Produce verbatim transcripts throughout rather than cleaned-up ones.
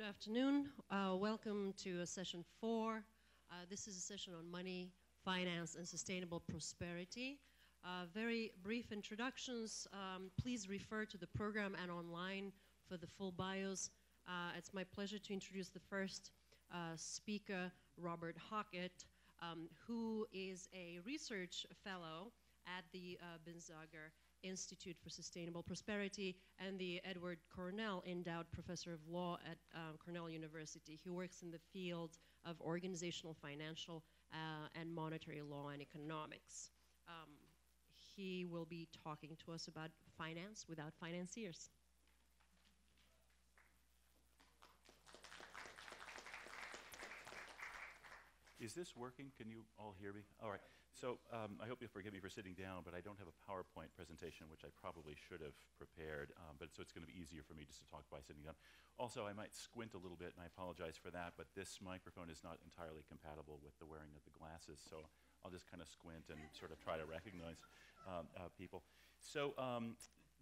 Good afternoon. Uh, welcome to session four. Uh, this is a session on money, finance, and sustainable prosperity. Uh, very brief introductions. Um, please refer to the program and online for the full bios. Uh, it's my pleasure to introduce the first uh, speaker, Robert Hockett, um, who is a research fellow at the uh, Binzagr Institute for Sustainable Prosperity and the Edward Cornell Endowed Professor of Law at um, Cornell University. He works in the field of organizational, financial, uh, and monetary law and economics. Um, he will be talking to us about finance without financiers. Is this working? Can you all hear me? All right. So um, I hope you'll forgive me for sitting down, but I don't have a PowerPoint presentation, which I probably should have prepared, um, but so it's going to be easier for me just to talk by sitting down. Also, I might squint a little bit, and I apologize for that, but this microphone is not entirely compatible with the wearing of the glasses, so I'll just kind of squint and sort of try to recognize um, uh, people. So um,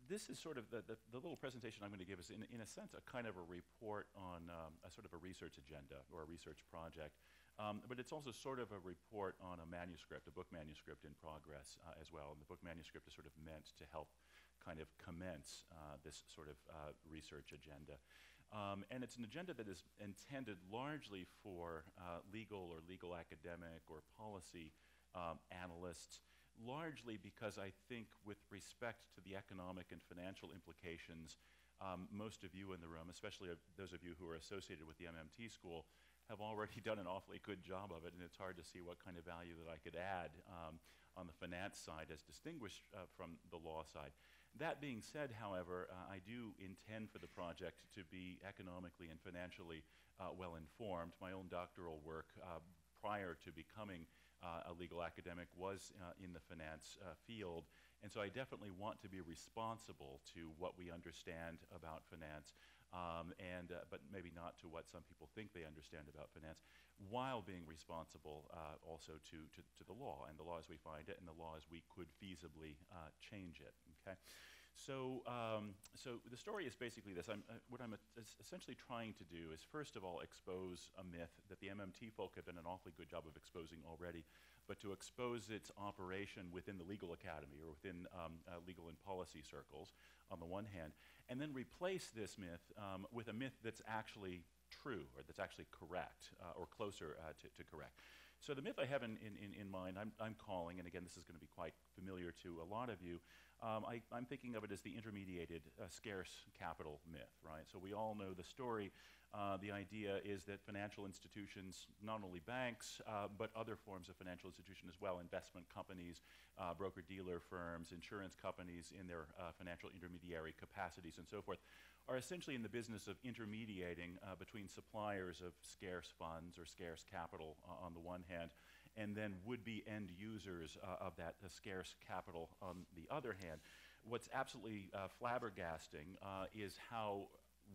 this is sort of the, the, the little presentation I'm going to give is, in, in a sense, a kind of a report on um, a sort of a research agenda or a research project. Um, but it's also sort of a report on a manuscript, a book manuscript in progress uh, as well. And the book manuscript is sort of meant to help kind of commence uh, this sort of uh, research agenda. Um, and it's an agenda that is intended largely for uh, legal or legal academic or policy um, analysts, largely because I think with respect to the economic and financial implications, um, most of you in the room, especially those of you who are associated with the M M T school, have already done an awfully good job of it, and it's hard to see what kind of value that I could add um, on the finance side as distinguished uh, from the law side. That being said, however, uh, I do intend for the project to be economically and financially uh, well-informed. My own doctoral work uh, prior to becoming uh, a legal academic was uh, in the finance uh, field, and so I definitely want to be responsible to what we understand about finance. Um, and, uh, but maybe not to what some people think they understand about finance, while being responsible uh, also to, to, to the law and the law as we find it and the law as we could feasibly uh, change it, okay? So, um, so the story is basically this. I'm, uh, what I'm essentially trying to do is, first of all, expose a myth that the M M T folk have done an awfully good job of exposing already, but to expose its operation within the legal academy or within um, uh, legal and policy circles on the one hand, and then replace this myth um, with a myth that's actually true or that's actually correct uh, or closer uh, to, to correct. So the myth I have in, in, in mind, I'm, I'm calling, and again this is going to be quite familiar to a lot of you, um, I, I'm thinking of it as the intermediated uh, scarce capital myth, right? So we all know the story. Uh, the idea is that financial institutions, not only banks, uh, but other forms of financial institution as well, investment companies, uh, broker-dealer firms, insurance companies in their uh, financial intermediary capacities and so forth, are essentially in the business of intermediating uh, between suppliers of scarce funds or scarce capital uh, on the one hand, and then would-be end users uh, of that uh, scarce capital on the other hand. What's absolutely uh, flabbergasting uh, is how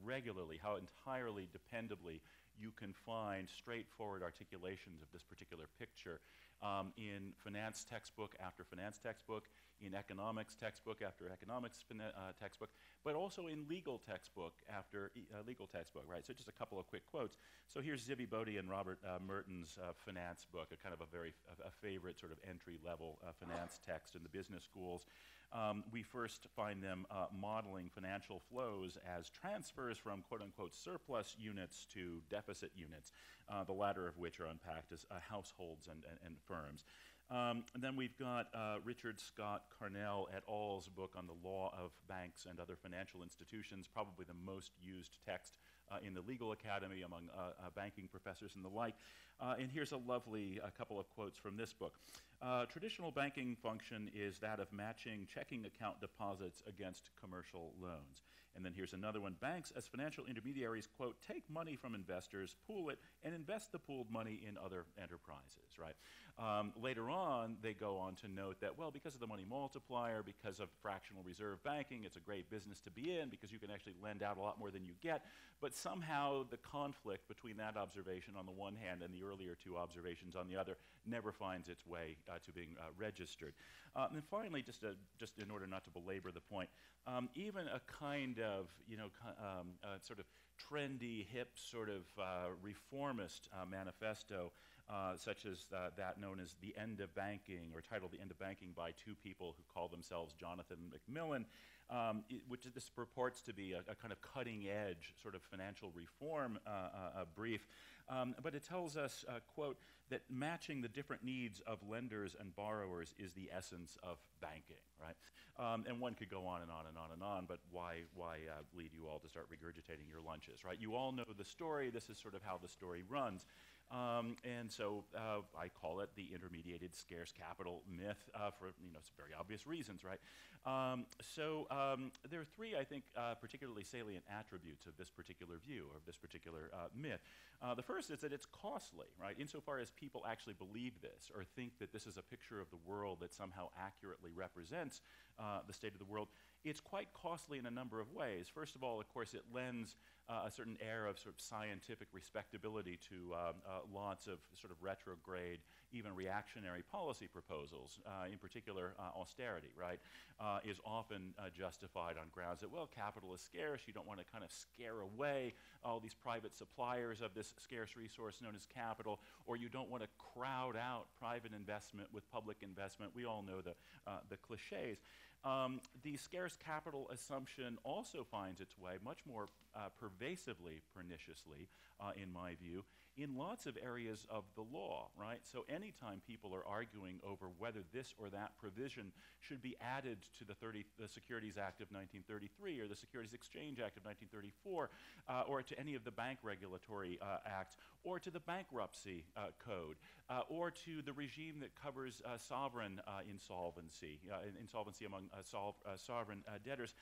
regularly, how entirely dependably you can find straightforward articulations of this particular picture um, in finance textbook after finance textbook, in economics textbook after economics uh, textbook, but also in legal textbook after e uh, legal textbook, right? So just a couple of quick quotes. So here's Zvi Bodie and Robert uh, Merton's uh, finance book, a kind of a very f a favorite sort of entry-level uh, finance text in the business schools. Um, we first find them uh, modeling financial flows as transfers from quote-unquote surplus units to deficit units, uh, the latter of which are unpacked as uh, households and, and, and firms. Um, and then we've got uh, Richard Scott Carnell et al.'s book on the law of banks and other financial institutions, probably the most used text uh, in the legal academy among uh, uh, banking professors and the like. Uh, and here's a lovely uh, couple of quotes from this book. Uh, traditional banking function is that of matching checking account deposits against commercial loans. And then here's another one. Banks as financial intermediaries, quote, take money from investors, pool it, and invest the pooled money in other enterprises, right? Um, later on, they go on to note that, well, because of the money multiplier, because of fractional reserve banking, it's a great business to be in because you can actually lend out a lot more than you get. But somehow the conflict between that observation on the one hand and the earlier two observations on the other never finds its way uh, to being uh, registered. Uh, and then finally, just, uh, just in order not to belabor the point, um, even a kind of, you know, um, uh, sort of trendy, hip, sort of uh, reformist uh, manifesto, uh, such as uh, that known as The End of Banking, or titled The End of Banking by two people who call themselves Jonathan McMillan, um, it, which this purports to be a, a kind of cutting-edge sort of financial reform uh, uh, brief. Um, but it tells us, uh, quote, that matching the different needs of lenders and borrowers is the essence of banking, right? Um, and one could go on and on and on and on, but why, why uh, lead you all to start regurgitating your lunches, right? You all know the story. This is sort of how the story runs. Um, and so uh, I call it the intermediated scarce capital myth uh, for, you know, some very obvious reasons, right? Um, so um, there are three, I think, uh, particularly salient attributes of this particular view or this particular uh, myth. Uh, the first is that it's costly, right? Insofar as people actually believe this or think that this is a picture of the world that somehow accurately represents uh, the state of the world, it's quite costly in a number of ways. First of all, of course, it lends uh, a certain air of sort of scientific respectability to um, uh, lots of sort of retrograde, even reactionary policy proposals. Uh, in particular, uh, austerity, right, uh, is often uh, justified on grounds that, well, capital is scarce. You don't want to kind of scare away all these private suppliers of this scarce resource known as capital, or you don't want to crowd out private investment with public investment. We all know the, uh, the cliches. Um, the scarce capital assumption also finds its way much more uh, pervasively, perniciously, uh, in my view, in lots of areas of the law, right? So anytime people are arguing over whether this or that provision should be added to the, thirty, the Securities Act of nineteen thirty-three or the Securities Exchange Act of nineteen thirty-four uh, or to any of the bank regulatory uh, acts or to the bankruptcy uh, code uh, or to the regime that covers uh, sovereign uh, insolvency, uh, insolvency among Uh, solve, uh, sovereign uh, debtors,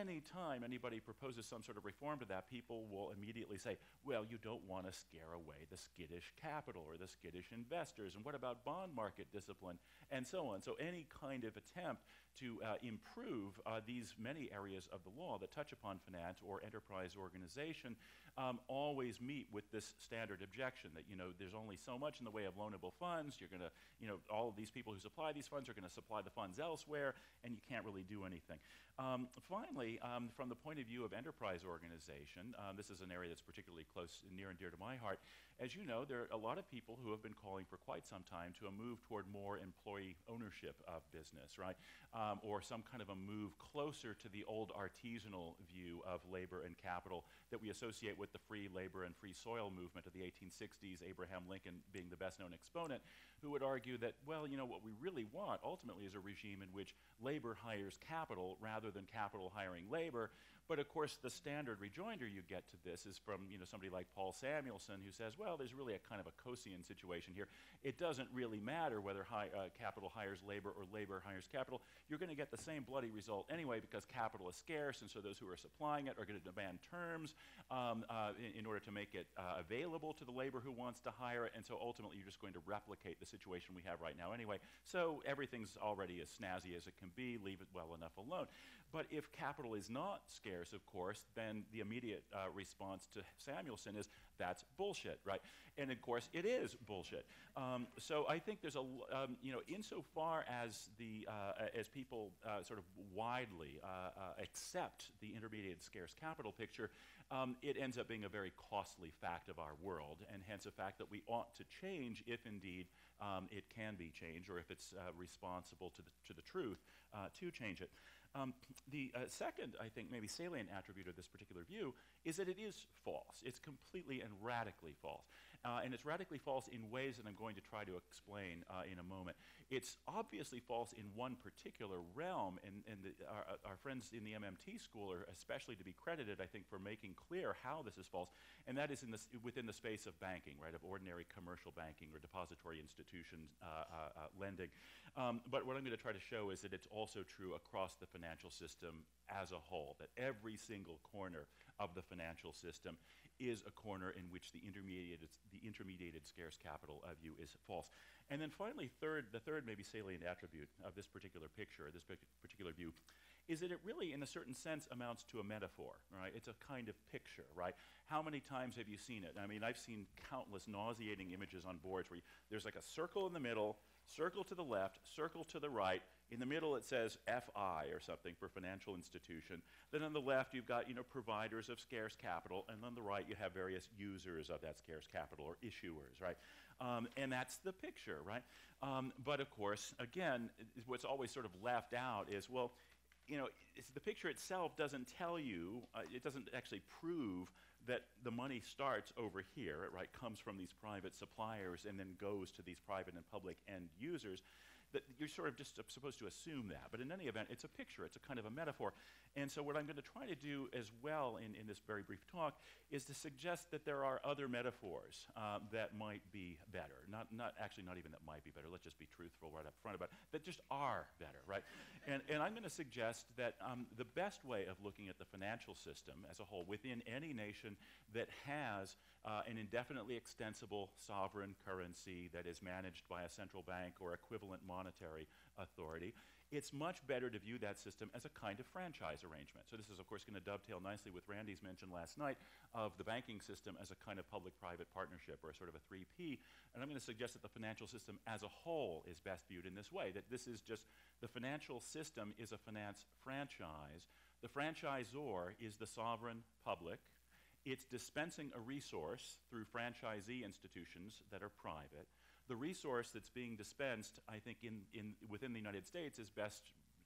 any time anybody proposes some sort of reform to that, people will immediately say, well, you don't want to scare away the skittish capital or the skittish investors, and what about bond market discipline, and so on. So any kind of attempt to uh, improve uh, these many areas of the law that touch upon finance or enterprise organization um, always meet with this standard objection that, you know, there's only so much in the way of loanable funds. You're going to, you know, all of these people who supply these funds are going to supply the funds elsewhere, and you can't really do anything. Um, finally, um, from the point of view of enterprise organization, um, this is an area that's particularly close and near and dear to my heart. As you know, there are a lot of people who have been calling for quite some time to a move toward more employee ownership of business, right? Um, or some kind of a move closer to the old artisanal view of labor and capital that we associate with the free labor and free soil movement of the eighteen sixties, Abraham Lincoln being the best known exponent, who would argue that, well, you know, what we really want ultimately is a regime in which labor hires capital rather than capital hiring labor. But of course, the standard rejoinder you get to this is from, you know, somebody like Paul Samuelson, who says, well, there's really a kind of a Coasean situation here. It doesn't really matter whether hi uh, capital hires labor or labor hires capital. You're going to get the same bloody result anyway because capital is scarce, and so those who are supplying it are going to demand terms um, uh, in, in order to make it uh, available to the labor who wants to hire it, and so ultimately you're just going to replicate the situation we have right now anyway. So everything's already as snazzy as it can be. Leave it well enough alone. But if capital is not scarce, of course, then the immediate uh, response to Samuelson is, that's bullshit, right? And of course, it is bullshit. Um, so I think there's a, um, you know, insofar as the, uh, as people uh, sort of widely uh, uh, accept the intermediate scarce capital picture, um, it ends up being a very costly fact of our world, and hence a fact that we ought to change if indeed um, it can be changed, or if it's uh, responsible to the, to the truth uh, to change it. Um, the uh, second, I think, maybe salient attribute of this particular view is that it is false. It's completely and radically false. Uh, and it's radically false in ways that I'm going to try to explain uh, in a moment. It's obviously false in one particular realm, and, and the, our, our friends in the M M T school are especially to be credited, I think, for making clear how this is false, and that is in the, within the space of banking, right, of ordinary commercial banking or depository institution uh, uh, uh, lending. Um, but what I'm going to try to show is that it's also true across the financial financial system as a whole, that every single corner of the financial system is a corner in which the intermediated, the intermediated scarce capital uh, view is false. And then finally, third, the third maybe salient attribute of this particular picture, this particular view, is that it really, in a certain sense, amounts to a metaphor, right? It's a kind of picture, right? How many times have you seen it? I mean, I've seen countless nauseating images on boards where you, there's like a circle in the middle, circle to the left, circle to the right. In the middle it says F I or something for financial institution. Then on the left you've got, you know, providers of scarce capital, and on the right you have various users of that scarce capital or issuers, right? Um, and that's the picture, right? Um, but of course, again, what's always sort of left out is, well, you know, it's the picture itself doesn't tell you, uh, it doesn't actually prove that the money starts over here, right, comes from these private suppliers and then goes to these private and public end users. That you're sort of just supposed to assume that. But in any event, it's a picture, it's a kind of a metaphor. And so what I'm going to try to do as well in, in this very brief talk is to suggest that there are other metaphors um, that might be better. Not, not actually not even that might be better, let's just be truthful right up front about it, that just are better, right? and, and I'm going to suggest that um, the best way of looking at the financial system as a whole within any nation that has uh, an indefinitely extensible sovereign currency that is managed by a central bank or equivalent monetary authority, it's much better to view that system as a kind of franchise arrangement. So this is, of course, going to dovetail nicely with Randy's mention last night of the banking system as a kind of public-private partnership or a sort of a three P. And I'm going to suggest that the financial system as a whole is best viewed in this way, that this is just the financial system is a finance franchise. The franchisor is the sovereign public. It's dispensing a resource through franchisee institutions that are private. The resource that's being dispensed, I think, in, in, within the United States is best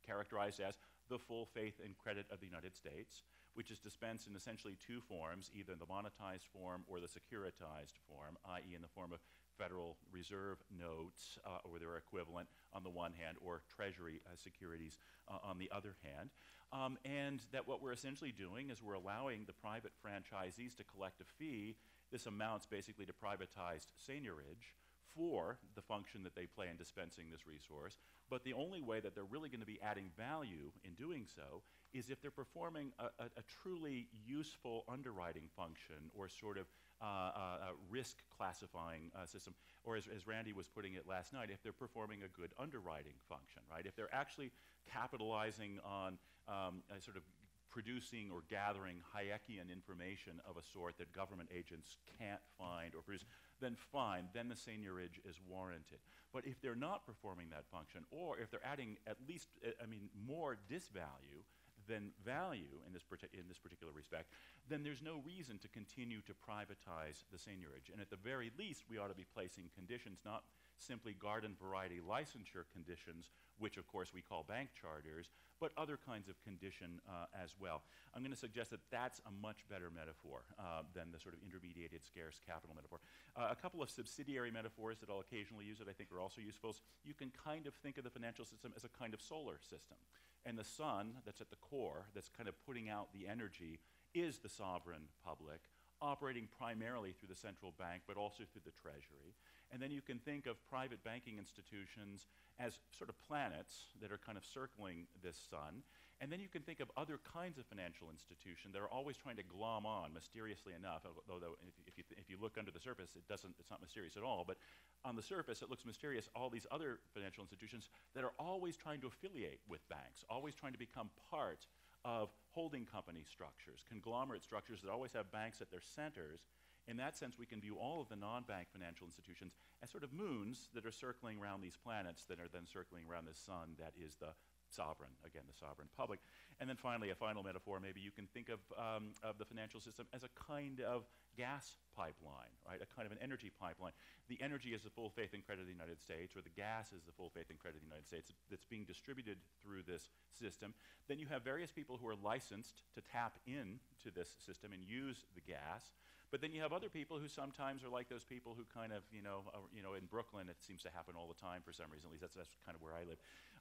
characterized as the full faith and credit of the United States, which is dispensed in essentially two forms, either the monetized form or the securitized form, that is in the form of Federal Reserve notes uh, or their equivalent on the one hand, or Treasury uh, securities uh, on the other hand. Um, and that what we're essentially doing is we're allowing the private franchisees to collect a fee. This amounts basically to privatized seigniorage for the function that they play in dispensing this resource, but the only way that they're really going to be adding value in doing so is if they're performing a, a, a truly useful underwriting function or sort of uh, uh, risk classifying uh, system, or as, as Randy was putting it last night, if they're performing a good underwriting function, right? If they're actually capitalizing on um, a sort of producing or gathering Hayekian information of a sort that government agents can't find or produce, then fine, then the seigniorage is warranted. But if they're not performing that function, or if they're adding at least, uh, I mean, more disvalue than value in this, in this particular respect, then there's no reason to continue to privatize the seigniorage. And at the very least, we ought to be placing conditions, not simply garden variety licensure conditions, which of course we call bank charters, but other kinds of condition uh, as well. I'm going to suggest that that's a much better metaphor uh, than the sort of intermediated scarce capital metaphor. Uh, a couple of subsidiary metaphors that I'll occasionally use that I think are also useful is you can kind of think of the financial system as a kind of solar system. And the sun that's at the core, that's kind of putting out the energy, is the sovereign public, operating primarily through the central bank, but also through the Treasury. And then you can think of private banking institutions as sort of planets that are kind of circling this sun. And then you can think of other kinds of financial institutions that are always trying to glom on, mysteriously enough, although if, if, you, if you look under the surface, it doesn't, it's not mysterious at all, but on the surface it looks mysterious, all these other financial institutions that are always trying to affiliate with banks, always trying to become part of holding company structures, conglomerate structures that always have banks at their centers. In that sense, we can view all of the non-bank financial institutions as sort of moons that are circling around these planets that are then circling around the sun that is the sovereign, again, the sovereign public. And then finally, a final metaphor, maybe you can think of, um, of the financial system as a kind of gas pipeline, right? A kind of an energy pipeline. The energy is the full faith and credit of the United States, or the gas is the full faith and credit of the United States that's being distributed through this system. Then you have various people who are licensed to tap into this system and use the gas. But then you have other people who sometimes are like those people who kind of, you know, uh, you know, in Brooklyn it seems to happen all the time for some reason, at least that's, that's kind of where I live.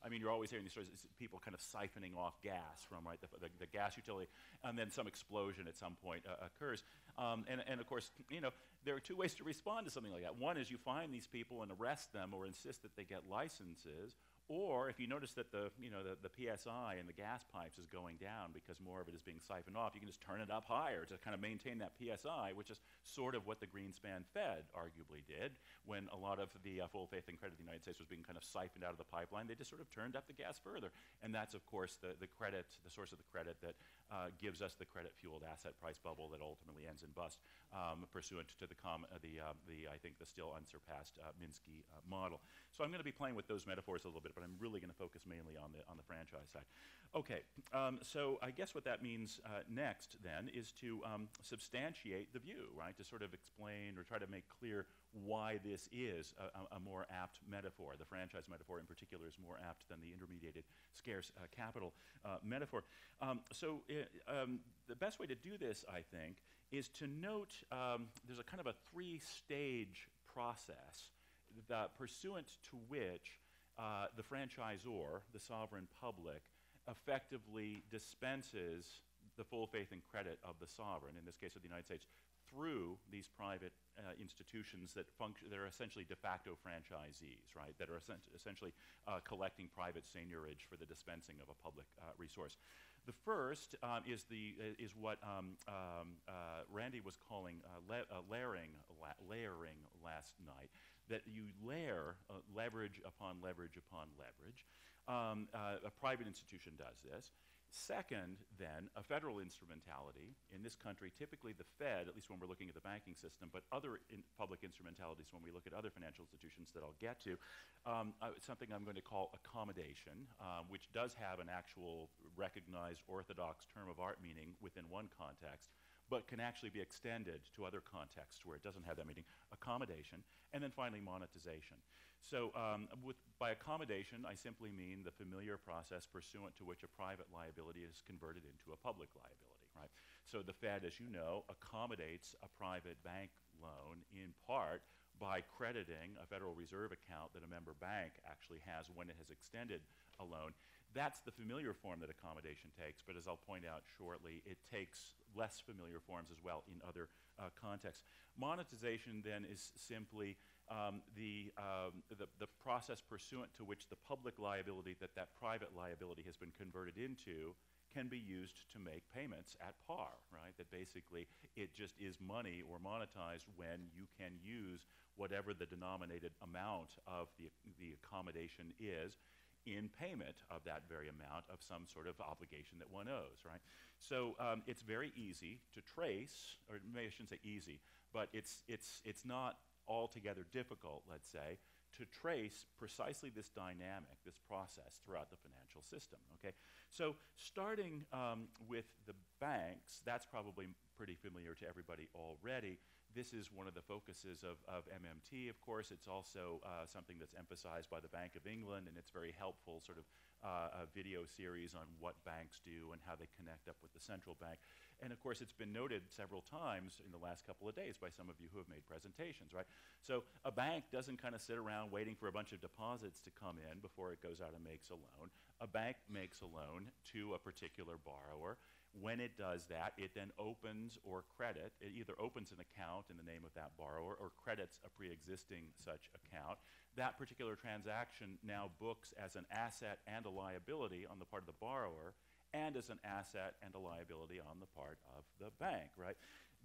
I mean, you're always hearing these stories, it's people kind of siphoning off gas from, right, the, the, the gas utility, and then some explosion at some point uh, occurs. Um, and, and of course, you know, there are two ways to respond to something like that. One is you find these people and arrest them or insist that they get licenses, Or if you notice that the, you know, the, the P S I in the gas pipes is going down because more of it is being siphoned off, you can just turn it up higher to kind of maintain that P S I, which is sort of what the Greenspan Fed arguably did when a lot of the uh, full faith and credit of the United States was being kind of siphoned out of the pipeline. They just sort of turned up the gas further. And that's, of course, the, the credit, the source of the credit that uh, gives us the credit-fueled asset price bubble that ultimately ends in bust, um, pursuant to the, com uh, the, uh, the, I think, the still unsurpassed uh, Minsky uh, model. So I'm going to be playing with those metaphors a little bit, but I'm really going to focus mainly on the on the franchise side. Okay, um, so I guess what that means uh, next then is to um, substantiate the view, right? To sort of explain or try to make clear why this is a, a more apt metaphor. The franchise metaphor in particular is more apt than the intermediated scarce uh, capital uh, metaphor. Um, so uh, um, the best way to do this, I think, is to note um, there's a kind of a three-stage process that pursuant to which Uh, the franchisor, the sovereign public, effectively dispenses the full faith and credit of the sovereign, in this case of the United States, through these private uh, institutions that function, that are essentially de facto franchisees, right? That are essentially uh, collecting private seigniorage for the dispensing of a public uh, resource. The first um, is the is what um, um, uh, Randy was calling uh, la uh, layering, la layering last night. That you layer uh, leverage upon leverage upon leverage. Um, uh, a private institution does this. Second, then, a federal instrumentality. In this country, typically the Fed, at least when we're looking at the banking system, but other in public instrumentalities when we look at other financial institutions that I'll get to, um, uh, something I'm going to call accommodation, um, which does have an actual recognized orthodox term of art meaning within one context, but can actually be extended to other contexts where it doesn't have that meaning, accommodation, and then finally monetization. So um, with, by accommodation, I simply mean the familiar process pursuant to which a private liability is converted into a public liability, right? So the Fed, as you know, accommodates a private bank loan in part by crediting a Federal Reserve account that a member bank actually has when it has extended a loan. That's the familiar form that accommodation takes, but as I'll point out shortly, it takes less familiar forms as well in other uh, contexts. Monetization then is simply um, the, um, the, the process pursuant to which the public liability that that private liability has been converted into can be used to make payments at par, right? That basically it just is money or monetized when you can use whatever the denominated amount of the, the accommodation is in payment of that very amount of some sort of obligation that one owes, right? So um, it's very easy to trace, or maybe I shouldn't say easy, but it's, it's, it's not altogether difficult, let's say, to trace precisely this dynamic, this process throughout the financial system, okay? So starting um, with the banks, that's probably pretty familiar to everybody already. This is one of the focuses of, of M M T, of course. It's also uh, something that's emphasized by the Bank of England and its very helpful sort of uh, a video series on what banks do and how they connect up with the central bank. And of course, it's been noted several times in the last couple of days by some of you who have made presentations, right? So a bank doesn't kind of sit around waiting for a bunch of deposits to come in before it goes out and makes a loan. A bank makes a loan to a particular borrower. When it does that, it then opens or credit, it either opens an account in the name of that borrower or credits a pre-existing such account. That particular transaction now books as an asset and a liability on the part of the borrower and as an asset and a liability on the part of the bank, right?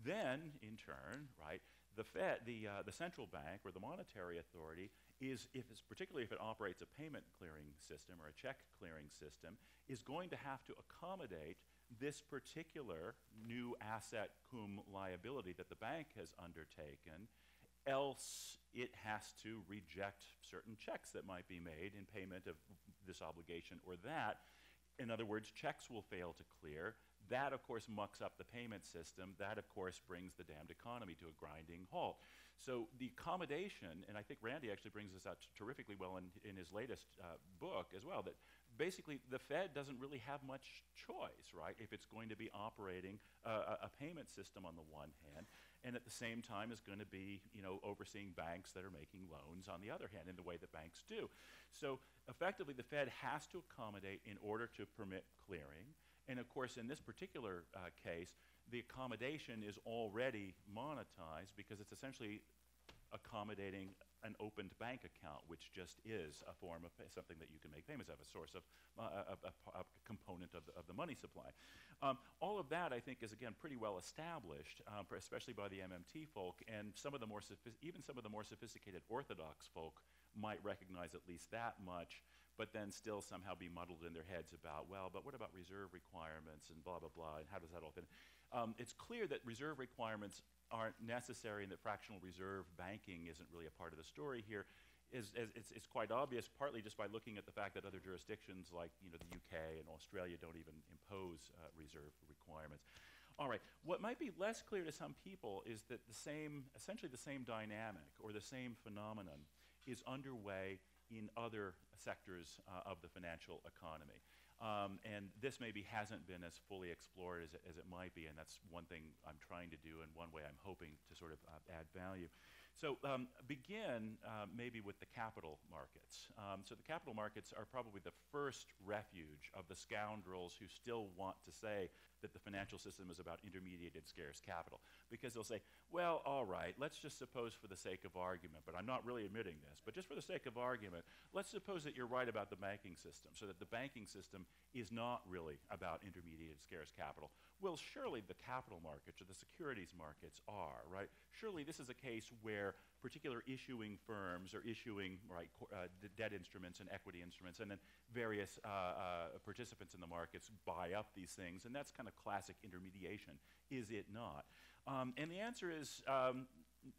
Then, in turn, right, the Fed, the, uh, the central bank or the monetary authority is, if it's, particularly if it operates a payment clearing system or a check clearing system, is going to have to accommodate this particular new asset cum liability that the bank has undertaken, else it has to reject certain checks that might be made in payment of this obligation or that. In other words, checks will fail to clear. That, of course, mucks up the payment system. That, of course, brings the damned economy to a grinding halt. So the accommodation, and I think Randy actually brings this out terrifically well in, in his latest uh, book as well, that basically the Fed doesn't really have much choice, right, if it's going to be operating uh, a payment system on the one hand, and at the same time is going to be, you know, overseeing banks that are making loans on the other hand in the way that banks do. So effectively the Fed has to accommodate in order to permit clearing. And of course, in this particular uh, case, the accommodation is already monetized because it's essentially accommodating an opened bank account, which just is a form of something that you can make payments of, a source of uh, a, a, a component of the, of the money supply. Um, all of that, I think, is again pretty well established, um, especially by the M M T folk, and some of the more even some of the more sophisticated orthodox folk might recognize at least that much, but then still somehow be muddled in their heads about, well, but what about reserve requirements and blah blah blah, and how does that all fit? Um, it's clear that reserve requirements aren't necessary, and that fractional reserve banking isn't really a part of the story here. Is, is, it's, it's quite obvious, partly just by looking at the fact that other jurisdictions like you know, the U K and Australia don't even impose uh, reserve requirements. All right, what might be less clear to some people is that the same, essentially the same dynamic or the same phenomenon is underway in other sectors uh, of the financial economy. Um, and this maybe hasn't been as fully explored as it, as it might be, and that's one thing I'm trying to do and one way I'm hoping to sort of uh, add value. So um, begin uh, maybe with the capital markets. Um, so the capital markets are probably the first refuge of the scoundrels who still want to say that the financial system is about intermediated scarce capital, because they'll say, well, all right, let's just suppose for the sake of argument, but I'm not really admitting this, but just for the sake of argument, let's suppose that you're right about the banking system, so that the banking system is not really about intermediated scarce capital. Well, surely the capital markets or the securities markets are, right? Surely this is a case where particular issuing firms are issuing right, uh, debt instruments and equity instruments, and then various uh, uh, participants in the markets buy up these things, and that's kind of classic intermediation, is it not? Um, and the answer is um,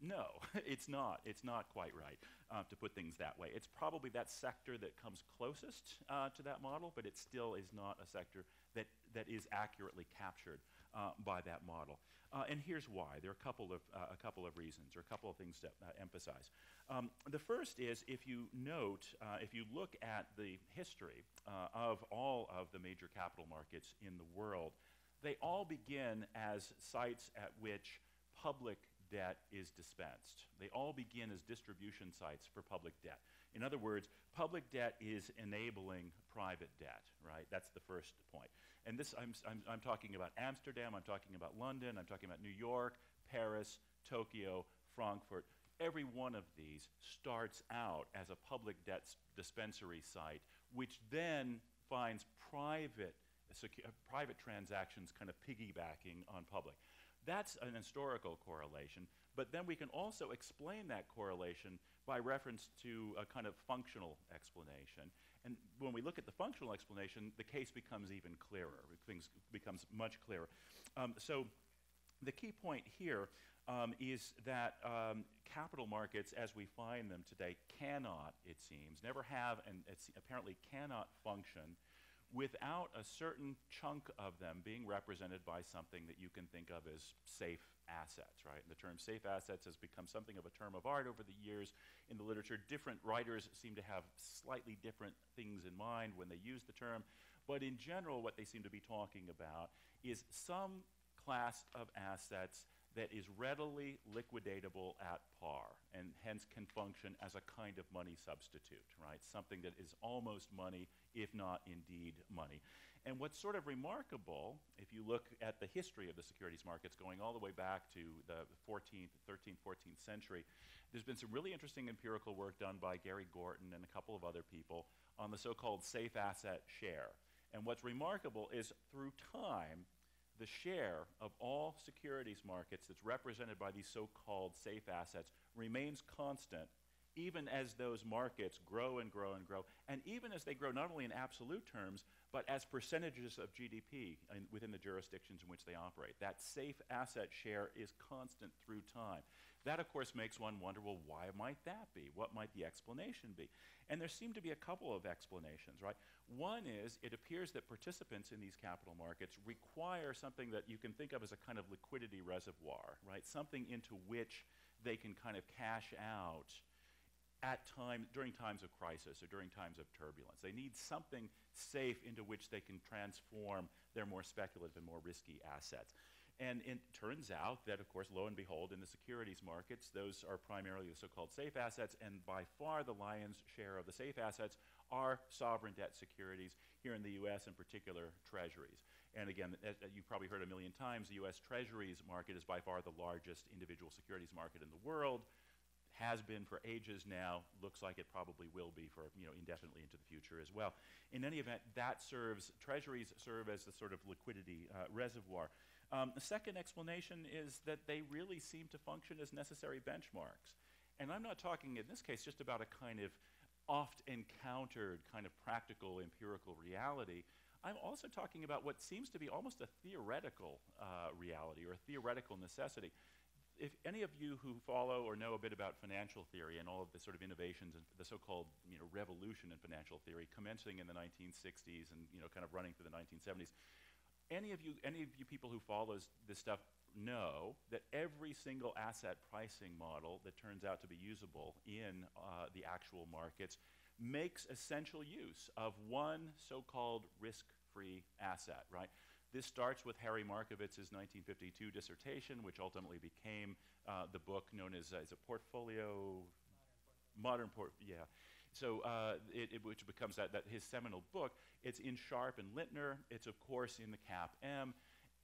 no, it's not. It's not quite right uh, to put things that way. It's probably that sector that comes closest uh, to that model, but it still is not a sector that, that is accurately captured Uh, by that model, uh, and here's why. There are a couple of uh, a couple of reasons, or a couple of things to uh, emphasize. Um, the first is if you note, uh, if you look at the history uh, of all of the major capital markets in the world, they all begin as sites at which public debt is dispensed. They all begin as distribution sites for public debt. In other words, public debt is enabling private debt, right? That's the first point. And this, I'm, I'm, I'm talking about Amsterdam, I'm talking about London, I'm talking about New York, Paris, Tokyo, Frankfurt. Every one of these starts out as a public debt dispensary site, which then finds private, secu- private transactions kind of piggybacking on public. That's an historical correlation, but then we can also explain that correlation by reference to a kind of functional explanation. And when we look at the functional explanation, the case becomes even clearer. Things becomes much clearer. Um, so the key point here um, is that um, capital markets, as we find them today, cannot, it seems, never have, and it's apparently cannot function without a certain chunk of them being represented by something that you can think of as safe assets, right? And the term safe assets has become something of a term of art over the years in the literature. Different writers seem to have slightly different things in mind when they use the term, but in general what they seem to be talking about is some class of assets that is readily liquidatable at par, and hence can function as a kind of money substitute, right? Something that is almost money, if not indeed money. And what's sort of remarkable, if you look at the history of the securities markets, going all the way back to the fourteenth, thirteenth, fourteenth century, there's been some really interesting empirical work done by Gary Gorton and a couple of other people on the so-called safe asset share. And what's remarkable is through time, the share of all securities markets that's represented by these so-called safe assets remains constant, even as those markets grow and grow and grow, and even as they grow not only in absolute terms, but as percentages of G D P in, within the jurisdictions in which they operate. That safe asset share is constant through time. That, of course, makes one wonder, well, why might that be? What might the explanation be? And there seem to be a couple of explanations, right? One is it appears that participants in these capital markets require something that you can think of as a kind of liquidity reservoir, right? Something into which they can kind of cash out at time, during times of crisis or during times of turbulence. They need something safe into which they can transform their more speculative and more risky assets. And it turns out that, of course, lo and behold, in the securities markets, those are primarily the so-called safe assets, and by far the lion's share of the safe assets are sovereign debt securities, here in the U S in particular, treasuries. And again, as you've probably heard a million times, the U S treasuries market is by far the largest individual securities market in the world. has been for ages now, looks like it probably will be for, you know, indefinitely into the future as well. In any event, that serves, treasuries serve as the sort of liquidity uh, reservoir. Um, the second explanation is that they really seem to function as necessary benchmarks. And I'm not talking in this case just about a kind of oft encountered kind of practical empirical reality. I'm also talking about what seems to be almost a theoretical uh, reality or a theoretical necessity. If any of you who follow or know a bit about financial theory and all of the sort of innovations and the so-called, you know, revolution in financial theory commencing in the nineteen sixties and, you know, kind of running through the nineteen seventies, any of you, any of you people who follows this stuff know that every single asset pricing model that turns out to be usable in uh, the actual markets makes essential use of one so-called risk-free asset, right? This starts with Harry Markowitz's nineteen fifty-two dissertation, which ultimately became uh, the book known as, uh, as a portfolio, modern portfolio, yeah. So uh, it, it, which becomes that, that his seminal book. It's in Sharpe and Lintner. It's of course in the C A P M.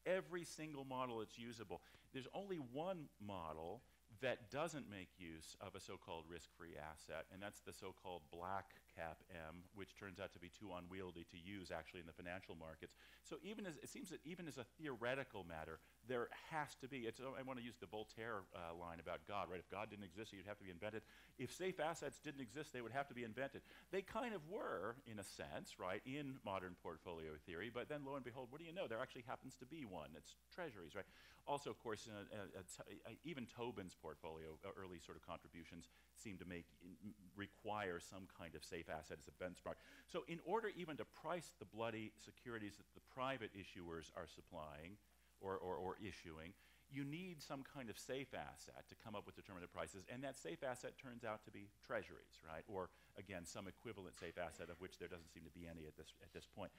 Every single model it's usable. There's only one model that doesn't make use of a so-called risk-free asset, and that's the so-called black C A P M, which turns out to be too unwieldy to use actually in the financial markets. So even as, it seems that even as a theoretical matter, there has to be, it's, I want to use the Voltaire uh, line about God, right? If God didn't exist, he'd have to be invented. If safe assets didn't exist, they would have to be invented. They kind of were, in a sense, right, in modern portfolio theory, but then lo and behold, what do you know? There actually happens to be one. It's treasuries, right? Also, of course, uh, uh, t uh, even Tobin's portfolio, uh, early sort of contributions seem to make in, require some kind of safe asset as a benchmark. So in order even to price the bloody securities that the private issuers are supplying or, or, or issuing, you need some kind of safe asset to come up with determinate prices, and that safe asset turns out to be treasuries, right? Or again, some equivalent safe asset of which there doesn't seem to be any at this, at this point.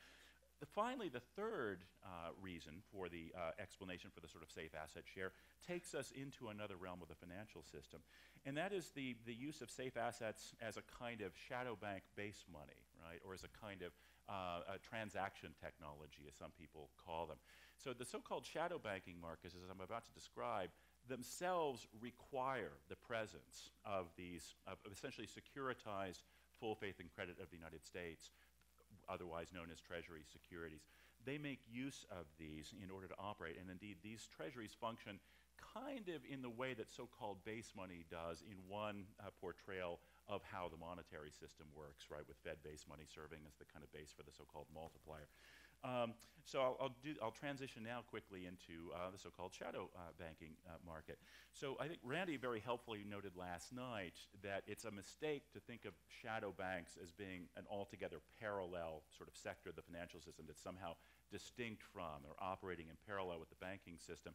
The, finally, the third uh, reason for the uh, explanation for the sort of safe asset share takes us into another realm of the financial system, and that is the, the use of safe assets as a kind of shadow bank base money, right, or as a kind of uh, a transaction technology, as some people call them. So the so-called shadow banking markets, as I'm about to describe, themselves require the presence of these, of essentially securitized full faith and credit of the United States, otherwise known as treasury securities. They make use of these in order to operate, and indeed these treasuries function kind of in the way that so-called base money does in one uh, portrayal of how the monetary system works, right, with Fed base money serving as the kind of base for the so-called multiplier. Um, so I'll, I'll, do, I'll transition now quickly into uh, the so-called shadow uh, banking uh, market. So I think Randy very helpfully noted last night that it's a mistake to think of shadow banks as being an altogether parallel sort of sector of the financial system that's somehow distinct from or operating in parallel with the banking system.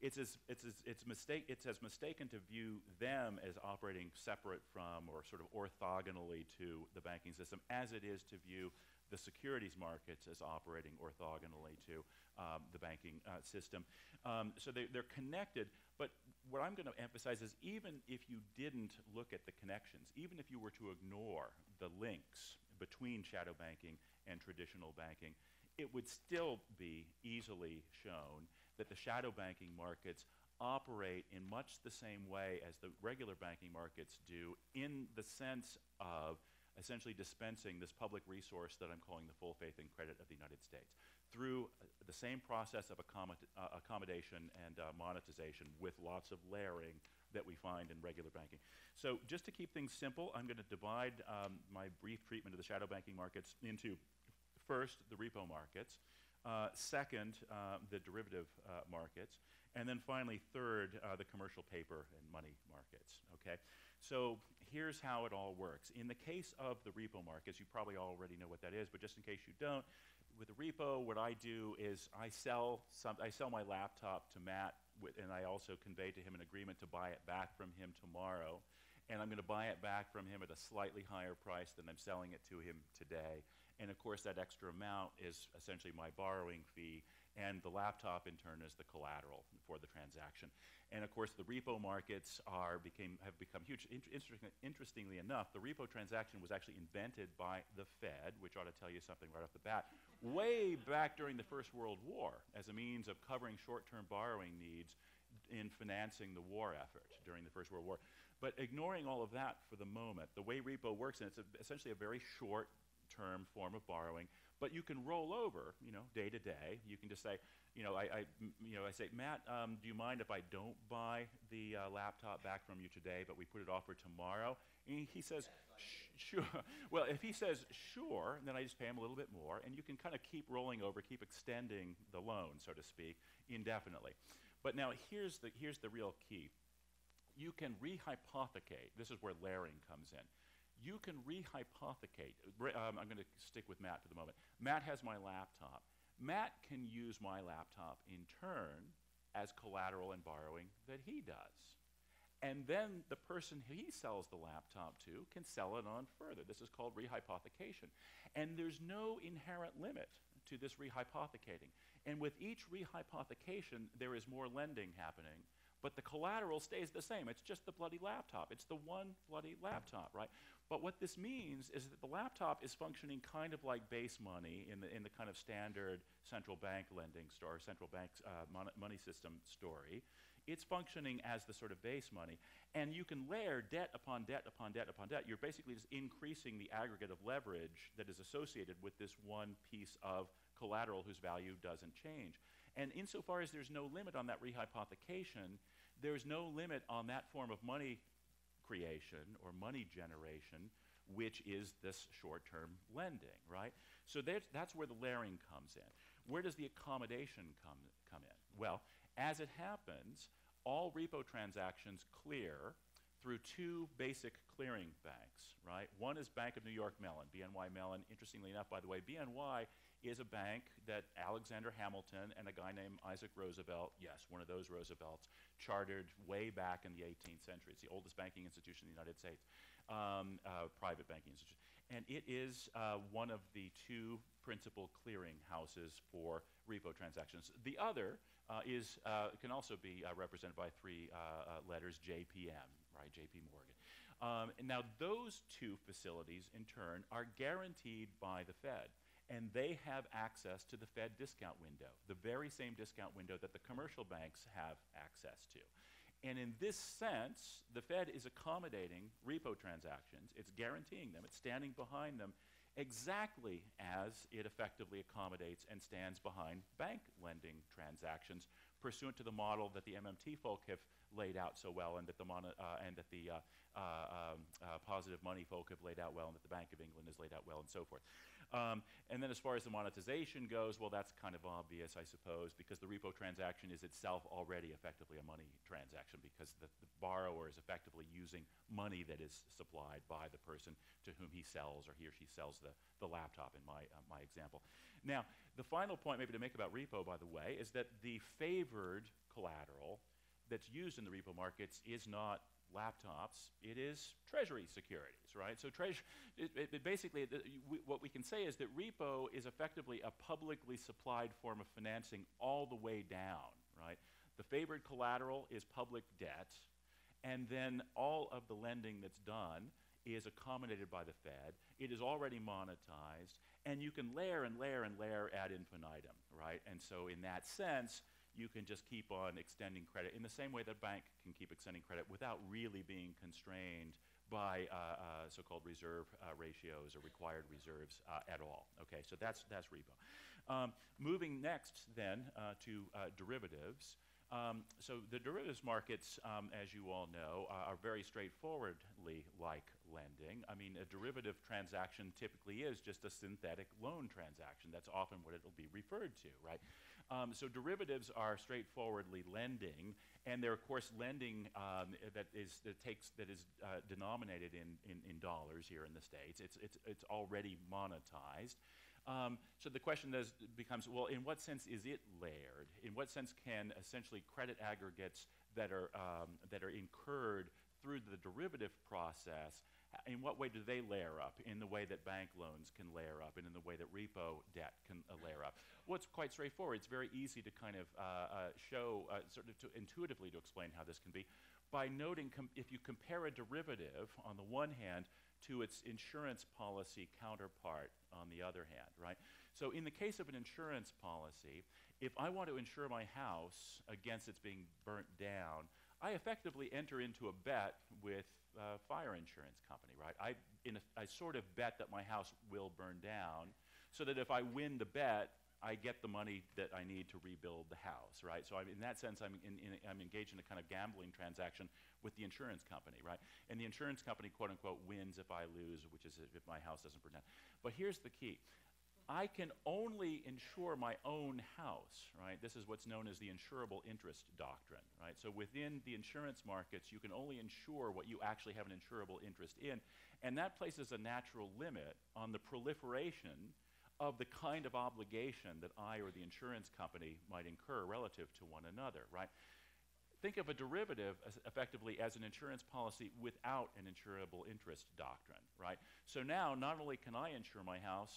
It's as, it's, as, it's, mistake, it's as mistaken to view them as operating separate from or sort of orthogonally to the banking system as it is to view the securities markets as operating orthogonally to um, the banking uh, system. Um, so they, they're connected, but what I'm going to emphasize is even if you didn't look at the connections, even if you were to ignore the links between shadow banking and traditional banking, it would still be easily shown that the shadow banking markets operate in much the same way as the regular banking markets do, in the sense of essentially dispensing this public resource that I'm calling the full faith and credit of the United States through uh, the same process of accommod uh, accommodation and uh, monetization with lots of layering that we find in regular banking. So just to keep things simple, I'm going to divide um, my brief treatment of the shadow banking markets into, first, the repo markets, uh, second, uh, the derivative uh, markets, and then finally, third, uh, the commercial paper and money markets, okay? So here's how it all works. In the case of the repo markets, you probably already know what that is, but just in case you don't, with the repo, what I do is I sell, some, I sell my laptop to Matt, with, and I also convey to him an agreement to buy it back from him tomorrow, and I'm gonna buy it back from him at a slightly higher price than I'm selling it to him today. And of course, that extra amount is essentially my borrowing fee, and the laptop in turn is the collateral for the transaction. And of course, the repo markets are became, have become huge. Inter interesting, interestingly enough, the repo transaction was actually invented by the Fed, which ought to tell you something right off the bat, way back during the First World War as a means of covering short-term borrowing needs in financing the war effort during the First World War. But ignoring all of that for the moment, the way repo works, and it's a, essentially a very short-term form of borrowing, but you can roll over, you know, day to day. You can just say, you know, I, I you know, I say, Matt, um, do you mind if I don't buy the uh, laptop back from you today, but we put it off for tomorrow? And he says, sure. Well, if he says sure, then I just pay him a little bit more, and you can kind of keep rolling over, keep extending the loan, so to speak, indefinitely. But now here's the here's the real key. You can rehypothecate. This is where layering comes in. You can rehypothecate. Um, I'm going to stick with Matt for the moment. Matt has my laptop. Matt can use my laptop in turn as collateral and borrowing that he does. And then the person he sells the laptop to can sell it on further. This is called rehypothecation. And there's no inherent limit to this rehypothecating. And with each rehypothecation, there is more lending happening. But the collateral stays the same. It's just the bloody laptop. It's the one bloody laptop, right? But what this means is that the laptop is functioning kind of like base money in the, in the kind of standard central bank lending story, central bank uh, mon money system story. It's functioning as the sort of base money. And you can layer debt upon debt upon debt upon debt. You're basically just increasing the aggregate of leverage that is associated with this one piece of collateral whose value doesn't change. And insofar as there's no limit on that rehypothecation, there's no limit on that form of money creation or money generation, which is this short-term lending, right? So that's, that's where the layering comes in. Where does the accommodation come, come in? Well, as it happens, all repo transactions clear through two basic clearing banks, right? One is Bank of New York Mellon, B N Y Mellon. Interestingly enough, by the way, B N Y is a bank that Alexander Hamilton and a guy named Isaac Roosevelt, yes, one of those Roosevelts, chartered way back in the eighteenth century. It's the oldest banking institution in the United States, um, uh, private banking institution. And it is uh, one of the two principal clearing houses for repo transactions. The other uh, is, uh, can also be uh, represented by three uh, uh, letters, J P M, right, J P Morgan. Um, and now those two facilities, in turn, are guaranteed by the Fed. And they have access to the Fed discount window, the very same discount window that the commercial banks have access to. And in this sense, the Fed is accommodating repo transactions. It's guaranteeing them. It's standing behind them exactly as it effectively accommodates and stands behind bank lending transactions pursuant to the model that the M M T folk have laid out so well, and that the, mono, uh, and that the uh, uh, um, uh, positive money folk have laid out well, and that the Bank of England has laid out well, and so forth. Um, and then as far as the monetization goes, well, that's kind of obvious, I suppose, because the repo transaction is itself already effectively a money transaction, because the, the borrower is effectively using money that is supplied by the person to whom he sells, or he or she sells the, the laptop in my, uh, my example. Now, the final point maybe to make about repo, by the way, is that the favored collateral that's used in the repo markets is not laptops, it is treasury securities, right? So treasury, it, it, it basically, the, we, what we can say is that repo is effectively a publicly supplied form of financing all the way down, right? The favored collateral is public debt, and then all of the lending that's done is accommodated by the Fed. It is already monetized, and you can layer and layer and layer ad infinitum, right? And so in that sense, you can just keep on extending credit in the same way that a bank can keep extending credit without really being constrained by uh, uh, so-called reserve uh, ratios or required reserves uh, at all. Okay, so that's, that's repo. Um, moving next then uh, to uh, derivatives. Um, so the derivatives markets, um, as you all know, uh, are very straightforwardly like lending. I mean, a derivative transaction typically is just a synthetic loan transaction. That's often what it'll be referred to, right? Um, so derivatives are straightforwardly lending, and they're, of course, lending um, that is, that takes, that is uh, denominated in, in, in dollars here in the States. It's, it's, it's already monetized. Um, so the question is, becomes, well, in what sense is it layered? In what sense can essentially credit aggregates that are, um, that are incurred through the derivative process, in what way do they layer up in the way that bank loans can layer up and in the way that repo debt can uh, layer up? Well, it's quite straightforward. It's very easy to kind of uh, uh, show, uh, sort of to intuitively to explain how this can be by noting com if you compare a derivative on the one hand to its insurance policy counterpart on the other hand, right? So in the case of an insurance policy, if I want to insure my house against its being burnt down, I effectively enter into a bet with uh, fire insurance company, right? I, in a, I sort of bet that my house will burn down, so that if I win the bet, I get the money that I need to rebuild the house, right? So I'm, in that sense, I'm, in, in, I'm engaged in a kind of gambling transaction with the insurance company, right? And the insurance company, quote unquote, wins if I lose, which is if my house doesn't burn down. But here's the key. I can only insure my own house, right? This is what's known as the insurable interest doctrine, right? So within the insurance markets, you can only insure what you actually have an insurable interest in, and that places a natural limit on the proliferation of the kind of obligation that I or the insurance company might incur relative to one another, right? Think of a derivative as effectively as an insurance policy without an insurable interest doctrine, right? So now, not only can I insure my house,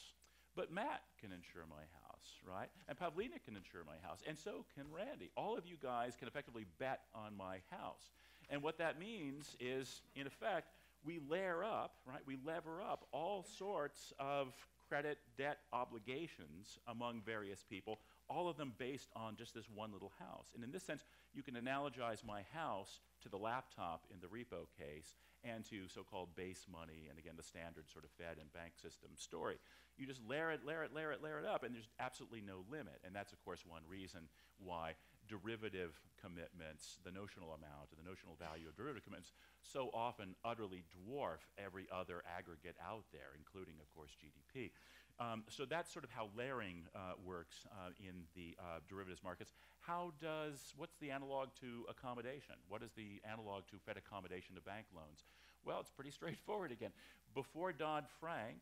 but Matt can insure my house, right? And Pavlina can insure my house, and so can Randy. All of you guys can effectively bet on my house. And what that means is, in effect, we layer up, right? We lever up all sorts of credit, debt, obligations among various people, all of them based on just this one little house. And in this sense, you can analogize my house to the laptop in the repo case and to so-called base money and, again, the standard sort of Fed and bank system story. You just layer it, layer it, layer it, layer it up, and there's absolutely no limit. And that's, of course, one reason why derivative commitments, the notional amount or the notional value of derivative commitments, so often utterly dwarf every other aggregate out there, including, of course, G D P. Um, so that's sort of how layering uh, works uh, in the uh, derivatives markets. How does, what's the analog to accommodation? What is the analog to Fed accommodation to bank loans? Well, it's pretty straightforward again. Before Dodd-Frank,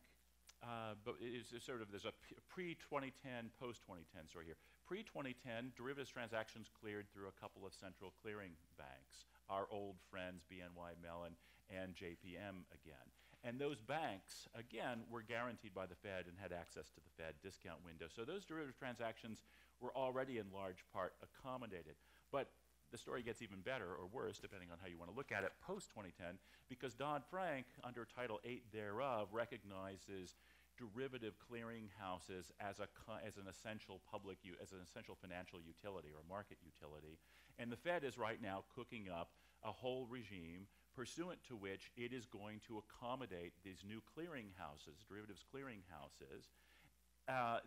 uh, but it's sort of, there's a pre twenty ten, post twenty ten story here. Pre twenty ten, derivatives transactions cleared through a couple of central clearing banks, our old friends B N Y Mellon and J P M again. And those banks, again, were guaranteed by the Fed and had access to the Fed discount window. So those derivative transactions were already in large part accommodated. But the story gets even better or worse, depending on how you want to look at it, post twenty ten, because Dodd-Frank, under Title eight thereof, recognizes derivative clearing houses as a as an essential public u as an essential financial utility or market utility, and the Fed is right now cooking up a whole regime pursuant to which it is going to accommodate these new clearing houses, derivatives clearing houses, uh,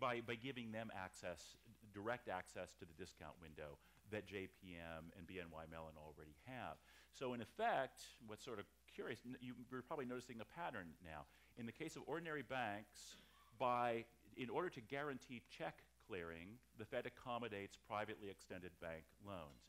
by by giving them access, direct access to the discount window that J P M and B N Y Mellon already have. So in effect, what's sort of curious, you're probably noticing a pattern now. In the case of ordinary banks, by, in order to guarantee check clearing, the Fed accommodates privately extended bank loans.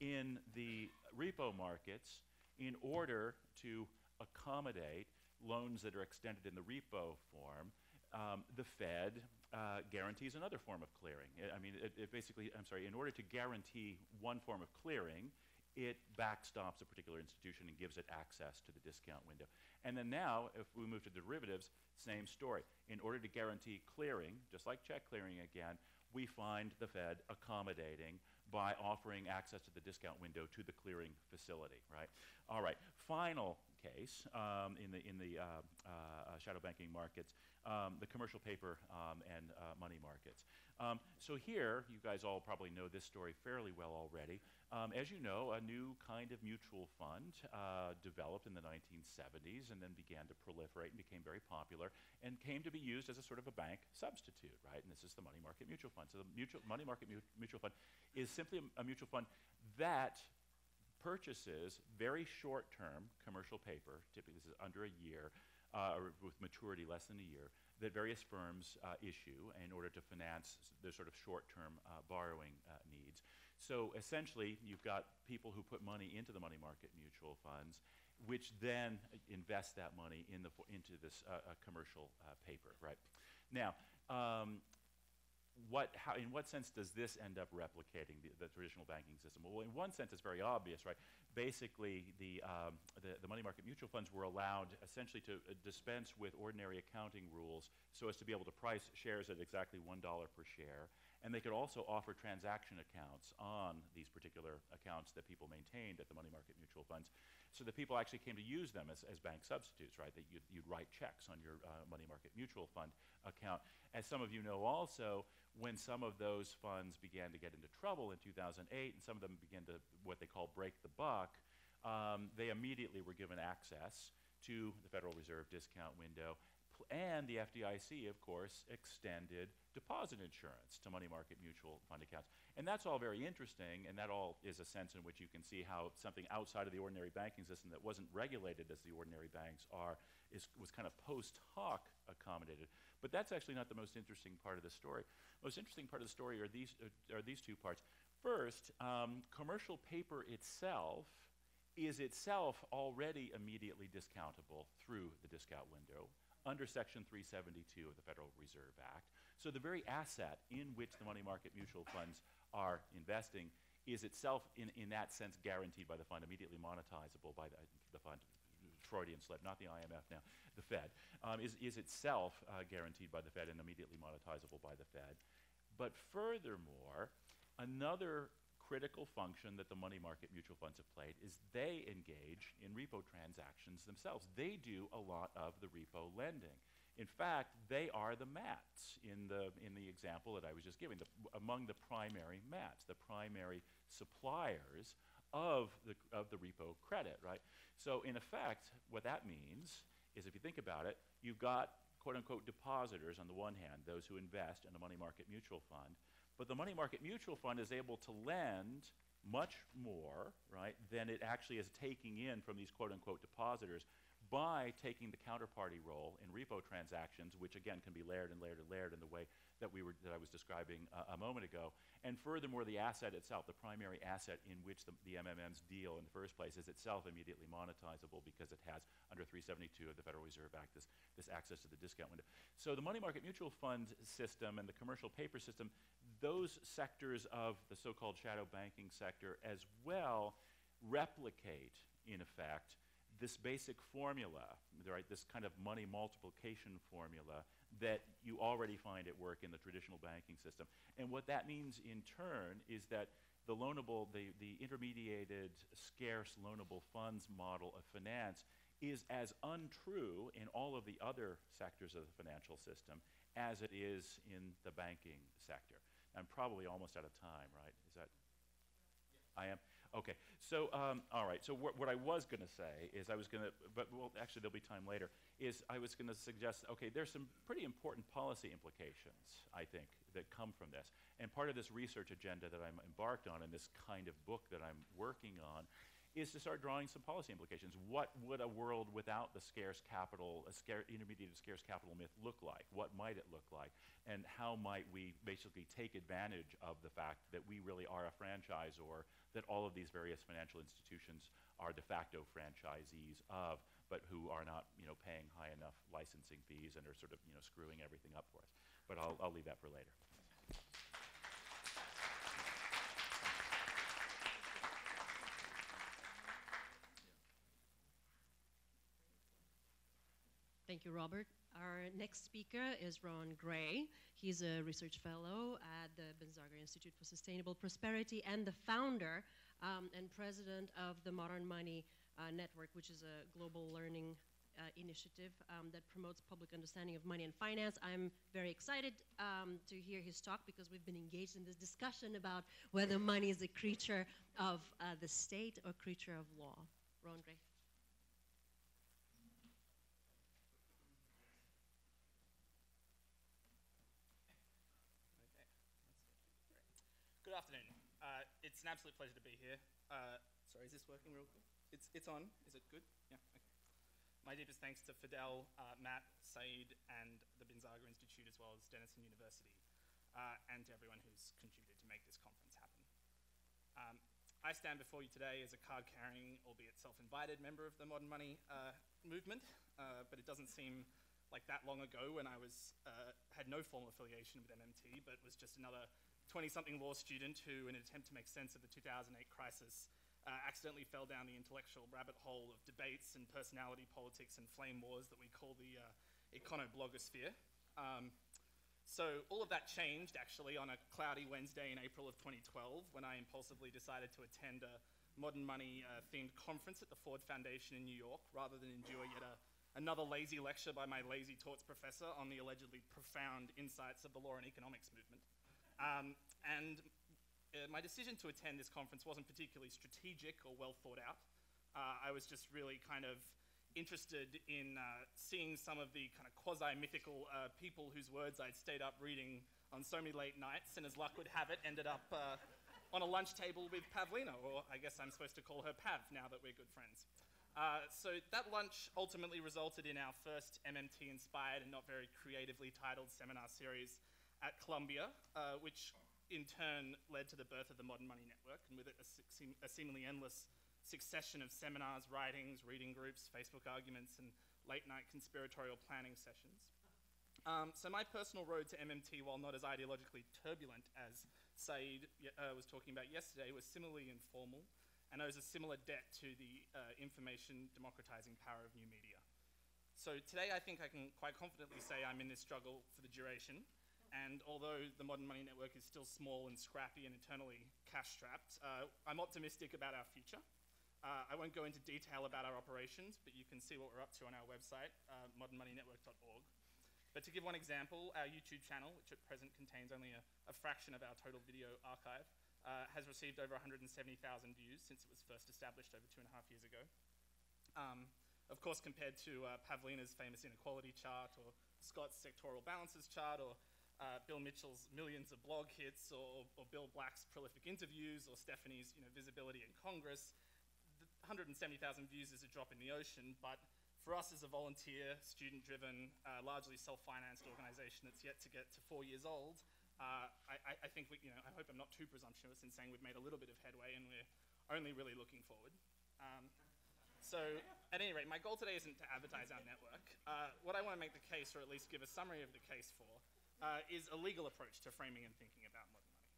In the repo markets, in order to accommodate loans that are extended in the repo form, um, the Fed Uh, guarantees another form of clearing. It, I mean, it, it basically, I'm sorry, in order to guarantee one form of clearing, it backstops a particular institution and gives it access to the discount window. And then now, if we move to derivatives, same story. In order to guarantee clearing, just like check clearing again, we find the Fed accommodating by offering access to the discount window to the clearing facility, right? All right, final case um, in the in the uh, uh, shadow banking markets, um, the commercial paper um, and uh, money markets. Um, so here, you guys all probably know this story fairly well already. Um, as you know, a new kind of mutual fund uh, developed in the nineteen seventies and then began to proliferate and became very popular and came to be used as a sort of a bank substitute, right? And this is the money market mutual fund. So the mutual money market mu mutual fund is simply a, a mutual fund that purchases very short-term commercial paper, typically this is under a year, uh, or with maturity less than a year, that various firms uh, issue in order to finance their sort of short-term uh, borrowing uh, needs. So essentially, you've got people who put money into the money market mutual funds, which then invest that money in the, into this uh, uh, commercial uh, paper, right? Now, um, What, how, in what sense does this end up replicating the, the traditional banking system? Well, in one sense, it's very obvious, right? Basically, the, um, the, the money market mutual funds were allowed essentially to uh, dispense with ordinary accounting rules so as to be able to price shares at exactly one dollar per share. And they could also offer transaction accounts on these particular accounts that people maintained at the money market mutual funds, so that people actually came to use them as, as bank substitutes, right? That you'd, you'd write checks on your uh, money market mutual fund account. As some of you know also, when some of those funds began to get into trouble in two thousand eight, and some of them began to what they call break the buck, um, they immediately were given access to the Federal Reserve discount window. And the F D I C, of course, extended deposit insurance to money market mutual fund accounts. And that's all very interesting, and that all is a sense in which you can see how something outside of the ordinary banking system that wasn't regulated as the ordinary banks are is, was kind of post hoc accommodated. But that's actually not the most interesting part of the story. The most interesting part of the story are these, uh, are these two parts. First, um, commercial paper itself is itself already immediately discountable through the discount window under Section three seventy-two of the Federal Reserve Act. So the very asset in which the money market mutual funds are investing is itself, in, in that sense, guaranteed by the fund, immediately monetizable by the, the fund, Freudian slip, not the I M F now, the Fed, um, is, is itself uh, guaranteed by the Fed and immediately monetizable by the Fed. But furthermore, another critical function that the money market mutual funds have played is they engage in repo transactions themselves. They do a lot of the repo lending. In fact, they are the mats in the, in the example that I was just giving, the, among the primary mats, the primary suppliers of the, of the repo credit, right? So in effect, what that means is, if you think about it, you've got quote-unquote depositors on the one hand, those who invest in a money market mutual fund, but the money market mutual fund is able to lend much more, right, than it actually is taking in from these quote-unquote depositors by taking the counterparty role in repo transactions, which again can be layered and layered and layered in the way that we were, that I was describing uh, a moment ago. And furthermore, the asset itself, the primary asset in which the, the M M Ms deal in the first place, is itself immediately monetizable because it has, under three seventy-two of the Federal Reserve Act, this, this access to the discount window. So the money market mutual fund system and the commercial paper system, those sectors of the so-called shadow banking sector as well, replicate, in effect, this basic formula, right, this kind of money multiplication formula that you already find at work in the traditional banking system. And what that means in turn is that the loanable, the, the intermediated, scarce loanable funds model of finance is as untrue in all of the other sectors of the financial system as it is in the banking sector. I'm probably almost out of time, right? Is that? I am? Okay. So, um, all right. So wh what I was going to say is I was going to, but well, actually there'll be time later, is I was going to suggest, okay, there's some pretty important policy implications, I think, that come from this. And part of this research agenda that I'm embarked on and this kind of book that I'm working on is to start drawing some policy implications. What would a world without the scarce capital, a scar intermediate scarce capital myth look like? What might it look like? And how might we basically take advantage of the fact that we really are a franchisor, that all of these various financial institutions are de facto franchisees of, but who are not, you know, paying high enough licensing fees and are sort of, you know, screwing everything up for us. But I'll, I'll leave that for later. Thank you, Robert. Our next speaker is Rohan Grey. He's a research fellow at the Binzagr Institute for Sustainable Prosperity and the founder um, and president of the Modern Money uh, Network, which is a global learning uh, initiative um, that promotes public understanding of money and finance. I'm very excited um, to hear his talk because we've been engaged in this discussion about whether money is a creature of uh, the state or creature of law. Rohan Grey. Good afternoon. Uh, it's an absolute pleasure to be here. Uh, sorry, is this working real good? It's, it's on. Is it good? Yeah, okay. My deepest thanks to Fidel, uh, Matt, Said, and the Binzagr Institute, as well as Denison University, uh, and to everyone who's contributed to make this conference happen. Um, I stand before you today as a card-carrying, albeit self-invited, member of the Modern Money uh, movement, uh, but it doesn't seem like that long ago when I was uh, had no formal affiliation with M M T, but was just another twenty-something law student who, in an attempt to make sense of the two thousand eight crisis, uh, accidentally fell down the intellectual rabbit hole of debates and personality politics and flame wars that we call the uh, econo-blogosphere. Um, so all of that changed, actually, on a cloudy Wednesday in April of twenty twelve, when I impulsively decided to attend a Modern Money-themed uh, conference at the Ford Foundation in New York, rather than endure yet a, another lazy lecture by my lazy torts professor on the allegedly profound insights of the law and economics movement. Um, and uh, my decision to attend this conference wasn't particularly strategic or well thought out. uh, I was just really kind of interested in uh, seeing some of the kind of quasi-mythical uh, people whose words I'd stayed up reading on so many late nights, and as luck would have it, ended up uh, on a lunch table with Pavlina, or I guess I'm supposed to call her Pav now that we're good friends. Uh, so that lunch ultimately resulted in our first M M T-inspired and not very creatively titled seminar series at Columbia, uh, which in turn led to the birth of the Modern Money Network, and with it a, a seemingly endless succession of seminars, writings, reading groups, Facebook arguments, and late-night conspiratorial planning sessions. Um, so my personal road to M M T, while not as ideologically turbulent as Said uh, was talking about yesterday, was similarly informal, and owes a similar debt to the uh, information democratizing power of new media. So today I think I can quite confidently say I'm in this struggle for the duration, and although the Modern Money Network is still small and scrappy and internally cash-strapped, uh, I'm optimistic about our future. Uh, I won't go into detail about our operations, but you can see what we're up to on our website, uh, modern money network dot org. But to give one example, our YouTube channel, which at present contains only a, a fraction of our total video archive, Uh, has received over one hundred seventy thousand views since it was first established over two and a half years ago. Um, of course, compared to uh, Pavlina's famous inequality chart, or Scott's sectoral balances chart, or uh, Bill Mitchell's millions of blog hits, or, or Bill Black's prolific interviews, or Stephanie's you know, visibility in Congress, the one hundred seventy thousand views is a drop in the ocean, but for us as a volunteer, student-driven, uh, largely self-financed organisation that's yet to get to four years old, Uh, I, I think we, you know, I hope I'm not too presumptuous in saying we've made a little bit of headway, and we're only really looking forward. Um, so, at any rate, my goal today isn't to advertise our network. Uh, what I want to make the case, or at least give a summary of the case for, uh, is a legal approach to framing and thinking about modern money.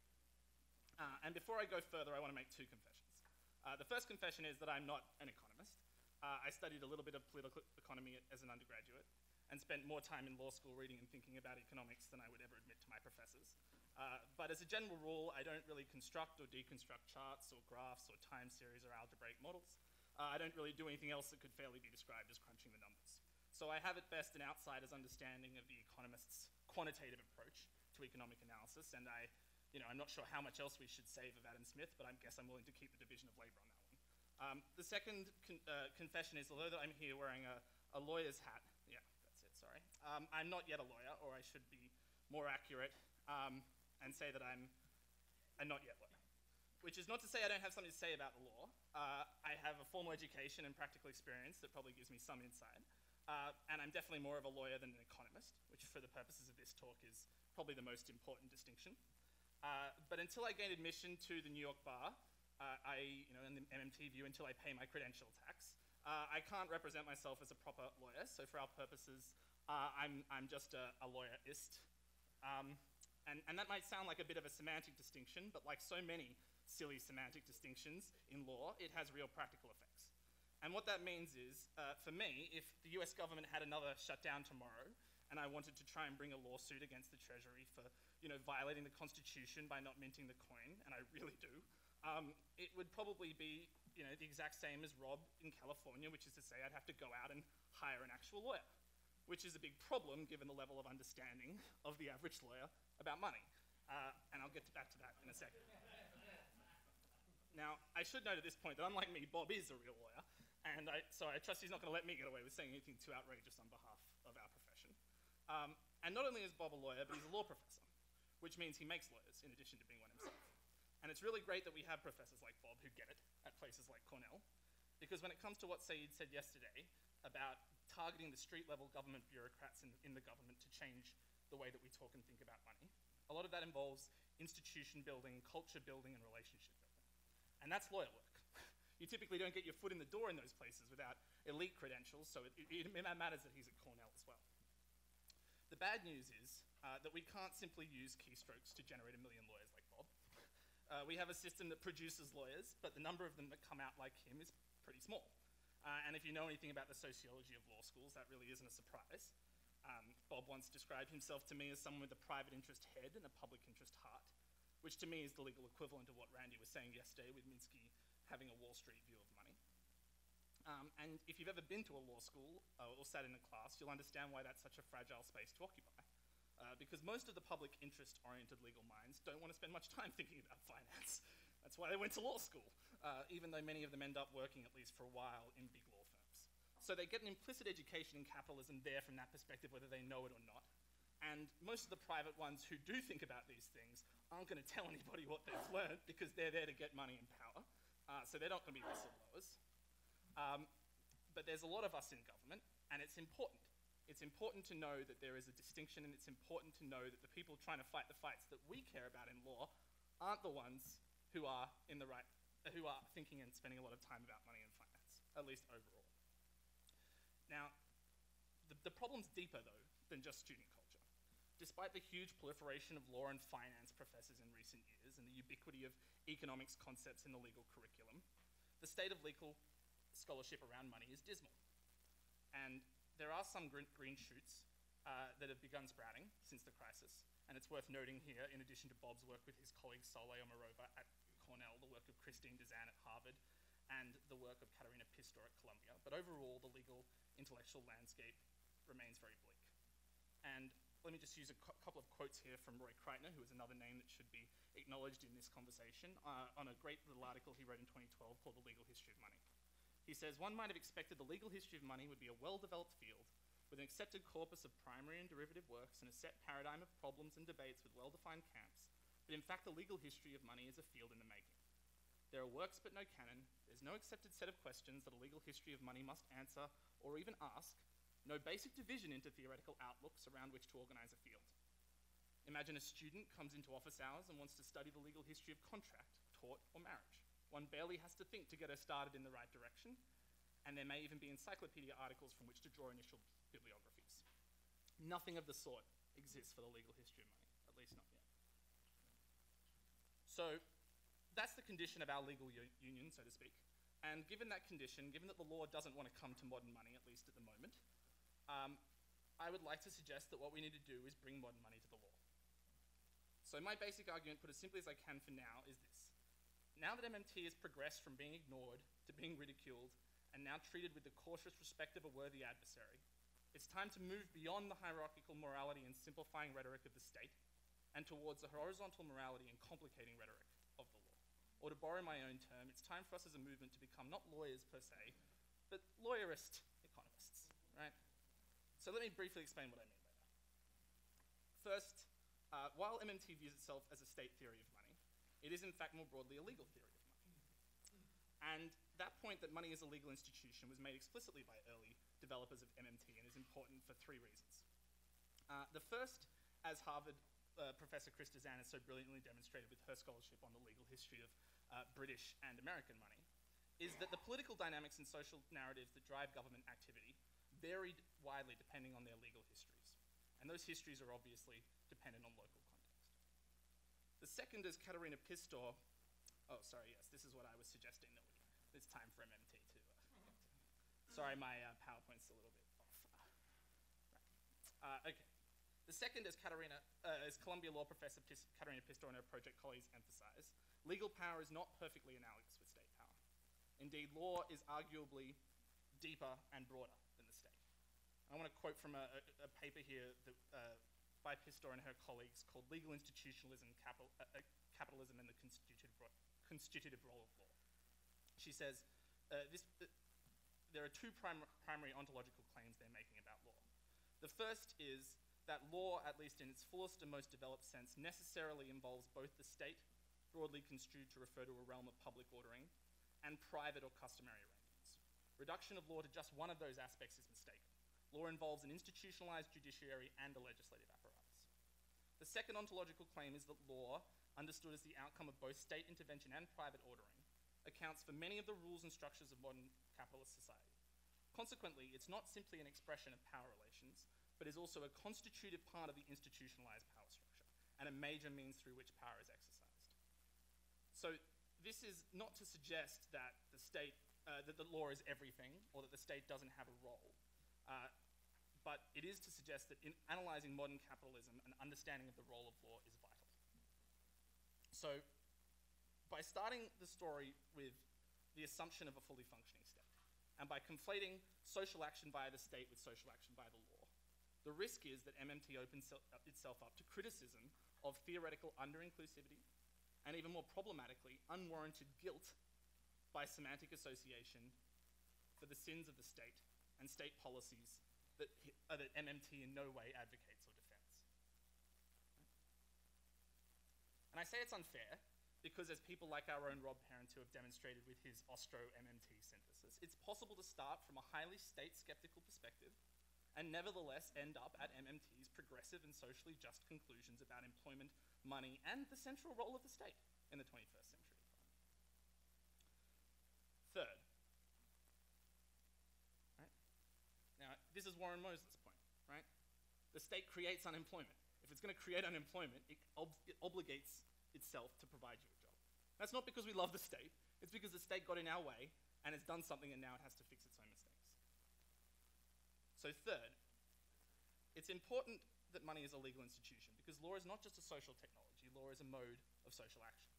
Uh, and before I go further, I want to make two confessions. Uh, the first confession is that I'm not an economist. Uh, I studied a little bit of political economy as an undergraduate, and spent more time in law school reading and thinking about economics than I would ever admit to my professors. Uh, but as a general rule, I don't really construct or deconstruct charts or graphs or time series or algebraic models. Uh, I don't really do anything else that could fairly be described as crunching the numbers. So I have at best an outsider's understanding of the economist's quantitative approach to economic analysis, and I, you know, I'm not sure how much else we should save of Adam Smith, but I guess I'm willing to keep the division of labor on that one. Um, the second con uh, confession is, although that I'm here wearing a, a lawyer's hat, yeah. That's it, sorry. Um, I'm not yet a lawyer, or I should be more accurate um, and say that I'm a not yet lawyer. Which is not to say I don't have something to say about the law. Uh, I have a formal education and practical experience that probably gives me some insight. Uh, and I'm definitely more of a lawyer than an economist, which for the purposes of this talk is probably the most important distinction. Uh, but until I gain admission to the New York bar, uh, I, you know, in the M M T view, until I pay my credential tax, Uh, I can't represent myself as a proper lawyer, so for our purposes, uh, I'm, I'm just a, a lawyer-ist. Um, and, and that might sound like a bit of a semantic distinction, but like so many silly semantic distinctions in law, it has real practical effects. And what that means is, uh, for me, if the U S government had another shutdown tomorrow, and I wanted to try and bring a lawsuit against the Treasury for you know, violating the Constitution by not minting the coin, and I really do, Um, it would probably be, you know, the exact same as Rob in California, which is to say I'd have to go out and hire an actual lawyer, which is a big problem given the level of understanding of the average lawyer about money. Uh, and I'll get back to that in a second. Now, I should note at this point that unlike me, Bob is a real lawyer, and I, so I trust he's not going to let me get away with saying anything too outrageous on behalf of our profession. Um, and not only is Bob a lawyer, but he's a law professor, which means he makes lawyers in addition to being one himself. And it's really great that we have professors like Bob who get it at places like Cornell, because when it comes to what Said said yesterday about targeting the street-level government bureaucrats in, in the government to change the way that we talk and think about money, a lot of that involves institution building, culture building, and relationship building. And that's lawyer work. You typically don't get your foot in the door in those places without elite credentials, so it, it, it matters that he's at Cornell as well. The bad news is uh, that we can't simply use keystrokes to generate a million lawyers like Bob. Uh, we have a system that produces lawyers, but the number of them that come out like him is pretty small. Uh, and if you know anything about the sociology of law schools, that really isn't a surprise. Um, Bob once described himself to me as someone with a private interest head and a public interest heart, which to me is the legal equivalent of what Randy was saying yesterday with Minsky having a Wall Street view of money. Um, and if you've ever been to a law school uh, or sat in a class, you'll understand why that's such a fragile space to occupy. Uh, because most of the public interest-oriented legal minds don't want to spend much time thinking about finance. That's why they went to law school. uh, even though many of them end up working at least for a while in big law firms. So they get an implicit education in capitalism there from that perspective, whether they know it or not. And most of the private ones who do think about these things aren't going to tell anybody what they've learned because they're there to get money and power. Uh, so they're not going to be whistleblowers. Um, but there's a lot of us in government, and it's important. It's important to know that there is a distinction, and it's important to know that the people trying to fight the fights that we care about in law aren't the ones who are in the right, who are thinking and spending a lot of time about money and finance, at least overall. Now, the, the problem's deeper, though, than just student culture. Despite the huge proliferation of law and finance professors in recent years and the ubiquity of economics concepts in the legal curriculum, the state of legal scholarship around money is dismal. And there are some green, green shoots uh, that have begun sprouting since the crisis, and it's worth noting here, in addition to Bob's work with his colleague Soleil Omarova at Cornell, the work of Christine Desan at Harvard, and the work of Katharina Pistor at Columbia. But overall, the legal intellectual landscape remains very bleak. And let me just use a couple of quotes here from Roy Kreitner, who is another name that should be acknowledged in this conversation, uh, on a great little article he wrote in twenty twelve called The Legal History of Money. He says, one might have expected the legal history of money would be a well-developed field with an accepted corpus of primary and derivative works and a set paradigm of problems and debates with well-defined camps, but in fact the legal history of money is a field in the making. There are works but no canon, there's no accepted set of questions that a legal history of money must answer or even ask, no basic division into theoretical outlooks around which to organize a field. Imagine a student comes into office hours and wants to study the legal history of contract, tort, or marriage. One barely has to think to get her started in the right direction, and there may even be encyclopedia articles from which to draw initial bibliographies. Nothing of the sort exists for the legal history of money, at least not yet. So that's the condition of our legal union, so to speak. And given that condition, given that the law doesn't want to come to modern money, at least at the moment, Um, I would like to suggest that what we need to do is bring modern money to the law. So my basic argument, put as simply as I can for now, is this. Now that M M T has progressed from being ignored to being ridiculed and now treated with the cautious respect of a worthy adversary, it's time to move beyond the hierarchical morality and simplifying rhetoric of the state and towards the horizontal morality and complicating rhetoric of the law. Or to borrow my own term, it's time for us as a movement to become not lawyers per se, but lawyerist economists, right? So let me briefly explain what I mean by that. First, uh, while M M T views itself as a state theory of money, it is in fact more broadly a legal theory of money. And that point that money is a legal institution was made explicitly by early developers of M M T and is important for three reasons. Uh, the first, as Harvard uh, Professor Chris Desan has so brilliantly demonstrated with her scholarship on the legal history of uh, British and American money, is that the political dynamics and social narratives that drive government activity varied widely depending on their legal histories. And those histories are obviously dependent on local context. The second is Katharina Pistor. Oh, sorry, yes, this is what I was suggesting that we, it's time for M M T to. Uh, to sorry, my uh, PowerPoint's a little bit off. Uh, right. uh, okay. The second is Katharina, uh, is Columbia Law Professor Pis Katharina Pistor and her project colleagues emphasize. Legal power is not perfectly analogous with state power. Indeed, law is arguably deeper and broader than the state. I want to quote from a, a, a paper here that, uh, by Pistor and her colleagues called Legal Institutionalism, Capital, uh, uh, Capitalism and the Constitutive, Constitutive Role of Law. She says, uh, this, uh, there are two prim primary ontological claims they're making about law. The first is that law, at least in its fullest and most developed sense, necessarily involves both the state, broadly construed to refer to a realm of public ordering, and private or customary arrangements. Reduction of law to just one of those aspects is mistaken. Law involves an institutionalized judiciary and a legislative apparatus. The second ontological claim is that law, understood as the outcome of both state intervention and private ordering, accounts for many of the rules and structures of modern capitalist society. Consequently, it's not simply an expression of power relations, but is also a constitutive part of the institutionalized power structure and a major means through which power is exercised. So this is not to suggest that the state Uh, that the law is everything, or that the state doesn't have a role. Uh, but it is to suggest that in analysing modern capitalism, an understanding of the role of law is vital. So by starting the story with the assumption of a fully functioning state, and by conflating social action via the state with social action by the law, the risk is that M M T opens itself up to criticism of theoretical under-inclusivity, and even more problematically, unwarranted guilt by semantic association for the sins of the state and state policies that, uh, that M M T in no way advocates or defends. And I say it's unfair because, as people like our own Rob Parente have demonstrated with his Austro-M M T synthesis, it's possible to start from a highly state-skeptical perspective and nevertheless end up at M M T's progressive and socially just conclusions about employment, money, and the central role of the state in the twenty-first century. Third, right? Now, this is Warren Mosler's point, right? The state creates unemployment. If it's going to create unemployment, it, ob it obligates itself to provide you a job. That's not because we love the state. It's because the state got in our way and has done something and now it has to fix its own mistakes. So third, it's important that money is a legal institution because law is not just a social technology. Law is a mode of social action.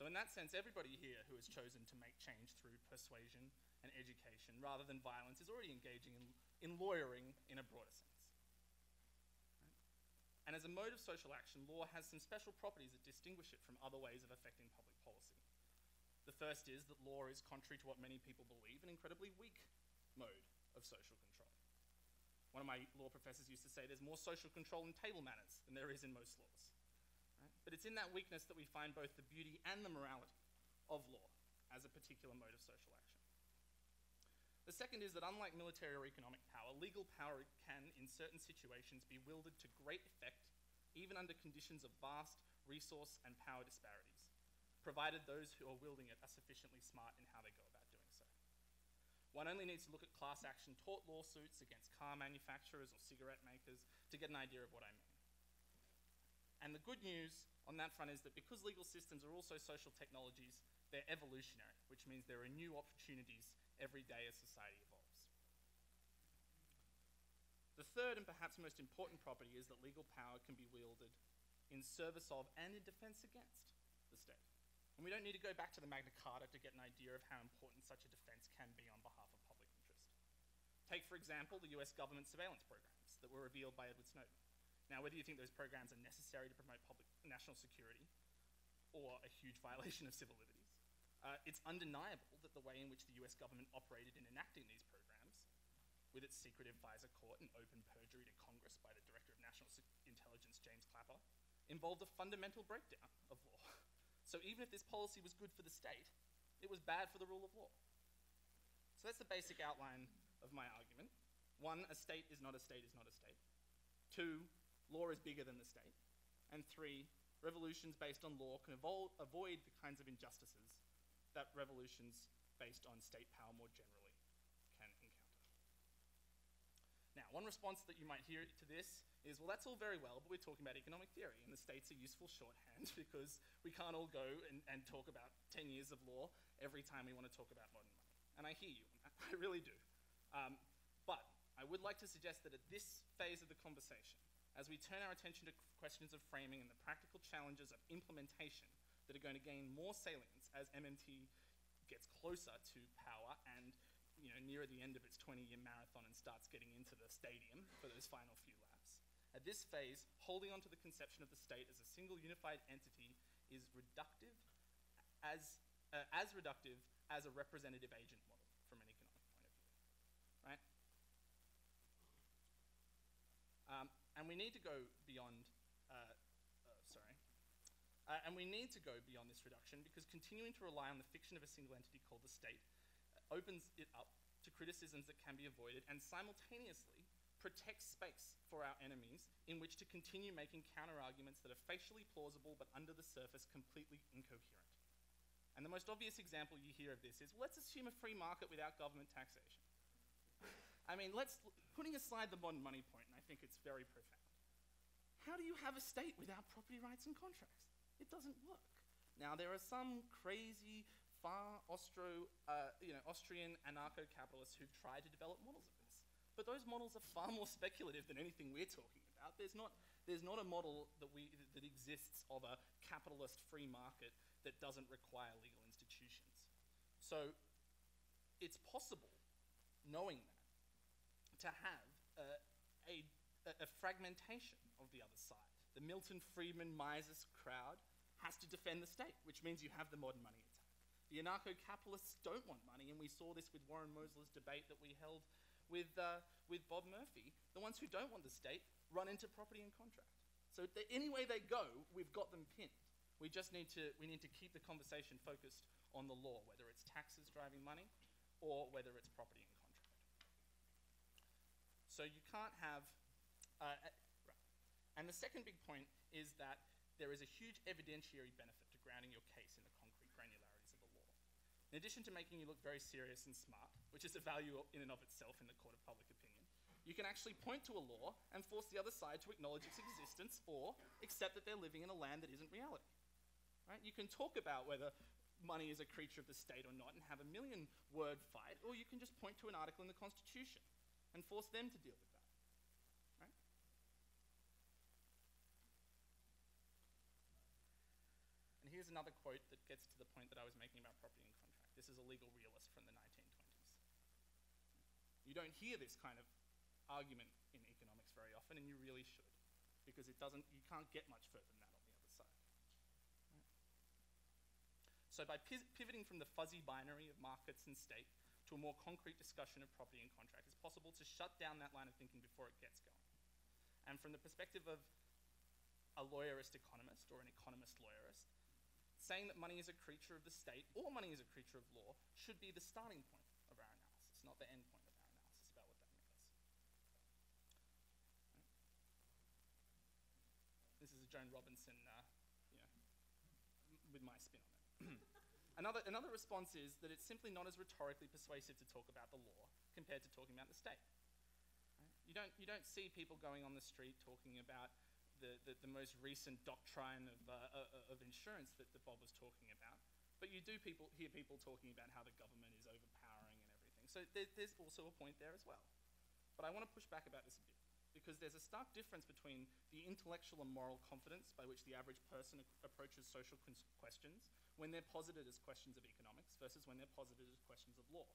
So in that sense, everybody here who has chosen to make change through persuasion and education rather than violence is already engaging in, in lawyering in a broader sense. Right? And as a mode of social action, law has some special properties that distinguish it from other ways of affecting public policy. The first is that law is, contrary to what many people believe, an incredibly weak mode of social control. One of my law professors used to say there's more social control in table manners than there is in most laws. Right? But it's in that weakness that we find both the beauty and the morality of law as a particular mode of social action. The second is that unlike military or economic power, legal power can, in certain situations, be wielded to great effect, even under conditions of vast resource and power disparities, provided those who are wielding it are sufficiently smart in how they go about doing so. One only needs to look at class action tort lawsuits against car manufacturers or cigarette makers to get an idea of what I mean. And the good news on that front is that because legal systems are also social technologies, they're evolutionary, which means there are new opportunities every day as society evolves. The third and perhaps most important property is that legal power can be wielded in service of and in defense against the state. And we don't need to go back to the Magna Carta to get an idea of how important such a defence can be on behalf of public interest. Take, for example, the U S government surveillance programs that were revealed by Edward Snowden. Now, whether you think those programs are necessary to promote public national security or a huge violation of civil liberties, uh, it's undeniable that the way in which the U S government operated in enacting these programs, with its secretive FISA court and open perjury to Congress by the Director of National Intelligence, James Clapper, involved a fundamental breakdown of law. So even if this policy was good for the state, it was bad for the rule of law. So that's the basic outline of my argument. One, a state is not a state is not a state. Two, law is bigger than the state. And three, revolutions based on law can evolve, avoid the kinds of injustices that revolutions based on state power more generally can encounter. Now, one response that you might hear to this is, well, that's all very well, but we're talking about economic theory, and the state's a useful shorthand because we can't all go and, and talk about ten years of law every time we want to talk about modern money. And I hear you on that, I really do. Um, but I would like to suggest that at this phase of the conversation, as we turn our attention to questions of framing and the practical challenges of implementation that are going to gain more salience as M M T gets closer to power and, you know, nearer the end of its twenty-year marathon and starts getting into the stadium for those final few laps. At this phase, holding on to the conception of the state as a single unified entity is reductive, as, uh, as reductive as a representative agent model from an economic point of view, right? Um, and we need to go beyond, uh, uh, sorry, uh, and we need to go beyond this reduction because continuing to rely on the fiction of a single entity called the state opens it up to criticisms that can be avoided and simultaneously protects space for our enemies in which to continue making counter-arguments that are facially plausible but under the surface completely incoherent. And the most obvious example you hear of this is, well, let's assume a free market without government taxation. I mean, let's, putting aside the modern money point, and I think it's very profound, how do you have a state without property rights and contracts? It doesn't work. Now, there are some crazy far Austro, uh, you know, Austrian anarcho-capitalists who've tried to develop models of this. But those models are far more speculative than anything we're talking about. There's not, there's not a model that, we, that exists of a capitalist free market that doesn't require legal institutions. So it's possible, knowing that, to have a, a, a fragmentation of the other side. The Milton Friedman Mises crowd has to defend the state, which means you have the modern money attack. The anarcho-capitalists don't want money, and we saw this with Warren Mosler's debate that we held with, uh, with Bob Murphy. The ones who don't want the state run into property and contract. So the, any way they go, we've got them pinned. We just need to, we need to keep the conversation focused on the law, whether it's taxes driving money or whether it's property and contract. So you can't have... Uh, right. And the second big point is that there is a huge evidentiary benefit to grounding your case in the concrete granularities of the law. In addition to making you look very serious and smart, which is a value in and of itself in the court of public opinion, you can actually point to a law and force the other side to acknowledge its existence or accept that they're living in a land that isn't reality. Right? You can talk about whether money is a creature of the state or not and have a million word fight, or you can just point to an article in the Constitution and force them to deal with that. Right? And here's another quote that gets to the point that I was making about property and contract. This is a legal realist from the nineteen twenties. You don't hear this kind of argument in economics very often, and you really should, because it doesn't, you can't get much further than that on the other side. Right. So by pivoting from the fuzzy binary of markets and state to a more concrete discussion of property and contract, it's possible to shut down that line of thinking before it gets going. And from the perspective of a lawyerist economist or an economist lawyerist, saying that money is a creature of the state or money is a creature of law should be the starting point of our analysis, not the end point of our analysis about what that means. Right. This is a Joan Robinson, uh, you know, with my spin on it. another, another response is that it's simply not as rhetorically persuasive to talk about the law compared to talking about the state. Right. You don't, you don't see people going on the street talking about The, the, the most recent doctrine of, uh, uh, of insurance that, that Bob was talking about. But you do people, hear people talking about how the government is overpowering and everything. So there, there's also a point there as well. But I want to push back about this a bit, because there's a stark difference between the intellectual and moral confidence by which the average person approaches social questions when they're posited as questions of economics versus when they're posited as questions of law.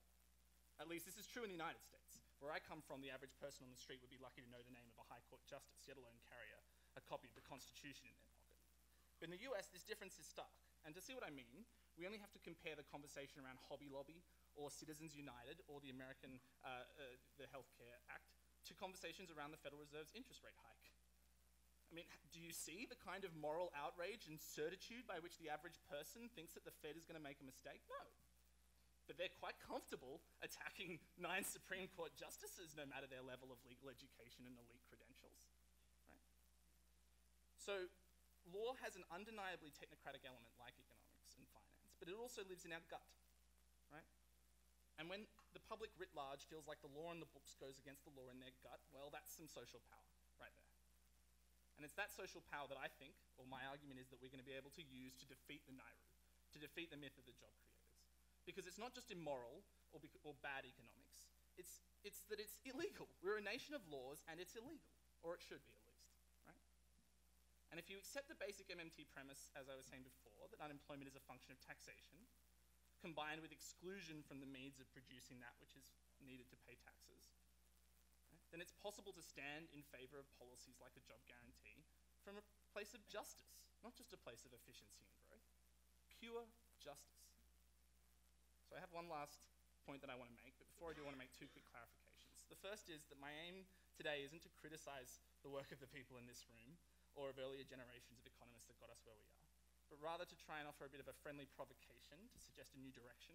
At least this is true in the United States. Where I come from, the average person on the street would be lucky to know the name of a High Court justice, yet alone carry a a copy of the Constitution in their pocket. But in the U S, this difference is stark. And to see what I mean, we only have to compare the conversation around Hobby Lobby or Citizens United or the American uh, uh, the Healthcare Act to conversations around the Federal Reserve's interest rate hike. I mean, do you see the kind of moral outrage and certitude by which the average person thinks that the Fed is going to make a mistake? No. But they're quite comfortable attacking nine Supreme Court justices, no matter their level of legal education and elite credentials. So law has an undeniably technocratic element like economics and finance, but it also lives in our gut, right? And when the public writ large feels like the law in the books goes against the law in their gut, well, that's some social power right there. And it's that social power that I think, or my argument is that we're going to be able to use to defeat the N I R U, to defeat the myth of the job creators. Because it's not just immoral or, or bad economics, it's, it's that it's illegal. We're a nation of laws and it's illegal, or it should be illegal. And if you accept the basic M M T premise, as I was saying before, that unemployment is a function of taxation, combined with exclusion from the means of producing that which is needed to pay taxes, right, then it's possible to stand in favour of policies like a job guarantee from a place of justice, not just a place of efficiency and growth, pure justice. So I have one last point that I want to make, but before I do, I want to make two quick clarifications. The first is that my aim today isn't to criticise the work of the people in this room, or of earlier generations of economists that got us where we are, but rather to try and offer a bit of a friendly provocation to suggest a new direction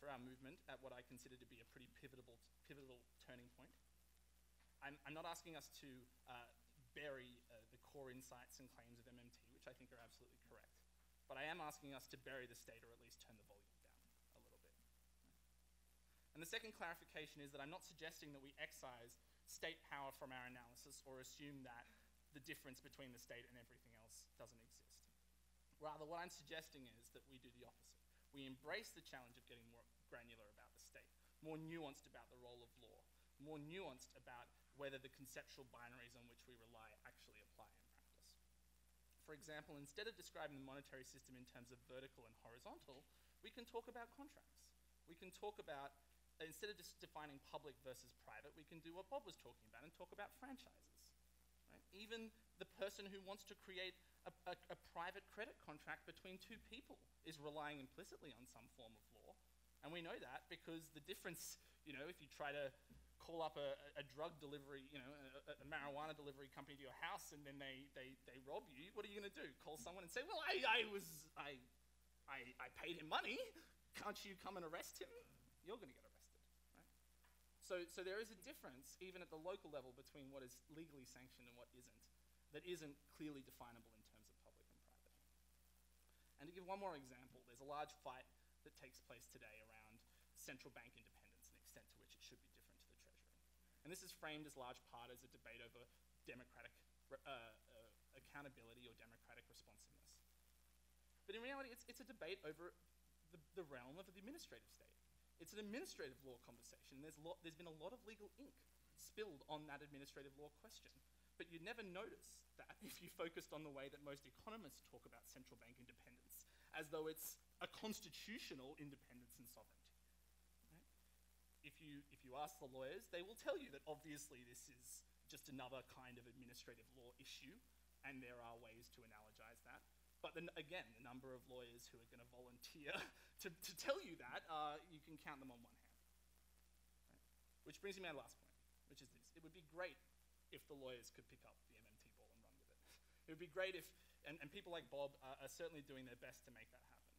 for our movement at what I consider to be a pretty pivotal, pivotal turning point. I'm, I'm not asking us to uh, bury uh, the core insights and claims of M M T, which I think are absolutely correct, but I am asking us to bury the state or at least turn the volume down a little bit. And the second clarification is that I'm not suggesting that we excise state power from our analysis or assume that the difference between the state and everything else doesn't exist. Rather, what I'm suggesting is that we do the opposite. We embrace the challenge of getting more granular about the state, more nuanced about the role of law, more nuanced about whether the conceptual binaries on which we rely actually apply in practice. For example, instead of describing the monetary system in terms of vertical and horizontal, we can talk about contracts. We can talk about, instead of just defining public versus private, we can do what Bob was talking about and talk about franchises. Right? Even the person who wants to create A, a, a private credit contract between two people is relying implicitly on some form of law. And we know that because the difference, you know, if you try to call up a, a drug delivery, you know, a, a marijuana delivery company to your house and then they, they, they rob you, what are you going to do? Call someone and say, well, I, I was, I, I, I paid him money. Can't you come and arrest him? You're going to get arrested, right? So, so there is a difference, even at the local level, between what is legally sanctioned and what isn't, that isn't clearly definable in terms of public and private. And to give one more example, there's a large fight that takes place today around central bank independence and the extent to which it should be different to the Treasury. And this is framed as large part as a debate over democratic uh, uh, accountability or democratic responsiveness. But in reality, it's, it's a debate over the, the realm of the administrative state. It's an administrative law conversation. There's, lo there's been a lot of legal ink spilled on that administrative law question. But you'd never notice that if you focused on the way that most economists talk about central bank independence, as though it's a constitutional independence and sovereignty. Right? If you, if you ask the lawyers, they will tell you that obviously this is just another kind of administrative law issue, and there are ways to analogize that. But then again, the number of lawyers who are going to volunteer to, to tell you that, uh, you can count them on one hand. Right? Which brings me to my last point, which is this. It would be great if the lawyers could pick up the M M T ball and run with it. It would be great if, and, and people like Bob are, are certainly doing their best to make that happen.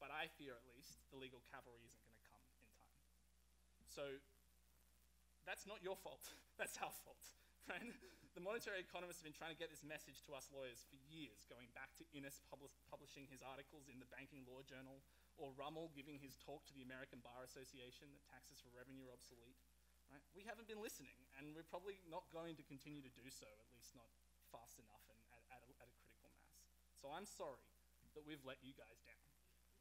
But I fear, at least, the legal cavalry isn't going to come in time. So that's not your fault. That's our fault. Right? The monetary economists have been trying to get this message to us lawyers for years, going back to Innes publish, publishing his articles in the Banking Law Journal, or Rummel giving his talk to the American Bar Association that taxes for revenue are obsolete. Right? We haven't been listening, and we're probably not going to continue to do so, at least not fast enough and at, at, a, at a critical mass. So I'm sorry that we've let you guys down.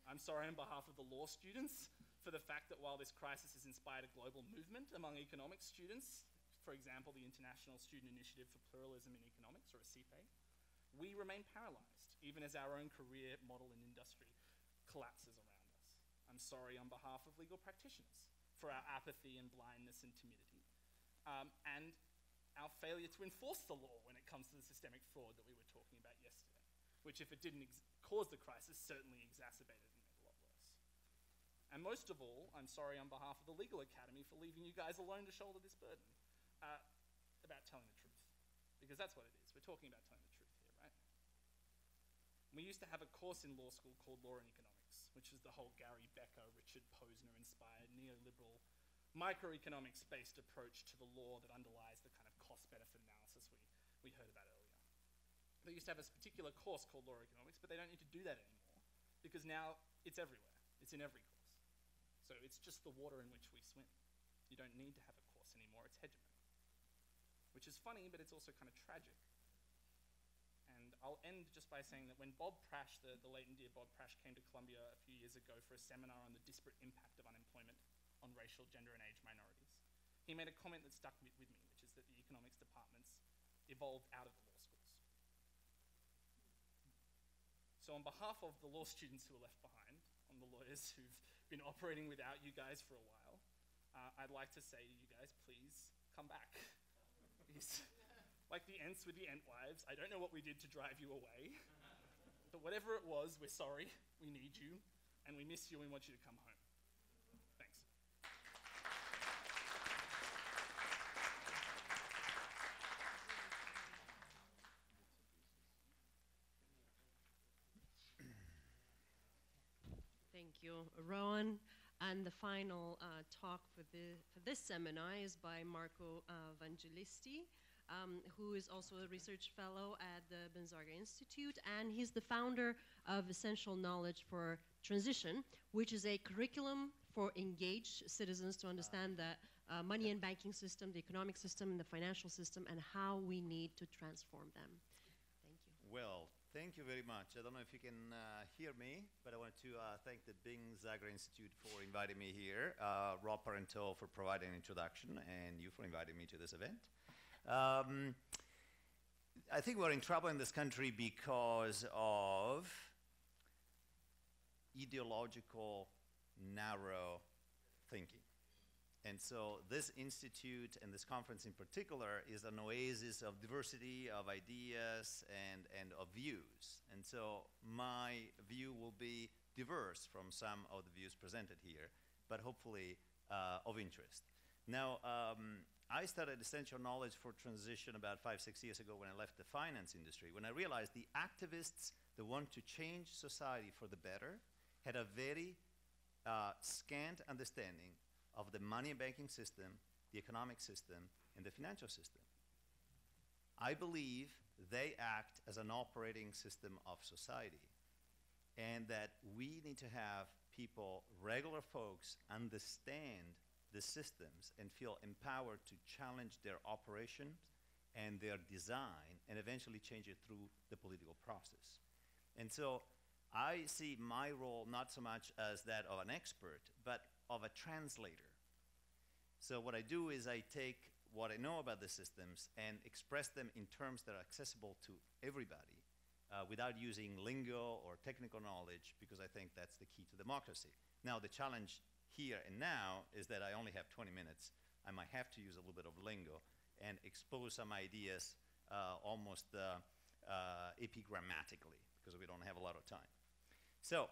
I'm sorry on behalf of the law students for the fact that while this crisis has inspired a global movement among economics students, for example, the International Student Initiative for Pluralism in Economics, or ICPE, we remain paralyzed, even as our own career model and industry collapses around us. I'm sorry on behalf of legal practitioners for our apathy and blindness and timidity, um, and our failure to enforce the law when it comes to the systemic fraud that we were talking about yesterday, which if it didn't ex cause the crisis, certainly exacerbated and made it a lot worse. And most of all, I'm sorry on behalf of the Legal Academy for leaving you guys alone to shoulder this burden uh, about telling the truth, because that's what it is. We're talking about telling the truth here, right? We used to have a course in law school called Law and Economics, which was the whole Gary Becker, Richard Posner-inspired neoliberal microeconomics-based approach to the law that underlies the kind of cost-benefit analysis we, we heard about earlier. They used to have a particular course called Law and Economics, but they don't need to do that anymore because now it's everywhere. It's in every course. So it's just the water in which we swim. You don't need to have a course anymore. It's hegemony, which is funny, but it's also kind of tragic. And I'll end just by saying that when Bob Prash, the, the late and dear Bob Prash, came to Columbia a few years ago for a seminar on the disparate impact of unemployment on racial, gender, and age minorities, he made a comment that stuck with me, which is that the economics departments evolved out of the law schools. So on behalf of the law students who are left behind, on the lawyers who've been operating without you guys for a while, uh, I'd like to say to you guys, please come back. Please. Like the Ents with the Entwives, I don't know what we did to drive you away, but whatever it was, we're sorry, we need you, and we miss you, and we want you to come home. Thanks. Thank you, Rohan. And the final uh, talk for, the, for this seminar is by Marco uh, Vangelisti, Um, who is also a research fellow at the Binzagr Institute, and he's the founder of Essential Knowledge for Transition, which is a curriculum for engaged citizens to understand the uh, money and banking system, the economic system, and the financial system, and how we need to transform them. Thank you. Well, thank you very much. I don't know if you can uh, hear me, but I want to uh, thank the Binzagr Institute for inviting me here, uh, Rob Parente for providing an introduction, and you for inviting me to this event. Um, I think we're in trouble in this country because of ideological, narrow thinking. And so this institute and this conference in particular is an oasis of diversity of ideas and, and of views. And so my view will be diverse from some of the views presented here, but hopefully uh, of interest. Now, um, I started Essential Knowledge for Transition about five, six years ago when I left the finance industry, when I realized the activists that want to change society for the better had a very uh, scant understanding of the money and banking system, the economic system, and the financial system. I believe they act as an operating system of society, and that we need to have people, regular folks, understand the systems and feel empowered to challenge their operations and their design and eventually change it through the political process. And so I see my role not so much as that of an expert, but of a translator. So what I do is I take what I know about the systems and express them in terms that are accessible to everybody uh, without using lingo or technical knowledge, because I think that's the key to democracy. Now the challenge here and now is that I only have twenty minutes. I might have to use a little bit of lingo and expose some ideas uh, almost uh, uh, epigrammatically, because we don't have a lot of time. So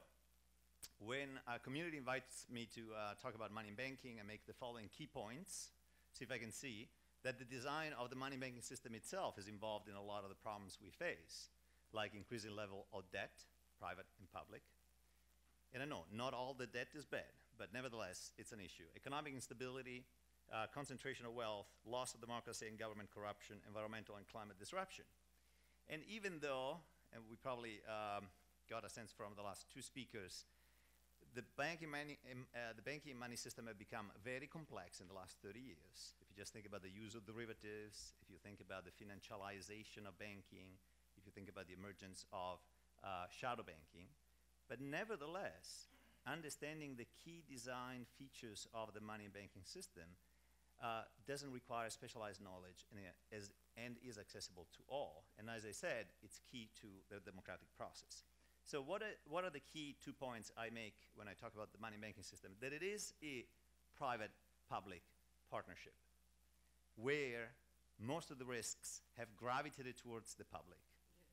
when a community invites me to uh, talk about money and banking, I make the following key points. See if I can see that the design of the money banking system itself is involved in a lot of the problems we face, like increasing level of debt, private and public. And I know not all the debt is bad, but nevertheless, it's an issue. Economic instability, uh, concentration of wealth, loss of democracy and government corruption, environmental and climate disruption. And even though, and we probably um, got a sense from the last two speakers, the banking, money, uh, the banking money system have become very complex in the last thirty years. If you just think about the use of derivatives, if you think about the financialization of banking, if you think about the emergence of uh, shadow banking. But nevertheless, understanding the key design features of the money and banking system uh, doesn't require specialized knowledge and is, and is accessible to all. And as I said, it's key to the democratic process. So what are, what are the key two points I make when I talk about the money banking system? That it is a private-public partnership where most of the risks have gravitated towards the public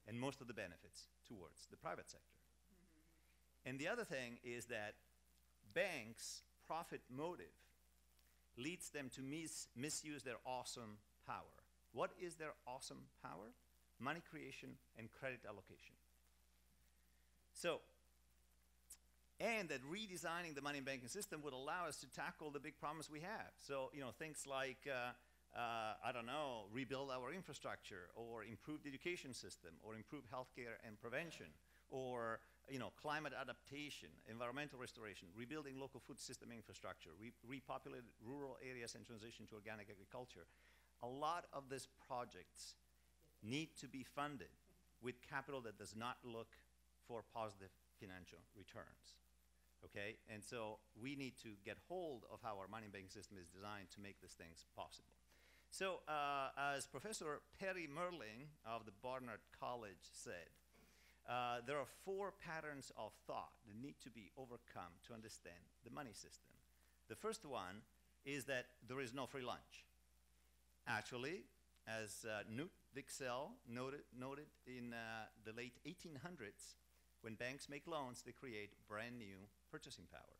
and most of the benefits towards the private sector. Mm-hmm. And the other thing is that banks' profit motive leads them to mis misuse their awesome power. What is their awesome power? Money creation and credit allocation. So, and that redesigning the money and banking system would allow us to tackle the big problems we have. So, you know, things like, uh, uh, I don't know, rebuild our infrastructure, or improve the education system, or improve healthcare and prevention, or, you know, climate adaptation, environmental restoration, rebuilding local food system infrastructure, re repopulate rural areas and transition to organic agriculture. A lot of these projects need to be funded with capital that does not look for positive financial returns, okay? And so we need to get hold of how our money banking system is designed to make these things possible. So uh, as Professor Perry Merling of the Barnard College said, uh, there are four patterns of thought that need to be overcome to understand the money system. The first one is that there is no free lunch. Actually, as uh, Knut Wicksell noted, noted in uh, the late eighteen hundreds, when banks make loans, they create brand new purchasing power.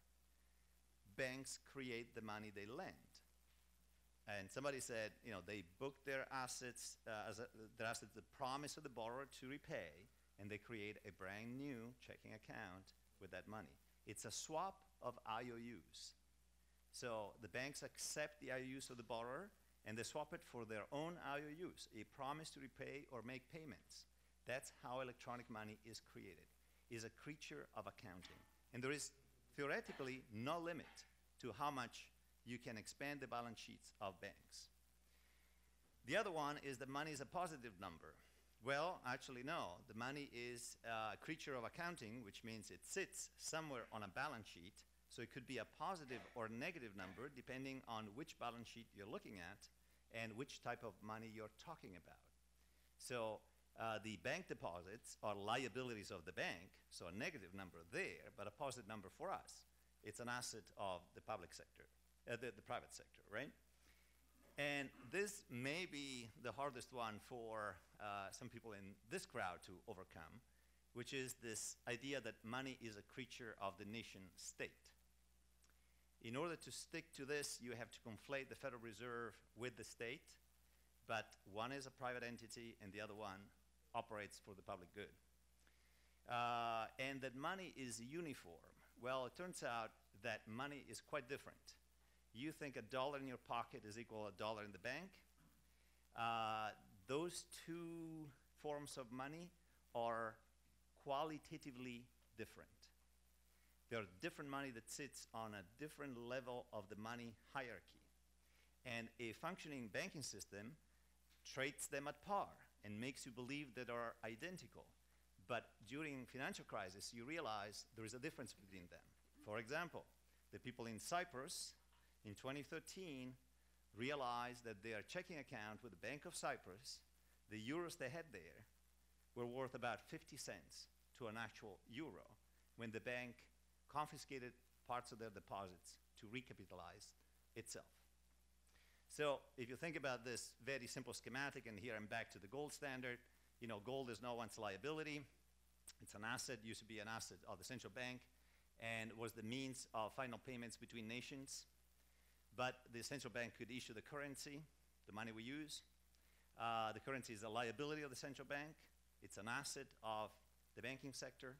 Banks create the money they lend. And somebody said, you know, they book their assets, uh, as a, their assets, the promise of the borrower to repay, and they create a brand new checking account with that money. It's a swap of I O Us. So the banks accept the I O Us of the borrower, and they swap it for their own I O Us, a promise to repay or make payments. That's how electronic money is created. Is a creature of accounting. And there is theoretically no limit to how much you can expand the balance sheets of banks. The other one is that money is a positive number. Well, actually no, the money is uh, a creature of accounting, which means it sits somewhere on a balance sheet, so it could be a positive or a negative number depending on which balance sheet you're looking at and which type of money you're talking about. So, Uh, the bank deposits are liabilities of the bank, so a negative number there, but a positive number for us. It's an asset of the public sector, uh, the, the private sector, right? And this may be the hardest one for uh, some people in this crowd to overcome, which is this idea that money is a creature of the nation state. In order to stick to this, you have to conflate the Federal Reserve with the state, but one is a private entity and the other one operates for the public good. Uh, and that money is uniform. Well, it turns out that money is quite different. You think a dollar in your pocket is equal to a dollar in the bank. Uh, those two forms of money are qualitatively different. They are different money that sits on a different level of the money hierarchy. And a functioning banking system treats them at par and makes you believe that they are identical. But during financial crisis, you realize there is a difference between them. For example, the people in Cyprus in twenty thirteen realized that their checking account with the Bank of Cyprus, the euros they had there, were worth about fifty cents to an actual euro when the bank confiscated parts of their deposits to recapitalize itself. So if you think about this very simple schematic, and here I'm back to the gold standard, you know, gold is no one's liability. It's an asset, used to be an asset of the central bank, and was the means of final payments between nations. But the central bank could issue the currency, the money we use. Uh, the currency is a liability of the central bank. It's an asset of the banking sector.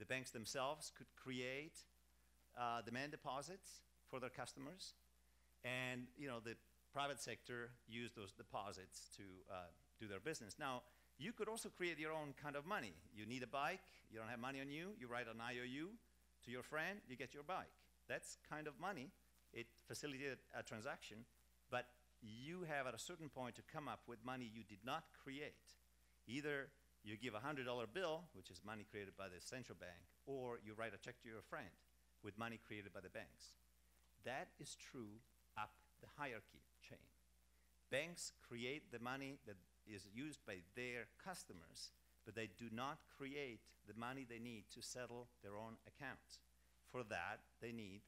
The banks themselves could create uh, demand deposits for their customers. And, you know, the private sector used those deposits to uh, do their business. Now, you could also create your own kind of money. You need a bike. You don't have money on you. You write an I O U to your friend. You get your bike. That's kind of money. It facilitated a transaction. But you have, at a certain point, to come up with money you did not create. Either you give a one hundred dollar bill, which is money created by the central bank, or you write a check to your friend with money created by the banks. That is true up the hierarchy chain. Banks create the money that is used by their customers, but they do not create the money they need to settle their own accounts. For that, they need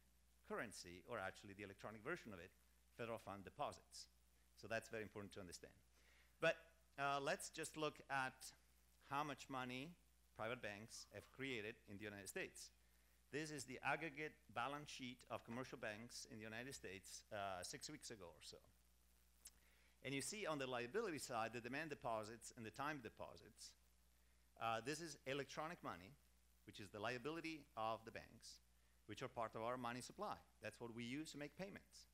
currency, or actually the electronic version of it, federal fund deposits. So that's very important to understand. But uh, let's just look at how much money private banks have created in the United States. This is the aggregate balance sheet of commercial banks in the United States uh, six weeks ago or so. And you see on the liability side the demand deposits and the time deposits. Uh, this is electronic money, which is the liability of the banks, which are part of our money supply. That's what we use to make payments.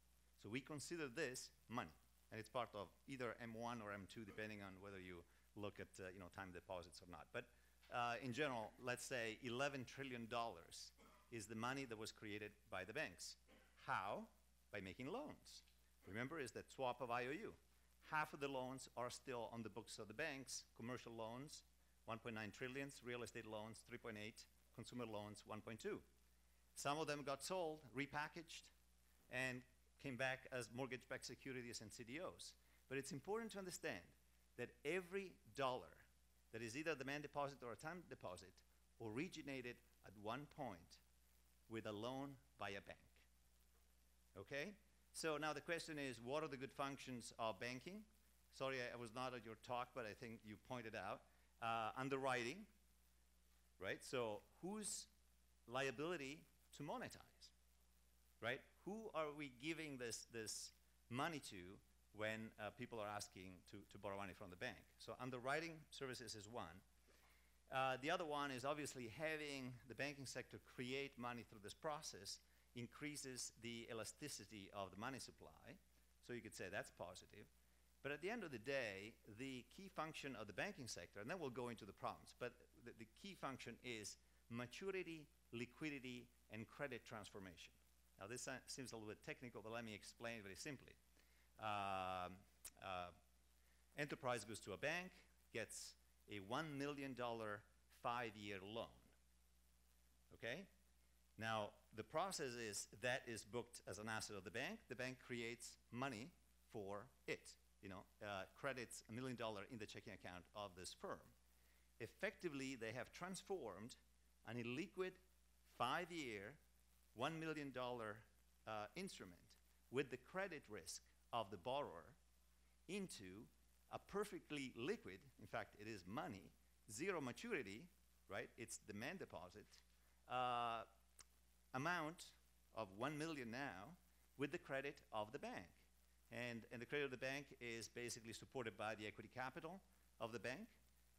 So we consider this money, and it's part of either M one or M two, depending on whether you look at uh, you know, time deposits or not. But uh, in general, let's say eleven trillion dollars is the money that was created by the banks. How? By making loans. Remember, it's that swap of I O U. Half of the loans are still on the books of the banks, commercial loans, one point nine trillion, real estate loans, three point eight, consumer loans, one point two. Some of them got sold, repackaged, and came back as mortgage-backed securities and C D Os. But it's important to understand that every dollar that is either a demand deposit or a time deposit originated at one point with a loan by a bank, okay? So now the question is, what are the good functions of banking? Sorry, I, I was not at your talk, but I think you pointed out. Uh, underwriting, right? So whose liability to monetize, right? Who are we giving this, this money to when uh, people are asking to, to borrow money from the bank? So underwriting services is one. Uh, the other one is obviously having the banking sector create money through this process increases the elasticity of the money supply. So you could say that's positive. But at the end of the day, the key function of the banking sector, and then we'll go into the problems, but the, the key function is maturity, liquidity, and credit transformation. Now this uh, seems a little bit technical, but let me explain very simply. Uh, uh, enterprise goes to a bank, gets a one million dollar five-year loan, okay? Now, the process is that is booked as an asset of the bank. The bank creates money for it, you know, uh, credits a million dollars in the checking account of this firm. Effectively, they have transformed an illiquid five-year, one million dollar uh, instrument with the credit risk of the borrower into a perfectly liquid, in fact, it is money, zero maturity, right? It's demand deposit uh, amount of one million now with the credit of the bank. And, and the credit of the bank is basically supported by the equity capital of the bank,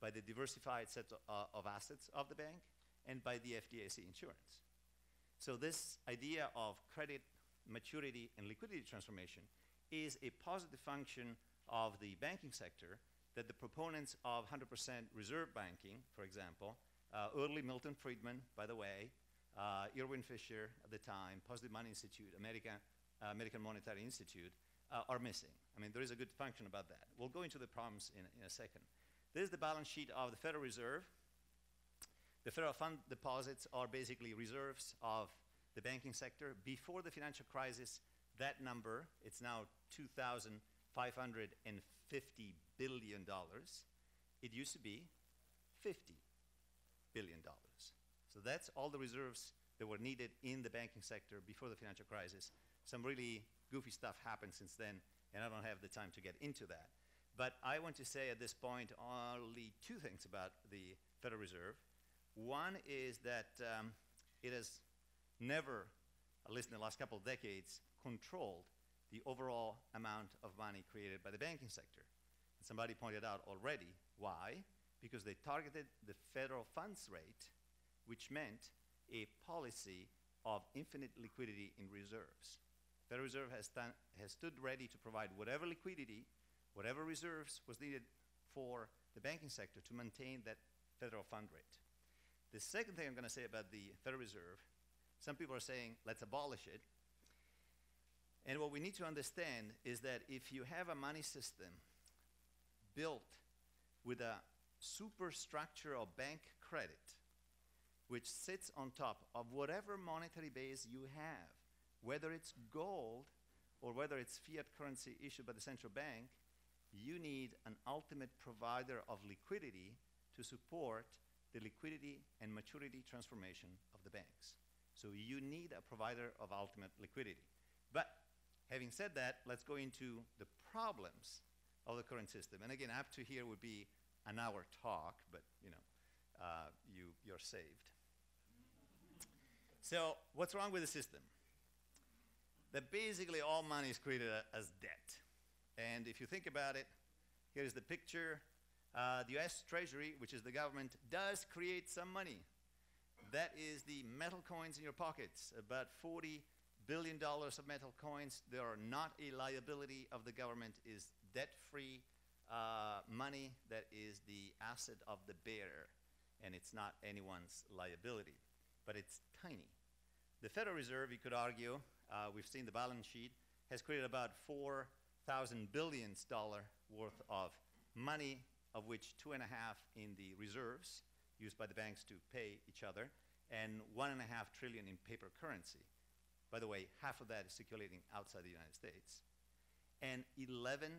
by the diversified set of, uh, of assets of the bank, and by the F D I C insurance. So this idea of credit maturity and liquidity transformation is a positive function of the banking sector that the proponents of one hundred percent reserve banking, for example, uh, early Milton Friedman, by the way, uh, Irwin Fisher at the time, Positive Money Institute, American, uh, American Monetary Institute, uh, are missing. I mean, there is a good function about that. We'll go into the problems in, in a second. This is the balance sheet of the Federal Reserve. The federal fund deposits are basically reserves of the banking sector. Before the financial crisis, that number, it's now two thousand five hundred fifty billion dollars. It used to be fifty billion dollars. So that's all the reserves that were needed in the banking sector before the financial crisis. Some really goofy stuff happened since then, and I don't have the time to get into that. But I want to say at this point only two things about the Federal Reserve. One is that um, it has never, at least in the last couple of decades, controlled the overall amount of money created by the banking sector. And somebody pointed out already why, because they targeted the federal funds rate, which meant a policy of infinite liquidity in reserves. The Federal Reserve has, has stood ready to provide whatever liquidity, whatever reserves was needed for the banking sector to maintain that federal fund rate. The second thing I'm going to say about the Federal Reserve, some people are saying, let's abolish it. And what we need to understand is that if you have a money system built with a superstructure of bank credit, which sits on top of whatever monetary base you have, whether it's gold or whether it's fiat currency issued by the central bank, you need an ultimate provider of liquidity to support the liquidity and maturity transformation of the banks. So you need a provider of ultimate liquidity. But having said that, let's go into the problems of the current system. And again, up to here would be an hour talk, but you know, uh, you, you're saved. So what's wrong with the system? That basically all money is created uh, as debt. And if you think about it, here is the picture. Uh, the U S Treasury, which is the government, does create some money. That is the metal coins in your pockets, about forty billion dollars of metal coins. They are not a liability of the government, is debt-free uh, money that is the asset of the bearer, and it's not anyone's liability, but it's tiny. The Federal Reserve, you could argue, uh, we've seen the balance sheet, has created about four thousand billion dollars worth of money, of which two and a half in the reserves used by the banks to pay each other, and one and a half trillion in paper currency. By the way, half of that is circulating outside the United States. And eleven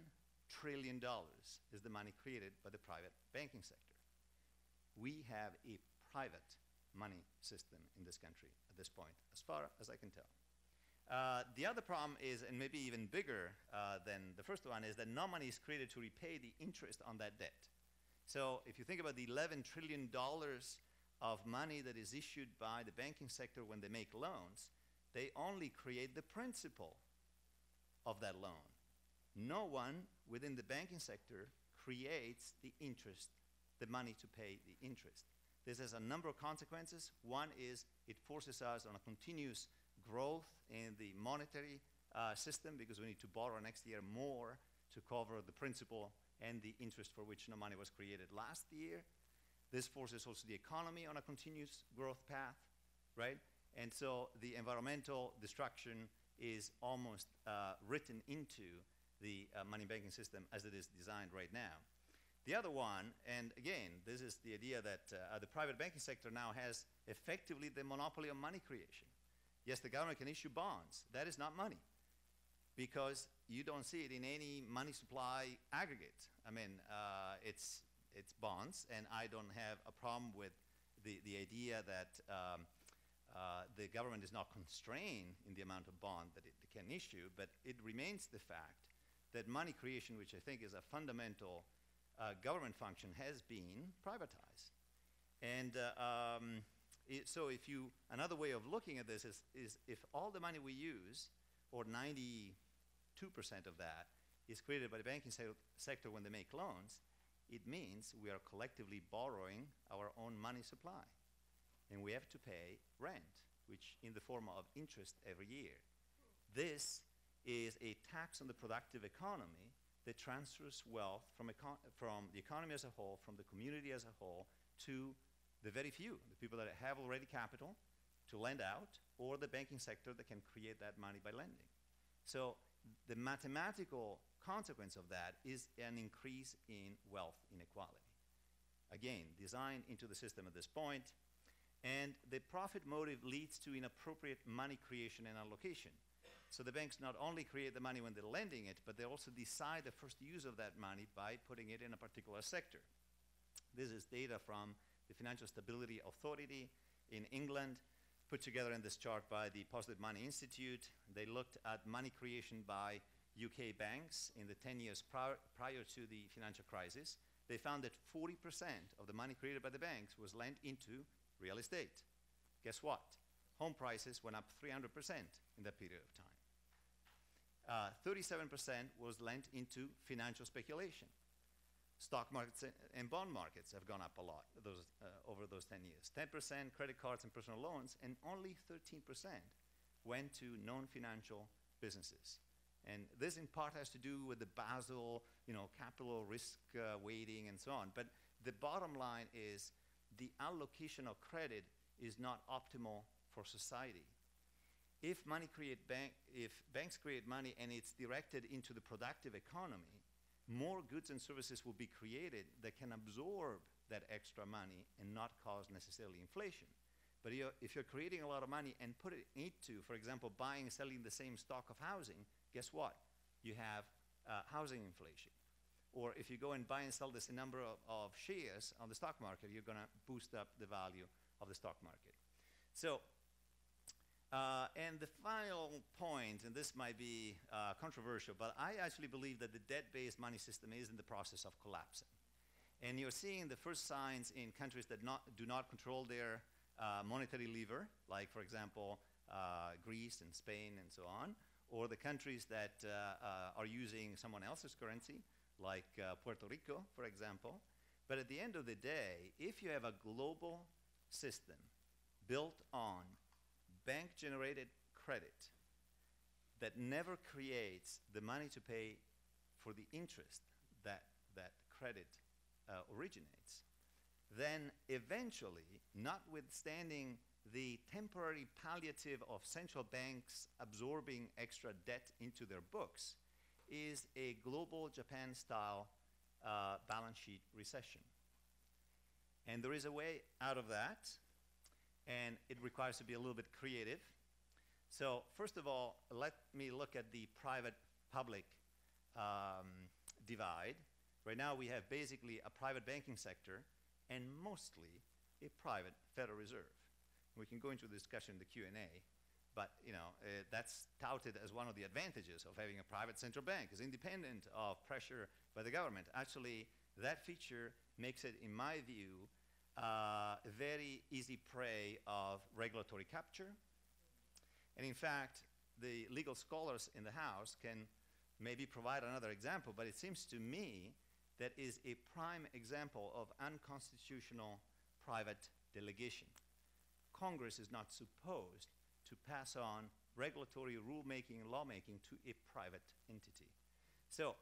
trillion dollars is the money created by the private banking sector. We have a private money system in this country at this point, as far as I can tell. Uh, the other problem is, and maybe even bigger uh, than the first one, is that no money is created to repay the interest on that debt. So if you think about the eleven trillion dollars of money that is issued by the banking sector when they make loans, they only create the principal of that loan. No one within the banking sector creates the interest, the money to pay the interest. This has a number of consequences. One is it forces us on a continuous growth in the monetary uh, system because we need to borrow next year more to cover the principal and the interest for which no money was created last year. This forces also the economy on a continuous growth path, right? And so the environmental destruction is almost uh, written into the uh, money banking system as it is designed right now. The other one, and again, this is the idea that uh, the private banking sector now has effectively the monopoly on money creation. Yes, the government can issue bonds. That is not money because you don't see it in any money supply aggregate. I mean, uh, it's, it's bonds, and I don't have a problem with the, the idea that um, Uh, the government is not constrained in the amount of bond that it can issue, but it remains the fact that money creation, which I think is a fundamental uh, government function, has been privatized. And uh, um, it, so if you, another way of looking at this is, is if all the money we use, or ninety-two percent of that, is created by the banking se sector when they make loans, it means we are collectively borrowing our own money supply. And we have to pay rent, which in the form of interest every year. This is a tax on the productive economy that transfers wealth from, econ from the economy as a whole, from the community as a whole, to the very few, the people that have already capital to lend out, or the banking sector that can create that money by lending. So the mathematical consequence of that is an increase in wealth inequality. Again, designed into the system at this point. And the profit motive leads to inappropriate money creation and allocation. So the banks not only create the money when they're lending it, but they also decide the first use of that money by putting it in a particular sector. This is data from the Financial Stability Authority in England, put together in this chart by the Positive Money Institute. They looked at money creation by U K banks in the ten years prior, prior to the financial crisis. They found that forty percent of the money created by the banks was lent into real estate. Guess what? Home prices went up three hundred percent in that period of time. thirty-seven percent uh, was lent into financial speculation. Stock markets and bond markets have gone up a lot those, uh, over those ten years. ten percent credit cards and personal loans, and only thirteen percent went to non-financial businesses. And this in part has to do with the Basel, you know, capital risk uh, weighting and so on. But the bottom line is the allocation of credit is not optimal for society. If, money create bank, if banks create money and it's directed into the productive economy, more goods and services will be created that can absorb that extra money and not cause necessarily inflation. But you're, if you're creating a lot of money and put it into, for example, buying and selling the same stock of housing, guess what? You have uh, housing inflation. Or if you go and buy and sell this number of, of shares on the stock market, you're going to boost up the value of the stock market. So, uh, and the final point, and this might be uh, controversial, but I actually believe that the debt-based money system is in the process of collapsing. And you're seeing the first signs in countries that not, do not control their uh, monetary lever, like, for example, uh, Greece and Spain and so on, or the countries that uh, uh, are using someone else's currency, like uh, Puerto Rico, for example. But at the end of the day, if you have a global system built on bank-generated credit that never creates the money to pay for the interest that that credit uh, originates, then eventually, notwithstanding the temporary palliative of central banks absorbing extra debt into their books, is a global Japan-style uh, balance sheet recession. And there is a way out of that, and it requires to be a little bit creative. So first of all, let me look at the private-public um, divide. Right now we have basically a private banking sector and mostly a private Federal Reserve. We can go into the discussion in the Q and A. But you know, uh, that's touted as one of the advantages of having a private central bank. It's independent of pressure by the government. Actually, that feature makes it, in my view, uh, a very easy prey of regulatory capture. And in fact, the legal scholars in the House can maybe provide another example, but it seems to me that is a prime example of unconstitutional private delegation. Congress is not supposed to pass on regulatory rulemaking and lawmaking to a private entity. So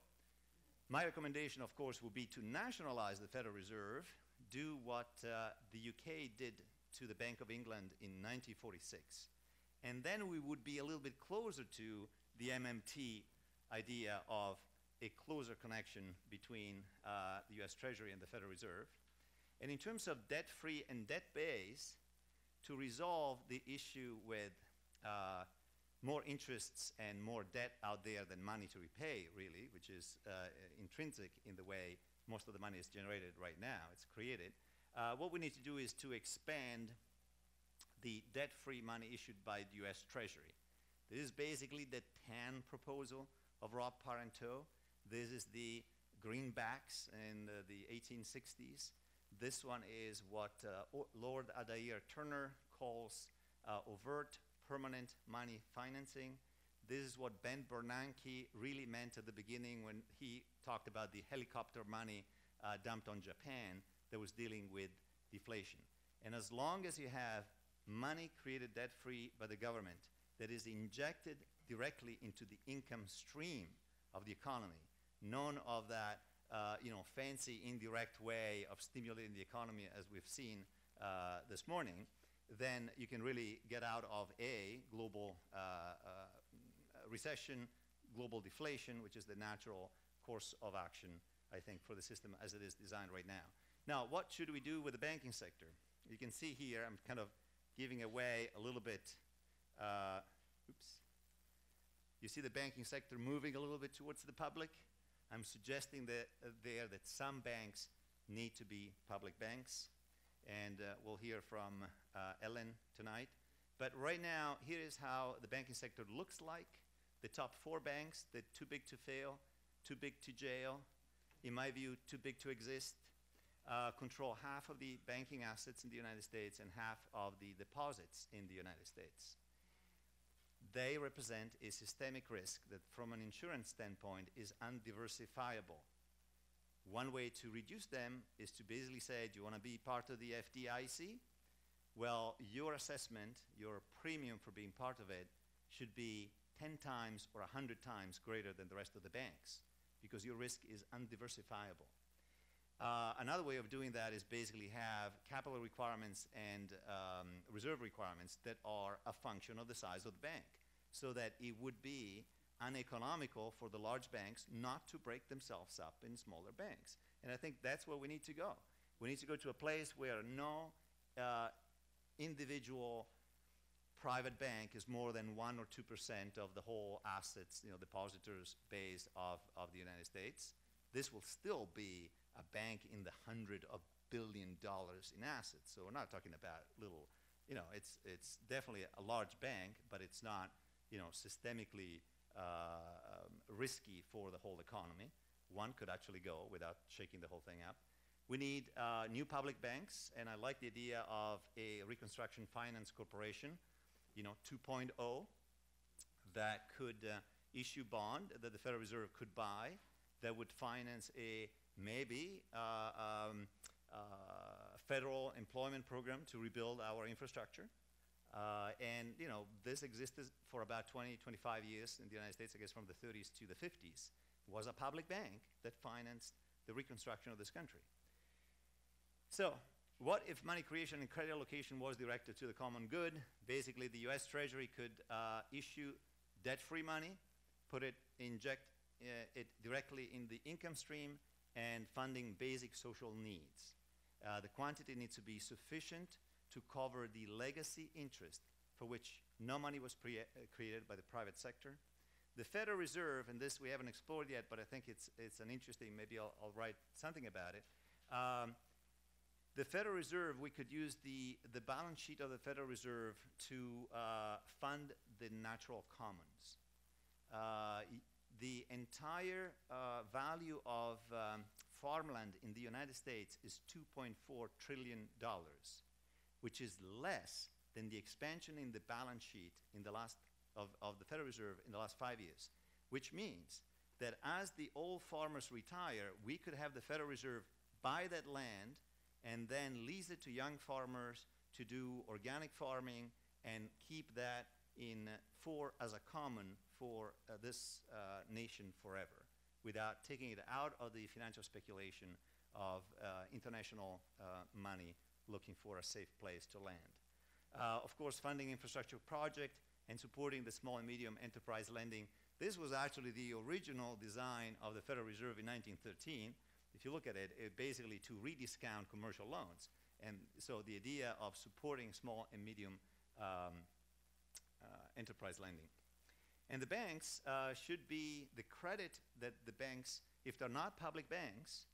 my recommendation, of course, would be to nationalize the Federal Reserve, do what uh, the U K did to the Bank of England in nineteen forty-six. And then we would be a little bit closer to the M M T idea of a closer connection between uh, the U S Treasury and the Federal Reserve. And in terms of debt-free and debt-based, to resolve the issue with uh, more interests and more debt out there than money to repay, really, which is uh, intrinsic in the way most of the money is generated right now, it's created. Uh, what we need to do is to expand the debt-free money issued by the U S Treasury. This is basically the T A N proposal of Rob Parente. This is the greenbacks in uh, the eighteen sixties. This one is what uh, Lord Adair Turner calls uh, overt permanent money financing. This is what Ben Bernanke really meant at the beginning when he talked about the helicopter money uh, dumped on Japan that was dealing with deflation. And as long as you have money created debt-free by the government that is injected directly into the income stream of the economy, none of that uh, you know, fancy indirect way of stimulating the economy as we've seen uh, this morning, then you can really get out of a global uh, uh, recession, global deflation, which is the natural course of action, I think, for the system as it is designed right now. Now, what should we do with the banking sector? You can see here, I'm kind of giving away a little bit, uh, oops. You see the banking sector moving a little bit towards the public. I'm suggesting that, uh, there that some banks need to be public banks. And uh, we'll hear from uh, Ellen tonight. But right now, here is how the banking sector looks like. The top four banks, the too big to fail, too big to jail, in my view, too big to exist, uh, control half of the banking assets in the United States and half of the deposits in the United States. They represent a systemic risk that, from an insurance standpoint, is undiversifiable. One way to reduce them is to basically say, do you want to be part of the F D I C? Well, your assessment, your premium for being part of it, should be ten times or one hundred times greater than the rest of the banks, because your risk is undiversifiable. Uh, another way of doing that is basically have capital requirements and um, reserve requirements that are a function of the size of the bank, so that it would be uneconomical for the large banks not to break themselves up in smaller banks. And I think that's where we need to go. We need to go to a place where no uh, individual private bank is more than one or two percent of the whole assets, you know, depositors base of, of the United States. This will still be a bank in the hundred of billion dollars in assets. So we're not talking about little, you know, it's, it's definitely a large bank, but it's not, you know, systemically Uh, um, risky for the whole economy. One could actually go without shaking the whole thing up. We need uh, new public banks, and I like the idea of a Reconstruction Finance Corporation, you know, two point oh, that could uh, issue bond that the Federal Reserve could buy, that would finance a maybe uh, um, uh, federal employment program to rebuild our infrastructure. Uh, and, you know, this existed for about twenty, twenty-five years in the United States, I guess from the thirties to the fifties, was a public bank that financed the reconstruction of this country. So, what if money creation and credit allocation was directed to the common good? Basically, the U S Treasury could uh, issue debt-free money, put it, inject uh, it directly in the income stream, and funding basic social needs. Uh, the quantity needs to be sufficient to cover the legacy interest for which no money was pre uh, created by the private sector. The Federal Reserve, and this we haven't explored yet, but I think it's, it's an interesting, maybe I'll, I'll write something about it. Um, the Federal Reserve, we could use the, the balance sheet of the Federal Reserve to uh, fund the natural commons. Uh, the entire uh, value of um, farmland in the United States is two point four trillion dollars. Which is less than the expansion in the balance sheet in the last of, of the Federal Reserve in the last five years, which means that as the old farmers retire, we could have the Federal Reserve buy that land and then lease it to young farmers to do organic farming and keep that in uh, for as a common for uh, this uh, nation forever, without taking it out of the financial speculation of uh, international uh, money looking for a safe place to land. Uh, of course, funding infrastructure projects and supporting the small and medium enterprise lending. This was actually the original design of the Federal Reserve in nineteen thirteen. If you look at it, it basically to rediscount commercial loans. And so the idea of supporting small and medium um, uh, enterprise lending. And the banks uh, should be the credit that the banks, if they're not public banks,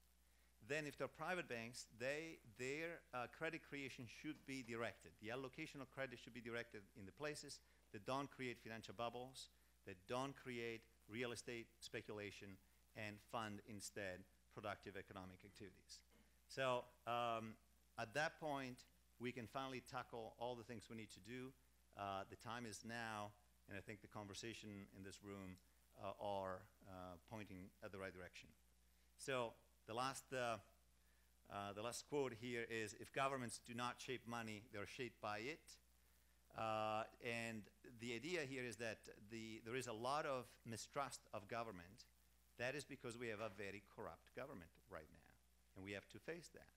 then if they're private banks, they, their uh, credit creation should be directed. The allocation of credit should be directed in the places that don't create financial bubbles, that don't create real estate speculation, and fund instead productive economic activities. So um, at that point, we can finally tackle all the things we need to do. Uh, the time is now, and I think the conversation in this room uh, are uh, pointing at the right direction. So the last, uh, uh, the last quote here is, if governments do not shape money, they're shaped by it. Uh, and the idea here is that the, there is a lot of mistrust of government. That is because we have a very corrupt government right now, and we have to face that.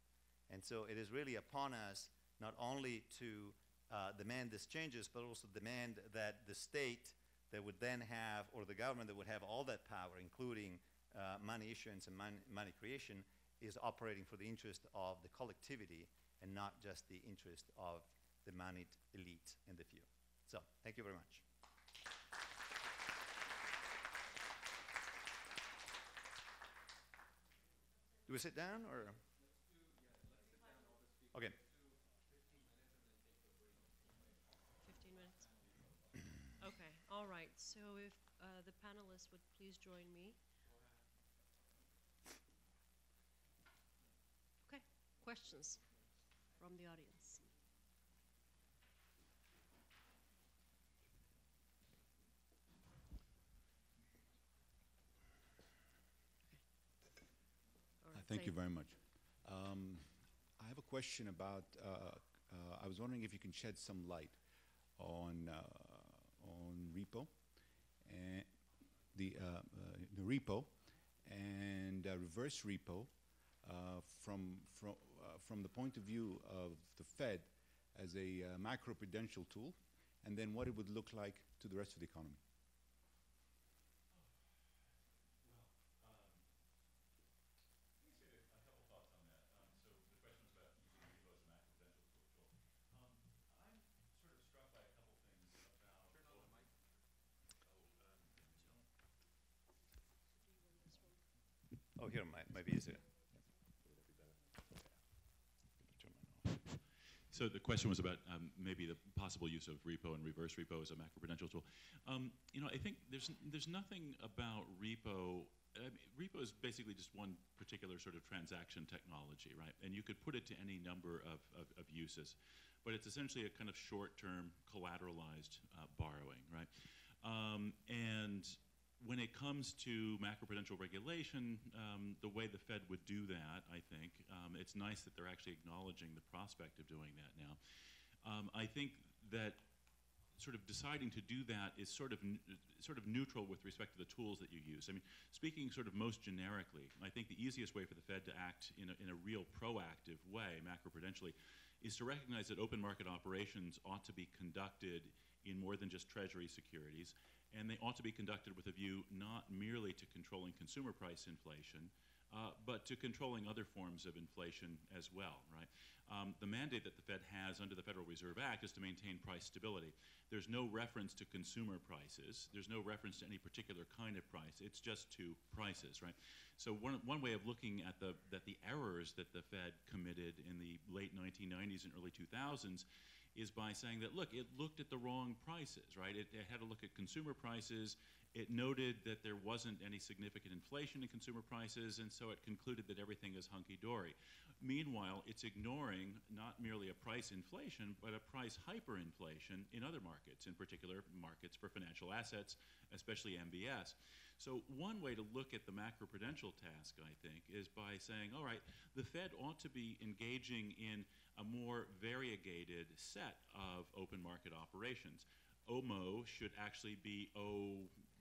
And so it is really upon us not only to uh, demand these changes, but also demand that the state that would then have, or the government that would have all that power, including uh, money issuance and money, money creation, is operating for the interest of the collectivity and not just the interest of the moneyed elite and the few. So, thank you very much. Do we sit down or? Let's do, yeah, let's sit down all the speakers. Okay. fifteen minutes. Okay, all right. So if uh, the panelists would please join me. Okay, questions from the audience? Thank you very much. Um, I have a question about, uh, uh, I was wondering if you can shed some light on uh, on repo, and the, uh, uh, the repo and uh, reverse repo uh, from, from, uh, from the point of view of the Fed as a uh, macroprudential tool, and then what it would look like to the rest of the economy. Oh, here might, might be easier. So the question was about um, maybe the possible use of repo and reverse repo as a macroprudential tool. Um, you know, I think there's there's nothing about repo. I mean, repo is basically just one particular sort of transaction technology, right? And you could put it to any number of, of, of uses, but it's essentially a kind of short-term collateralized uh, borrowing, right? Um, and when it comes to macroprudential regulation, um, the way the Fed would do that, I think, um, it's nice that they're actually acknowledging the prospect of doing that now. Um, I think that sort of deciding to do that is sort of sort of neutral with respect to the tools that you use. I mean, speaking sort of most generically, I think the easiest way for the Fed to act in a, in a real proactive way, macroprudentially, is to recognize that open market operations ought to be conducted in more than just Treasury securities, and they ought to be conducted with a view not merely to controlling consumer price inflation, uh, but to controlling other forms of inflation as well, right? Um, the mandate that the Fed has under the Federal Reserve Act is to maintain price stability. There's no reference to consumer prices. There's no reference to any particular kind of price. It's just to prices, right? So one, one way of looking at the, that the errors that the Fed committed in the late nineteen nineties and early two thousands is by saying that, look, it looked at the wrong prices, right? It, it had to look at consumer prices. It noted that there wasn't any significant inflation in consumer prices, and so it concluded that everything is hunky-dory. Meanwhile, it's ignoring not merely a price inflation, but a price hyperinflation in other markets, in particular markets for financial assets, especially M B S. So one way to look at the macroprudential task, I think, is by saying, all right, the Fed ought to be engaging in a more variegated set of open market operations. O M O should actually be O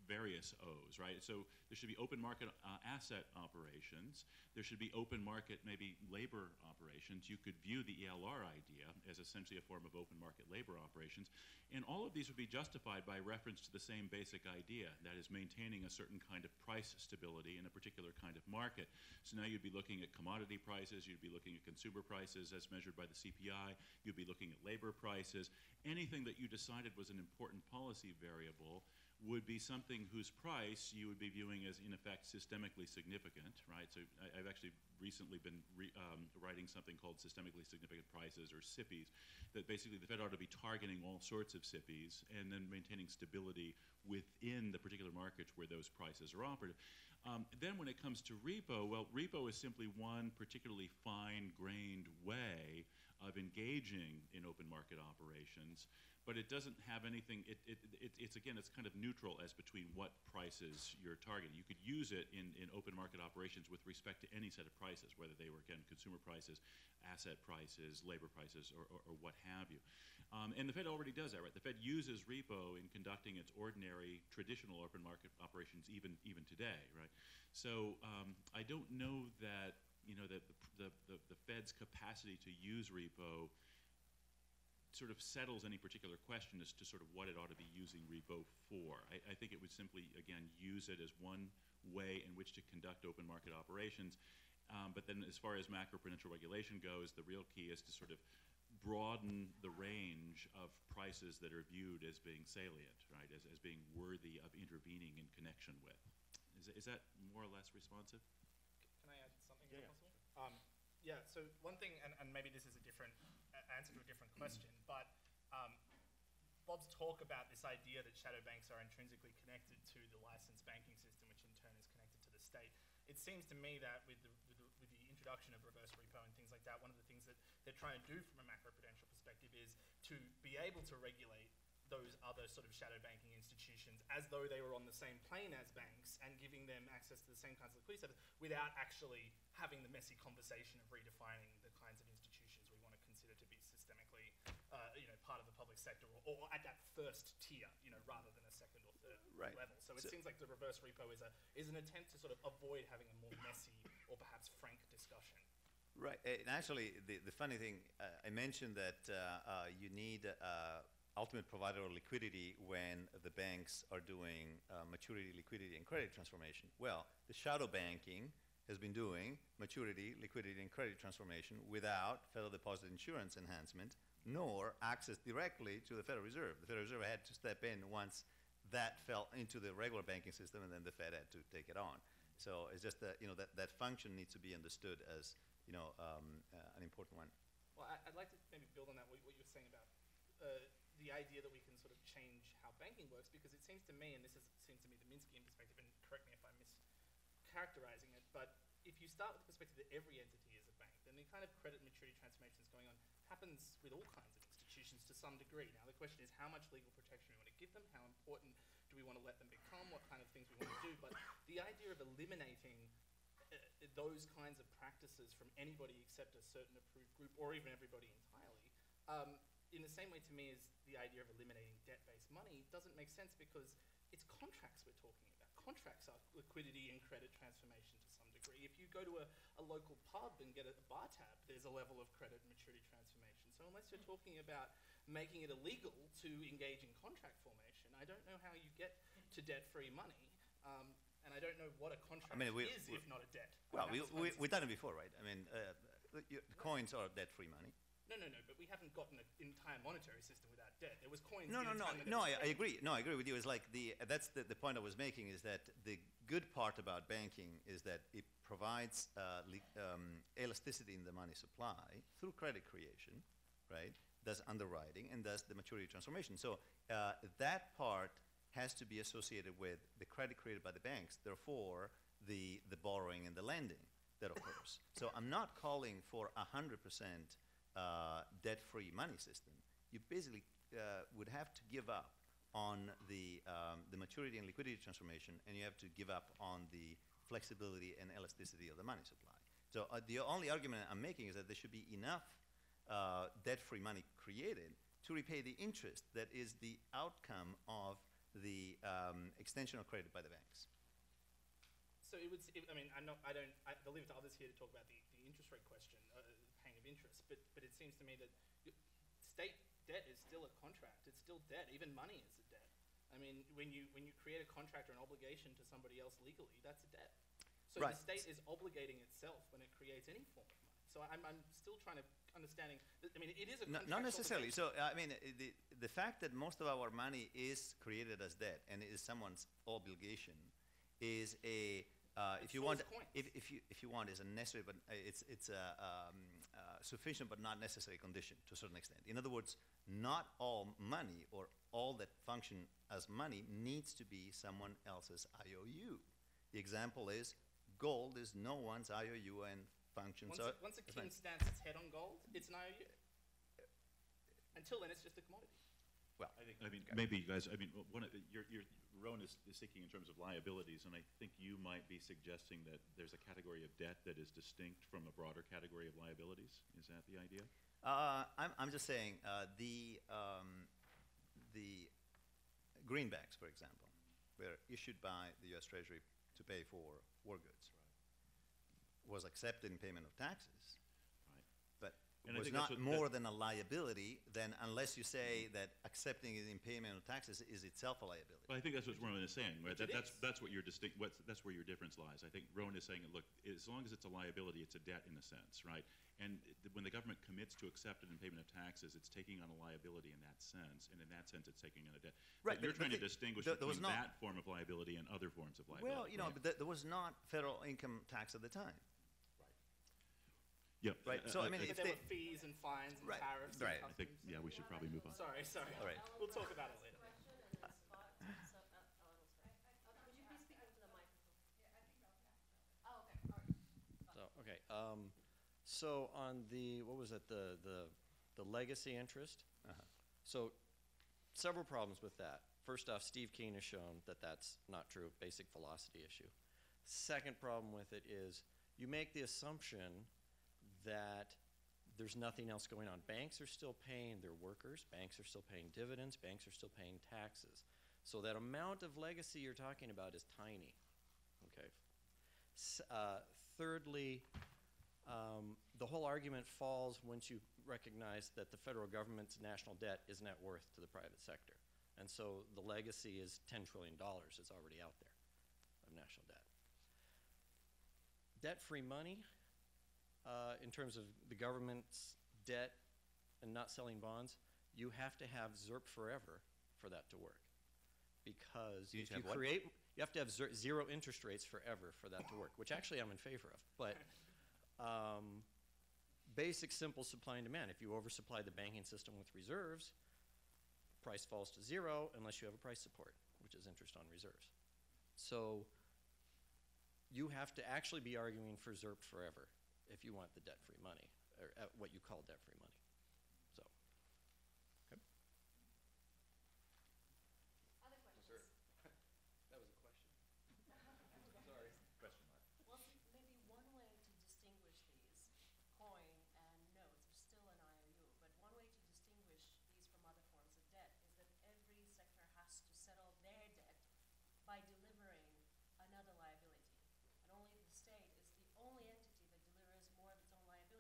various O's, right? So there should be open market uh, asset operations. There should be open market maybe labor operations. You could view the E L R idea as essentially a form of open market labor operations. And all of these would be justified by reference to the same basic idea, that is maintaining a certain kind of price stability in a particular kind of market. So now you'd be looking at commodity prices, you'd be looking at consumer prices as measured by the C P I, you'd be looking at labor prices. Anything that you decided was an important policy variable would be something whose price you would be viewing as, in effect, systemically significant, right? So I, I've actually recently been re, um, writing something called Systemically Significant Prices, or SIPIs, that basically the Fed ought to be targeting all sorts of SIPIs and then maintaining stability within the particular markets where those prices are offered. Um, then when it comes to repo, well, repo is simply one particularly fine-grained way of engaging in open market operations, but it doesn't have anything, it, it, it, it's again, it's kind of neutral as between what prices you're targeting. You could use it in, in open market operations with respect to any set of prices, whether they were, again, consumer prices, asset prices, labor prices, or, or, or what have you. Um, and the Fed already does that, right? The Fed uses repo in conducting its ordinary, traditional open market operations even, even today, right? So um, I don't know that, you know, that the, the, the Fed's capacity to use repo sort of settles any particular question as to sort of what it ought to be using repo for. I, I think it would simply, again, use it as one way in which to conduct open market operations. Um, but then as far as macroprudential regulation goes, the real key is to sort of broaden the range of prices that are viewed as being salient, right, as, as being worthy of intervening in connection with. Is, is that more or less responsive? Can I add something? Yeah, yeah. Um, yeah, so one thing, and, and maybe this is a different answer to a different question, but um, Bob's talk about this idea that shadow banks are intrinsically connected to the licensed banking system, which in turn is connected to the state. It seems to me that with the, with the, with the introduction of reverse repo and things like that, one of the things that they're trying to do from a macroprudential perspective is to be able to regulate those other sort of shadow banking institutions as though they were on the same plane as banks and giving them access to the same kinds of liquidity services without actually having the messy conversation of redefining the kinds of institutions we want to consider to be systemically uh, you know, part of the public sector, or, or at that first tier, you know, rather than a second or third right. level. So, so it seems like the reverse repo is a is an attempt to sort of avoid having a more messy or perhaps frank discussion. Right. And actually, the, the funny thing, uh, I mentioned that uh, uh, you need uh, ultimate provider of liquidity when the banks are doing uh, maturity, liquidity, and credit transformation. Well, the shadow banking has been doing maturity, liquidity, and credit transformation without Federal Deposit Insurance enhancement, nor access directly to the Federal Reserve. The Federal Reserve had to step in once that fell into the regular banking system, and then the Fed had to take it on. So it's just that, you know, that, that function needs to be understood as, you know, um, uh, an important one. Well, I, I'd like to maybe build on that, what, what you were saying about uh, the idea that we can sort of change how banking works, because it seems to me, and this is, seems to me the Minsky perspective, and correct me if I'm mischaracterizing it, but if you start with the perspective that every entity is a bank, then the kind of credit maturity transformations going on happens with all kinds of institutions to some degree. Now the question is how much legal protection we want to give them, how important do we want to let them become, what kind of things we want to do, but the idea of eliminating uh, those kinds of practices from anybody except a certain approved group, or even everybody entirely, um, in the same way to me as the idea of eliminating debt-based money doesn't make sense, because it's contracts we're talking about. Contracts are liquidity and credit transformation to some degree. If you go to a, a local pub and get a bar tab, there's a level of credit maturity transformation. So unless you're talking about making it illegal to engage in contract formation, I don't know how you get to debt-free money. Um, and I don't know what a contract I mean, we, is we if not a debt. Well, we've we, we done it before, right? I mean, uh, coins are debt-free money. No, no, no, but we haven't gotten an entire monetary system without debt. There was coins. No, no, no, no, I, I agree. No, I agree with you. It's like the, uh, that's the, the point I was making, is that the good part about banking is that it provides uh, um, elasticity in the money supply through credit creation, right? Does underwriting and does the maturity transformation. So uh, that part has to be associated with the credit created by the banks, therefore the, the borrowing and the lending that occurs. So I'm not calling for one hundred percent Uh, debt-free money system. You basically uh, would have to give up on the, um, the maturity and liquidity transformation, and you have to give up on the flexibility and elasticity of the money supply. So uh, the only argument I'm making is that there should be enough uh, debt-free money created to repay the interest that is the outcome of the um, extension of credit by the banks. So it would, it, I mean, I'm not, I don't, I'll leave it to others here to talk about the, the interest rate question. Uh, of interest, but, but it seems to me that state debt is still a contract, it's still debt, even money is a debt. I mean, when you, when you create a contract or an obligation to somebody else legally, that's a debt. So right. The state is obligating itself when it creates any form of money. So I'm, I'm still trying to understanding. I mean, it is a no, not necessarily. So I mean, the the fact that most of our money is created as debt and it is someone's obligation is a uh, if you want if, if you if you want is a necessary but it's it's a um, uh, sufficient but not necessary condition to a certain extent. In other words, not all money or all that function as money needs to be someone else's I O U. The example is gold is no one's I O U and functions. Once a, once a king stamps its head on gold, it's an I O U. Until then, it's just a commodity. Well, I think I mean maybe you guys. I mean, one of the, your your Rowan is, is thinking in terms of liabilities, and I think you might be suggesting that there's a category of debt that is distinct from a broader category of liabilities. Is that the idea? Uh, I'm I'm just saying uh, the um, the greenbacks, for example, were issued by the U S Treasury to pay for war goods. Right. Was accepted in payment of taxes, right. But and was not more than a liability. Then, unless you say that accepting it in payment of taxes is itself a liability. Well, I think that's what Rowan is saying. Right? That, that's is. that's what your distinct. What's, that's where your difference lies. I think Rowan is saying, look, as long as it's a liability, it's a debt in a sense, right? And it, when the government commits to accept it in payment of taxes, it's taking on a liability in that sense, and in that sense, it's taking on a debt. Right. But you're but trying to distinguish th between that not, form of liability and other forms of liability. Well, you know, right? but th there was not federal income tax at the time. Right. Yeah. Right. So uh, I mean, if there they, were fees and fines and right, tariffs. Right. And I think yeah, we should probably move on. Sorry. Sorry. All right. We'll talk about it later. Would you please speak into the microphone? Yeah, I think I'll oh, okay. All right. So okay. Um, So on the, what was it, the, the, the legacy interest? Uh-huh. So several problems with that. First off, Steve Keen has shown that that's not true, basic velocity issue. Second problem with it is you make the assumption that there's nothing else going on. Banks are still paying their workers, banks are still paying dividends, banks are still paying taxes. So that amount of legacy you're talking about is tiny, okay? Uh, thirdly, Um, the whole argument falls once you recognize that the federal government's national debt is net worth to the private sector. And so the legacy is ten trillion dollars is already out there of national debt. Debt-free money, uh, in terms of the government's debt and not selling bonds, you have to have ZERP forever for that to work. Because you if you create, you have to have zero interest rates forever for that to work, which actually I'm in favor of. But Um, basic, simple supply and demand. If you oversupply the banking system with reserves, price falls to zero unless you have a price support, which is interest on reserves. So you have to actually be arguing for ZERP forever if you want the debt-free money, or uh, what you call debt-free money. So, okay. Other questions? Sure. That was a question. Sorry. Question mark. Well, maybe one way to distinguish these, coin and notes are still an I O U, but one way to distinguish these from other forms of debt is that every sector has to settle their debt by delivering another liability. And only the state is the only entity that delivers more of its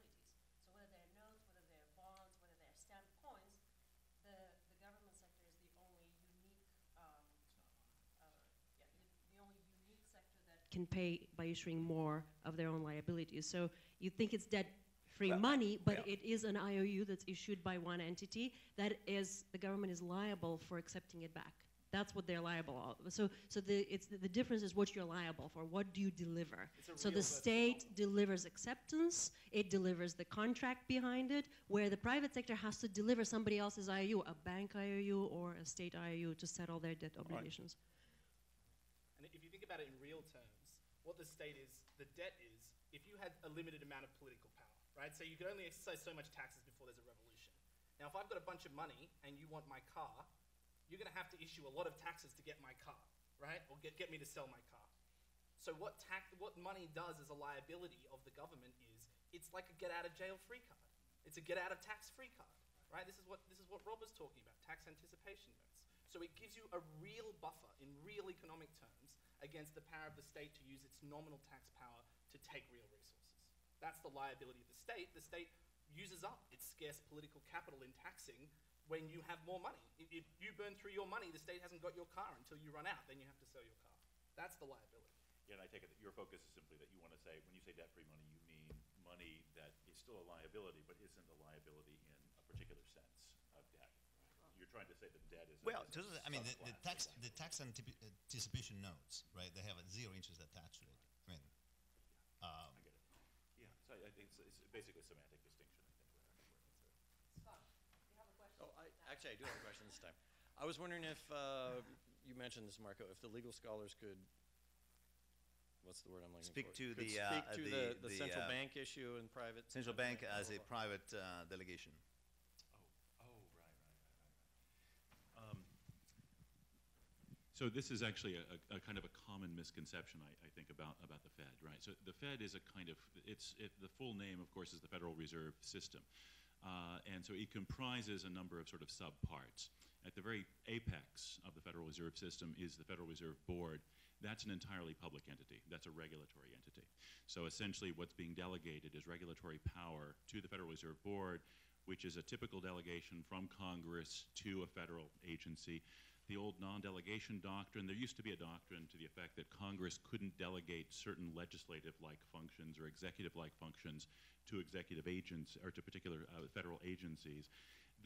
own liabilities. So whether they're notes, whether they're bonds, whether they're stamped coins, the, the government sector is the only unique um, uh, yeah, the, the only unique sector that can pay by issuing more of their own liabilities. So you think it's debt-free well, money, but yeah. it is an I O U that's issued by one entity. That is, the government is liable for accepting it back. That's what they're liable for. So, so the, it's, the difference is what you're liable for. What do you deliver? So the state delivers acceptance. It delivers the contract behind it, where the private sector has to deliver somebody else's I O U, a bank I O U or a state I O U, to settle their debt obligations. And if you think about it in real terms, what the state is, the debt is, if you had a limited amount of political power, right? So you could only exercise so much taxes before there's a revolution. Now, if I've got a bunch of money and you want my car, you're going to have to issue a lot of taxes to get my car, right? Or get, get me to sell my car. So what, tax, what money does as a liability of the government is, it's like a get-out-of-jail-free card. It's a get-out-of-tax-free card, right? This is what, this is what Rob was talking about, tax anticipation notes. So it gives you a real buffer in real economic terms against the power of the state to use its nominal tax power to take real resources. That's the liability of the state. The state uses up its scarce political capital in taxing when you have more money. If you burn through your money, the state hasn't got your car until you run out, then you have to sell your car. That's the liability. Yeah, and I take it that your focus is simply that you want to say, when you say debt-free money, you mean money that is still a liability but isn't a liability in a particular sense of debt. You're trying to say that debt is. Well, a, is I mean, the, the tax the tax anticipation notes, right? They have a zero interest attached to it. I mean, yeah. um, I get it. Yeah, so I think it's, it's basically a semantic distinction. I think. Scott, do you have a question? Oh, I, actually, I do have a question this time. I was wondering if uh, you mentioned this, Marco, if the legal scholars could. What's the word I'm looking speak for? To the, speak uh, to the, the, the, the central uh, bank issue and private. Central bank as a private uh, delegation. Oh, oh, right, right, right, right. Um, so this is actually a, a, a kind of a common misconception, I, I think, about, about the Fed, right? So the Fed is a kind of, it's it, the full name, of course, is the Federal Reserve System. Uh, and so it comprises a number of sort of subparts. At the very apex of the Federal Reserve System is the Federal Reserve Board. That's an entirely public entity. That's a regulatory entity. So essentially what's being delegated is regulatory power to the Federal Reserve Board, which is a typical delegation from Congress to a federal agency. The old non-delegation doctrine, there used to be a doctrine to the effect that Congress couldn't delegate certain legislative-like functions or executive-like functions to executive agents or to particular uh, federal agencies.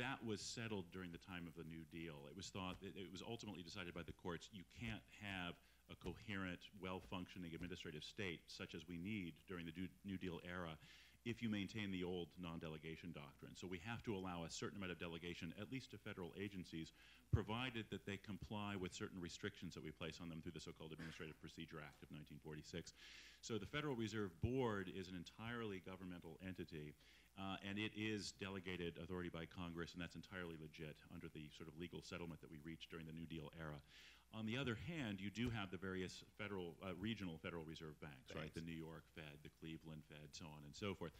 That was settled during the time of the New Deal. It was thought, it, it was ultimately decided by the courts, you can't have a coherent, well-functioning administrative state such as we need during the New Deal era if you maintain the old non-delegation doctrine. So we have to allow a certain amount of delegation, at least to federal agencies, provided that they comply with certain restrictions that we place on them through the so-called Administrative Procedure Act of nineteen forty-six. So the Federal Reserve Board is an entirely governmental entity, uh, and it is delegated authority by Congress, and that's entirely legit under the sort of legal settlement that we reached during the New Deal era. On the other hand, you do have the various federal, uh, regional Federal Reserve banks, right? The New York Fed, the Cleveland Fed, so on and so forth.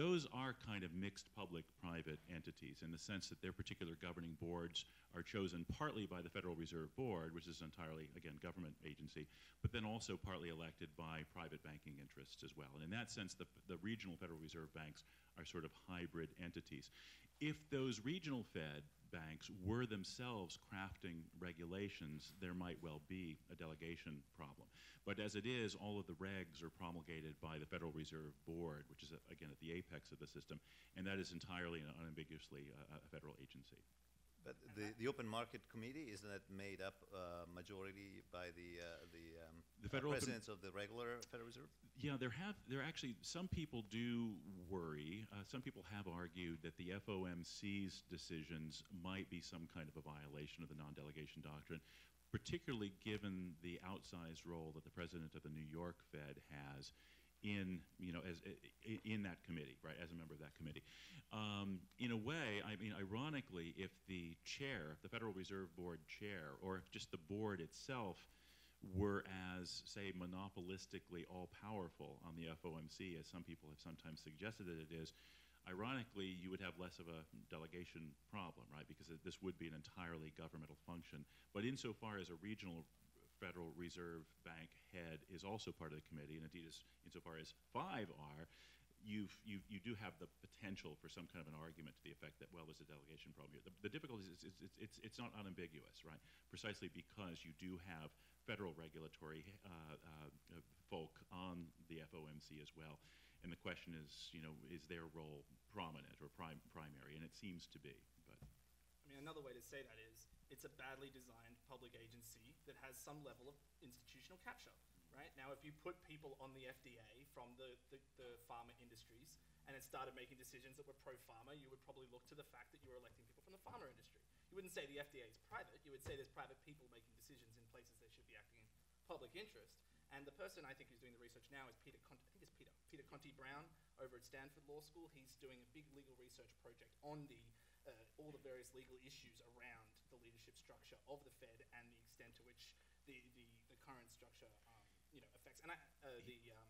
Those are kind of mixed public-private entities in the sense that their particular governing boards are chosen partly by the Federal Reserve Board, which is entirely, again, government agency, but then also partly elected by private banking interests as well. And in that sense, the, the regional Federal Reserve banks are sort of hybrid entities. If those regional Fed banks were themselves crafting regulations, there might well be a delegation problem. But as it is, all of the regs are promulgated by the Federal Reserve Board, which is, again, at the apex of the system, and that is entirely and unambiguously a, a federal agency. But the, the Open Market Committee, isn't that made up uh, majority by the uh, the, um, the federal presidents of the regular Federal Reserve? Yeah, there have there actually some people do worry. Uh, some people have argued that the F O M C's decisions might be some kind of a violation of the non-delegation doctrine, particularly given the outsized role that the president of the New York Fed has in, you know, as in that committee, right, as a member of that committee. Um, in a way, I mean, ironically, if the chair, if the Federal Reserve Board chair, or if just the board itself were as, say, monopolistically all-powerful on the F O M C, as some people have sometimes suggested that it is, ironically, you would have less of a delegation problem, right, because this would be an entirely governmental function. But insofar as a regional Federal Reserve Bank head is also part of the committee, and indeed, is, insofar as five are, you've, you, you do have the potential for some kind of an argument to the effect that, well, there's a delegation problem here. The, the difficulty is it's, it's, it's, it's not unambiguous, right? Precisely because you do have federal regulatory uh, uh, folk on the F O M C as well. And the question is, you know, is their role prominent or prim primary? And it seems to be, but. I mean, another way to say that is it's a badly designed public agency that has some level of institutional capture, right? Now, if you put people on the F D A from the, the, the pharma industries and it started making decisions that were pro-pharma, you would probably look to the fact that you were electing people from the pharma industry. You wouldn't say the F D A is private. You would say there's private people making decisions in places they should be acting in public interest. And the person I think who's doing the research now is Peter Conti, I think it's Peter, Peter Conti Brown over at Stanford Law School. He's doing a big legal research project on the Uh, all the various legal issues around the leadership structure of the Fed and the extent to which the the, the current structure, um, you know, affects and I, uh, the um,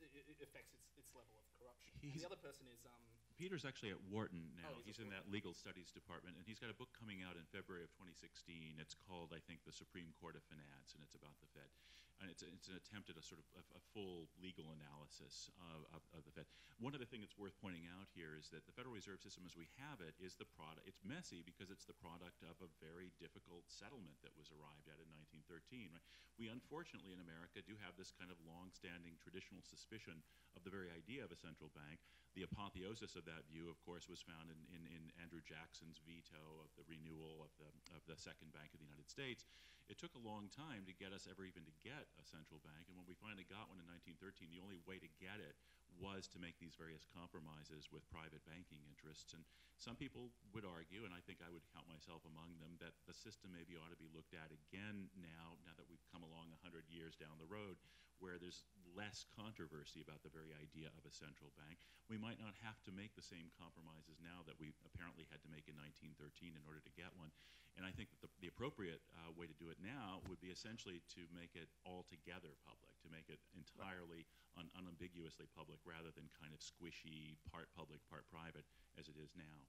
it affects its its level of corruption. He's and the other person is um, Peter's actually at Wharton now. Oh, he's he's in that legal studies department, and he's got a book coming out in February of twenty sixteen. It's called, I think, The Supreme Court of Finance, and it's about the Fed. and it's, it's an attempt at a sort of a, a full legal analysis of, of, of the Fed. One other thing that's worth pointing out here is that the Federal Reserve System as we have it is the product, it's messy because it's the product of a very difficult settlement that was arrived at in nineteen thirteen. Right? We unfortunately in America do have this kind of long-standing traditional suspicion of the very idea of a central bank. The apotheosis of that view, of course, was found in, in, in Andrew Jackson's veto of the renewal of the, of the Second Bank of the United States. It took a long time to get us ever even to get a central bank, and when we finally got one in nineteen thirteen, the only way to get it was to make these various compromises with private banking interests. And some people would argue, and I think I would count myself among them, that the system maybe ought to be looked at again now, now that we've come along a hundred years down the road, where there's less controversy about the very idea of a central bank. We might not have to make the same compromises now that we apparently had to make in nineteen thirteen in order to get one. And I think that the, the appropriate uh, way to do it now would be essentially to make it altogether public, to make it entirely un unambiguously public rather than kind of squishy, part public, part private, as it is now.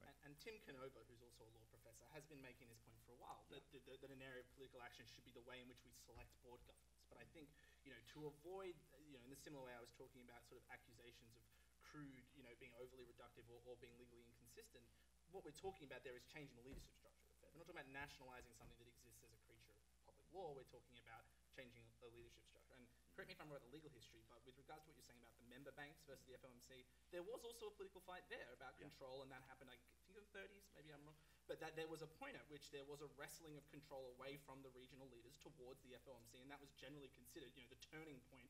Right. And, and Tim Canova, who's also a law professor, has been making this point for a while, that, yeah. that, that an area of political action should be the way in which we select board governance. But I think, you know, to avoid, you know, in the similar way I was talking about sort of accusations of crude, you know, being overly reductive or, or being legally inconsistent, what we're talking about there is changing the leadership structure of the Fed. We're not talking about nationalizing something that exists as a creature of public law. We're talking about changing the leadership structure. And correct me if I'm wrong about the legal history, but with regards to what you're saying about the member banks versus the F O M C, there was also a political fight there about control, yeah. and that happened, I think, in the thirties, maybe I'm wrong. But that there was a point at which there was a wrestling of control away from the regional leaders towards the F O M C, and that was generally considered, you know, the turning point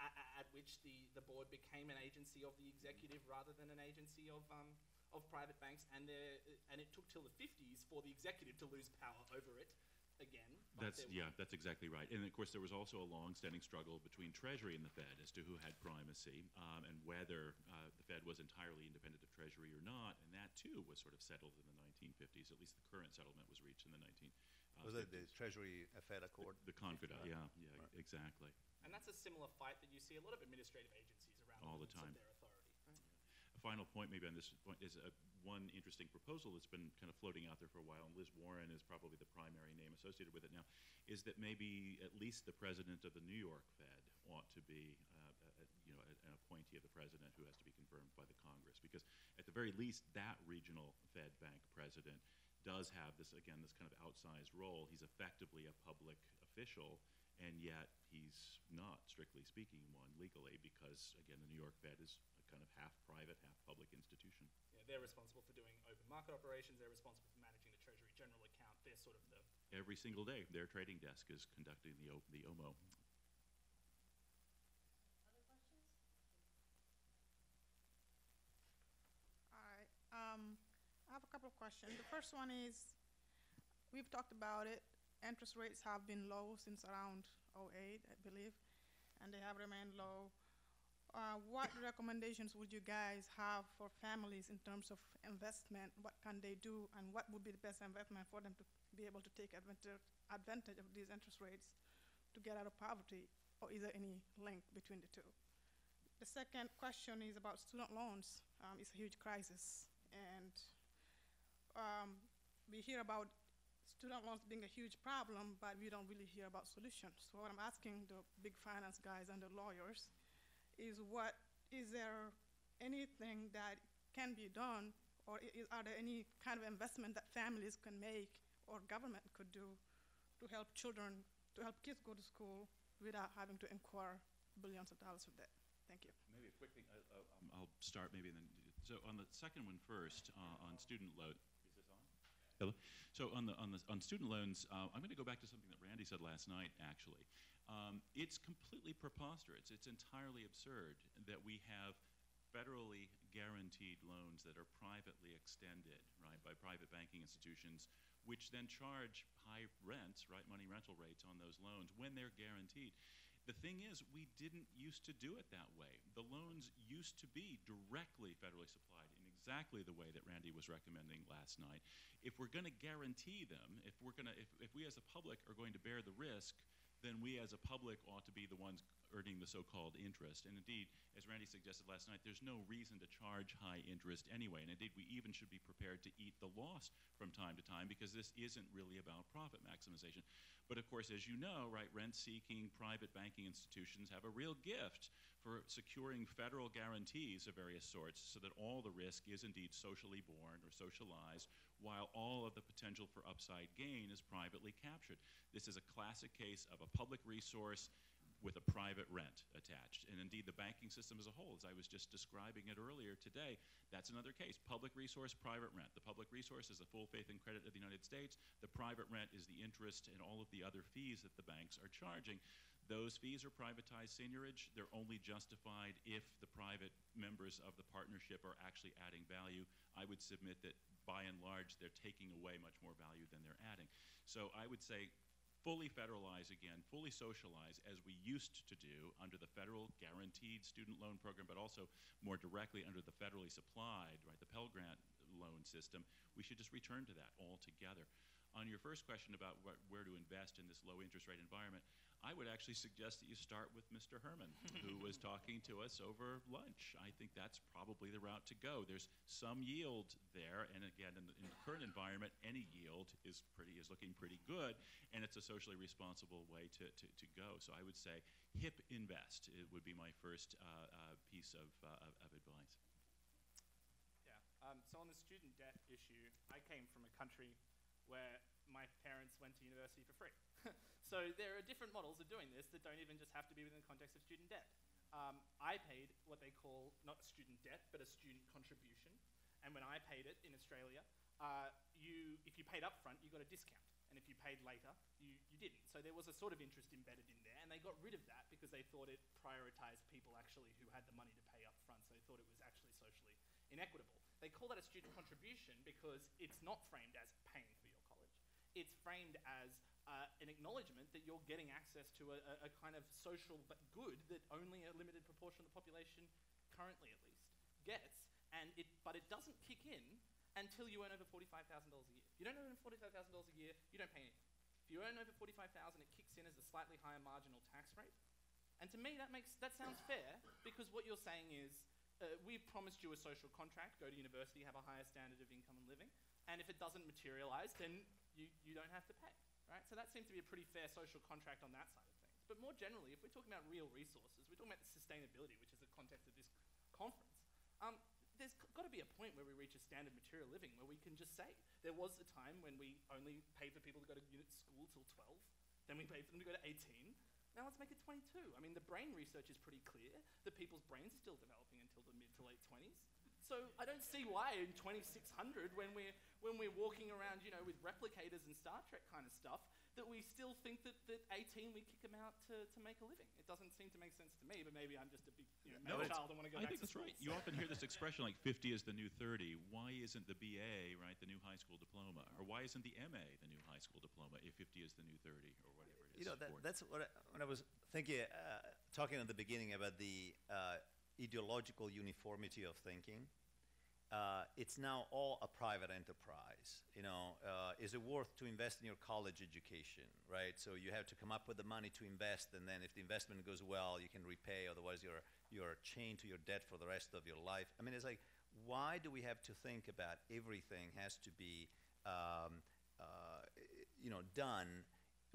at, at which the, the board became an agency of the executive rather than an agency of... Um, of private banks, and their, and it took till the fifties for the executive to lose power over it again. That's, yeah, that's exactly right. And of course there was also a long-standing struggle between Treasury and the Fed as to who had primacy um, and whether uh, the Fed was entirely independent of Treasury or not, and that too was sort of settled in the nineteen fifties, at least the current settlement was reached in the nineteen fifties. Uh, was it the Treasury-Fed Accord? The, the Concordat, right. yeah, yeah, right. exactly. And that's a similar fight that you see a lot of administrative agencies around all the time. Their authority. A final point maybe on this point is a, one interesting proposal that's been kind of floating out there for a while, and Liz Warren is probably the primary name associated with it now, is that maybe at least the president of the New York Fed ought to be uh, a, you know, a, an appointee of the president who has to be confirmed by the Congress, because at the very least that regional Fed bank president does have this, again, this kind of outsized role. He's effectively a public official, and yet he's not, strictly speaking, one legally, because, again, the New York Fed is kind of half private, half public institution. Yeah, they're responsible for doing open market operations, they're responsible for managing the Treasury General account, they're sort of the... Every single day, their trading desk is conducting the, o the O M O. Other questions? All right, um, I have a couple of questions. The first one is, we've talked about it, interest rates have been low since around oh eight, I believe, and they have remained low. Uh, what recommendations would you guys have for families in terms of investment? What can they do, and what would be the best investment for them to be able to take advantage, advantage of these interest rates to get out of poverty, or is there any link between the two? The second question is about student loans. Um, it's a huge crisis, and um, we hear about student loans being a huge problem, but we don't really hear about solutions. So what I'm asking the big finance guys and the lawyers is what, is there anything that can be done, or is, are there any kind of investment that families can make or government could do to help children, to help kids go to school without having to incur billions of dollars of debt? Thank you. Maybe a quick thing, I, um, I'll start maybe then. So on the second one first, uh, on student loan. Is this on? Hello. So on the, on the on student loans, uh, I'm going to go back to something that Randy said last night, actually. Um, it's completely preposterous. It's entirely absurd that we have federally guaranteed loans that are privately extended, right, by private banking institutions, which then charge high rents, right, money rental rates on those loans when they're guaranteed. The thing is, we didn't used to do it that way. The loans used to be directly federally supplied in exactly the way that Randy was recommending last night. If we're going to guarantee them, if we're going to, if, if we as a public are going to bear the risk, then we as a public ought to be the ones earning the so-called interest. And indeed, as Randy suggested last night, there's no reason to charge high interest anyway. And indeed, we even should be prepared to eat the loss from time to time, because this isn't really about profit maximization. But of course, as you know, right, rent-seeking private banking institutions have a real gift for securing federal guarantees of various sorts so that all the risk is indeed socially borne or socialized, while all of the potential for upside gain is privately captured. This is a classic case of a public resource with a private rent attached. And indeed, the banking system as a whole, as I was just describing it earlier today, that's another case. Public resource, private rent. The public resource is the full faith and credit of the United States. The private rent is the interest and all of the other fees that the banks are charging. Those fees are privatized seniorage. They're only justified if the private members of the partnership are actually adding value. I would submit that by and large, they're taking away much more value than they're adding. So I would say, fully federalize again, fully socialize as we used to do under the federal guaranteed student loan program, but also more directly under the federally supplied, right, the Pell Grant loan system. We should just return to that altogether. On your first question about what, where to invest in this low interest rate environment, I would actually suggest that you start with Mister Herman, who was talking to us over lunch. I think that's probably the route to go. There's some yield there, and again, in the, in the current environment, any yield is pretty is looking pretty good, and it's a socially responsible way to, to, to go. So I would say hip invest. It would be my first uh, uh, piece of, uh, of, of advice. Yeah, um, so on the student debt issue, I came from a country where my parents went to university for free. So there are different models of doing this that don't even just have to be within the context of student debt. Um, I paid what they call, not student debt, but a student contribution. And when I paid it in Australia, uh, you, if you paid up front, you got a discount. And if you paid later, you, you didn't. So there was a sort of interest embedded in there, and they got rid of that because they thought it prioritized people actually who had the money to pay up front, so they thought it was actually socially inequitable. They call that a student contribution because it's not framed as paying for your college. It's framed as uh, an acknowledgement that you're getting access to a, a kind of social good that only a limited proportion of the population, currently at least, gets, and it, but it doesn't kick in until you earn over forty-five thousand dollars a year. If you don't earn forty-five thousand dollars a year, you don't pay anything. If you earn over forty-five thousand dollars, it kicks in as a slightly higher marginal tax rate. And to me, that makes that sounds fair, because what you're saying is, uh, we promised you a social contract, go to university, have a higher standard of income and living, and if it doesn't materialize, then you, you don't have to pay, right? So that seems to be a pretty fair social contract on that side of things. But more generally, if we're talking about real resources, we're talking about the sustainability, which is the context of this conference, um, there's got to be a point where we reach a standard material living where we can just say, there was a time when we only paid for people to go to unit school till twelve, then we paid for them to go to eighteen, now let's make it twenty-two. I mean, the brain research is pretty clear that people's brains are still developing until the mid to late twenties. So I don't see why in twenty-six hundred, when we're, when we're walking around, you know, with replicators and Star Trek kind of stuff, that we still think that, that eighteen, we kick them out to, to make a living. It doesn't seem to make sense to me, but maybe I'm just a big, you know, no, child and want to go I back think to that's school, right. So. You often hear this expression like fifty is the new thirty. Why isn't the B A, right, the new high school diploma? Or why isn't the M A the new high school diploma if fifty is the new thirty or whatever it is? You know, that, that's what I, when I was thinking, uh, talking at the beginning about the uh, ideological uniformity of thinking. Uh, it's now all a private enterprise. You know, uh, is it worth to invest in your college education, right? So you have to come up with the money to invest, and then if the investment goes well, you can repay. Otherwise, you're you're chained to your debt for the rest of your life. I mean, it's like, why do we have to think about everything has to be, um, uh, you know, done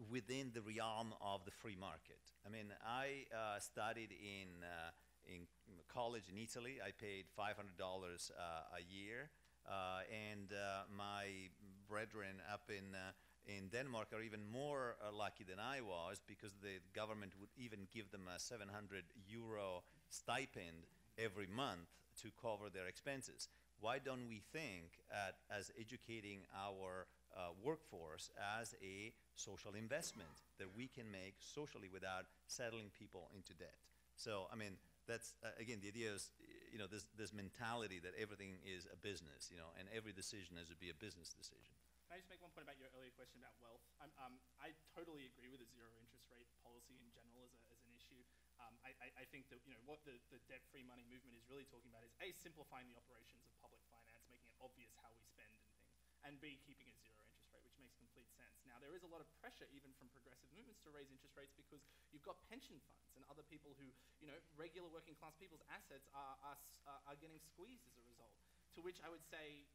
within the realm of the free market? I mean, I uh, studied in. Uh, in college in Italy, I paid five hundred dollars uh, a year, uh, and uh, my brethren up in uh, in Denmark are even more uh, lucky than I was, because the government would even give them a seven hundred euro stipend every month to cover their expenses. Why don't we think at, as educating our uh, workforce as a social investment that we can make socially without settling people into debt? So, I mean, that's, uh, again, the idea is, you know, this, this mentality that everything is a business, you know, and every decision has to be a business decision. Can I just make one point about your earlier question about wealth? Um, um, I totally agree with a zero interest rate policy in general as, a, as an issue. Um, I, I, I think that, you know, what the, the debt-free money movement is really talking about is A, simplifying the operations of public finance, making it obvious how we spend and things, and B, keeping a zero interest rate, which makes complete sense. Now, there is a lot of pressure even from progressive movements to raise interest rates, because you've got pension funds and other people who to, you know, regular working class people's assets are, are, are getting squeezed as a result. To which I would say,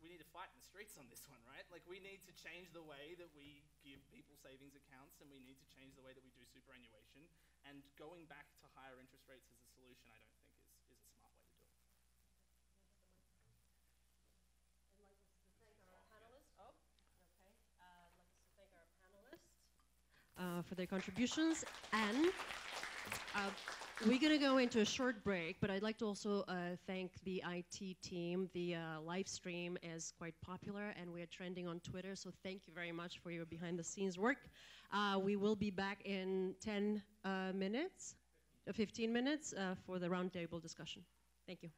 we need to fight in the streets on this one, right? Like, we need to change the way that we give people savings accounts, and we need to change the way that we do superannuation, and going back to higher interest rates as a solution, I don't think is, is a smart way to do it. I'd like to thank our panelists. Oh, okay. Uh, I'd like to thank our panelists uh, for their contributions, and uh, we're going to go into a short break, but I'd like to also uh, thank the I T team. The uh, live stream is quite popular, and we are trending on Twitter, so thank you very much for your behind-the-scenes work. Uh, we will be back in ten uh, minutes, fifteen minutes, uh, for the roundtable discussion. Thank you.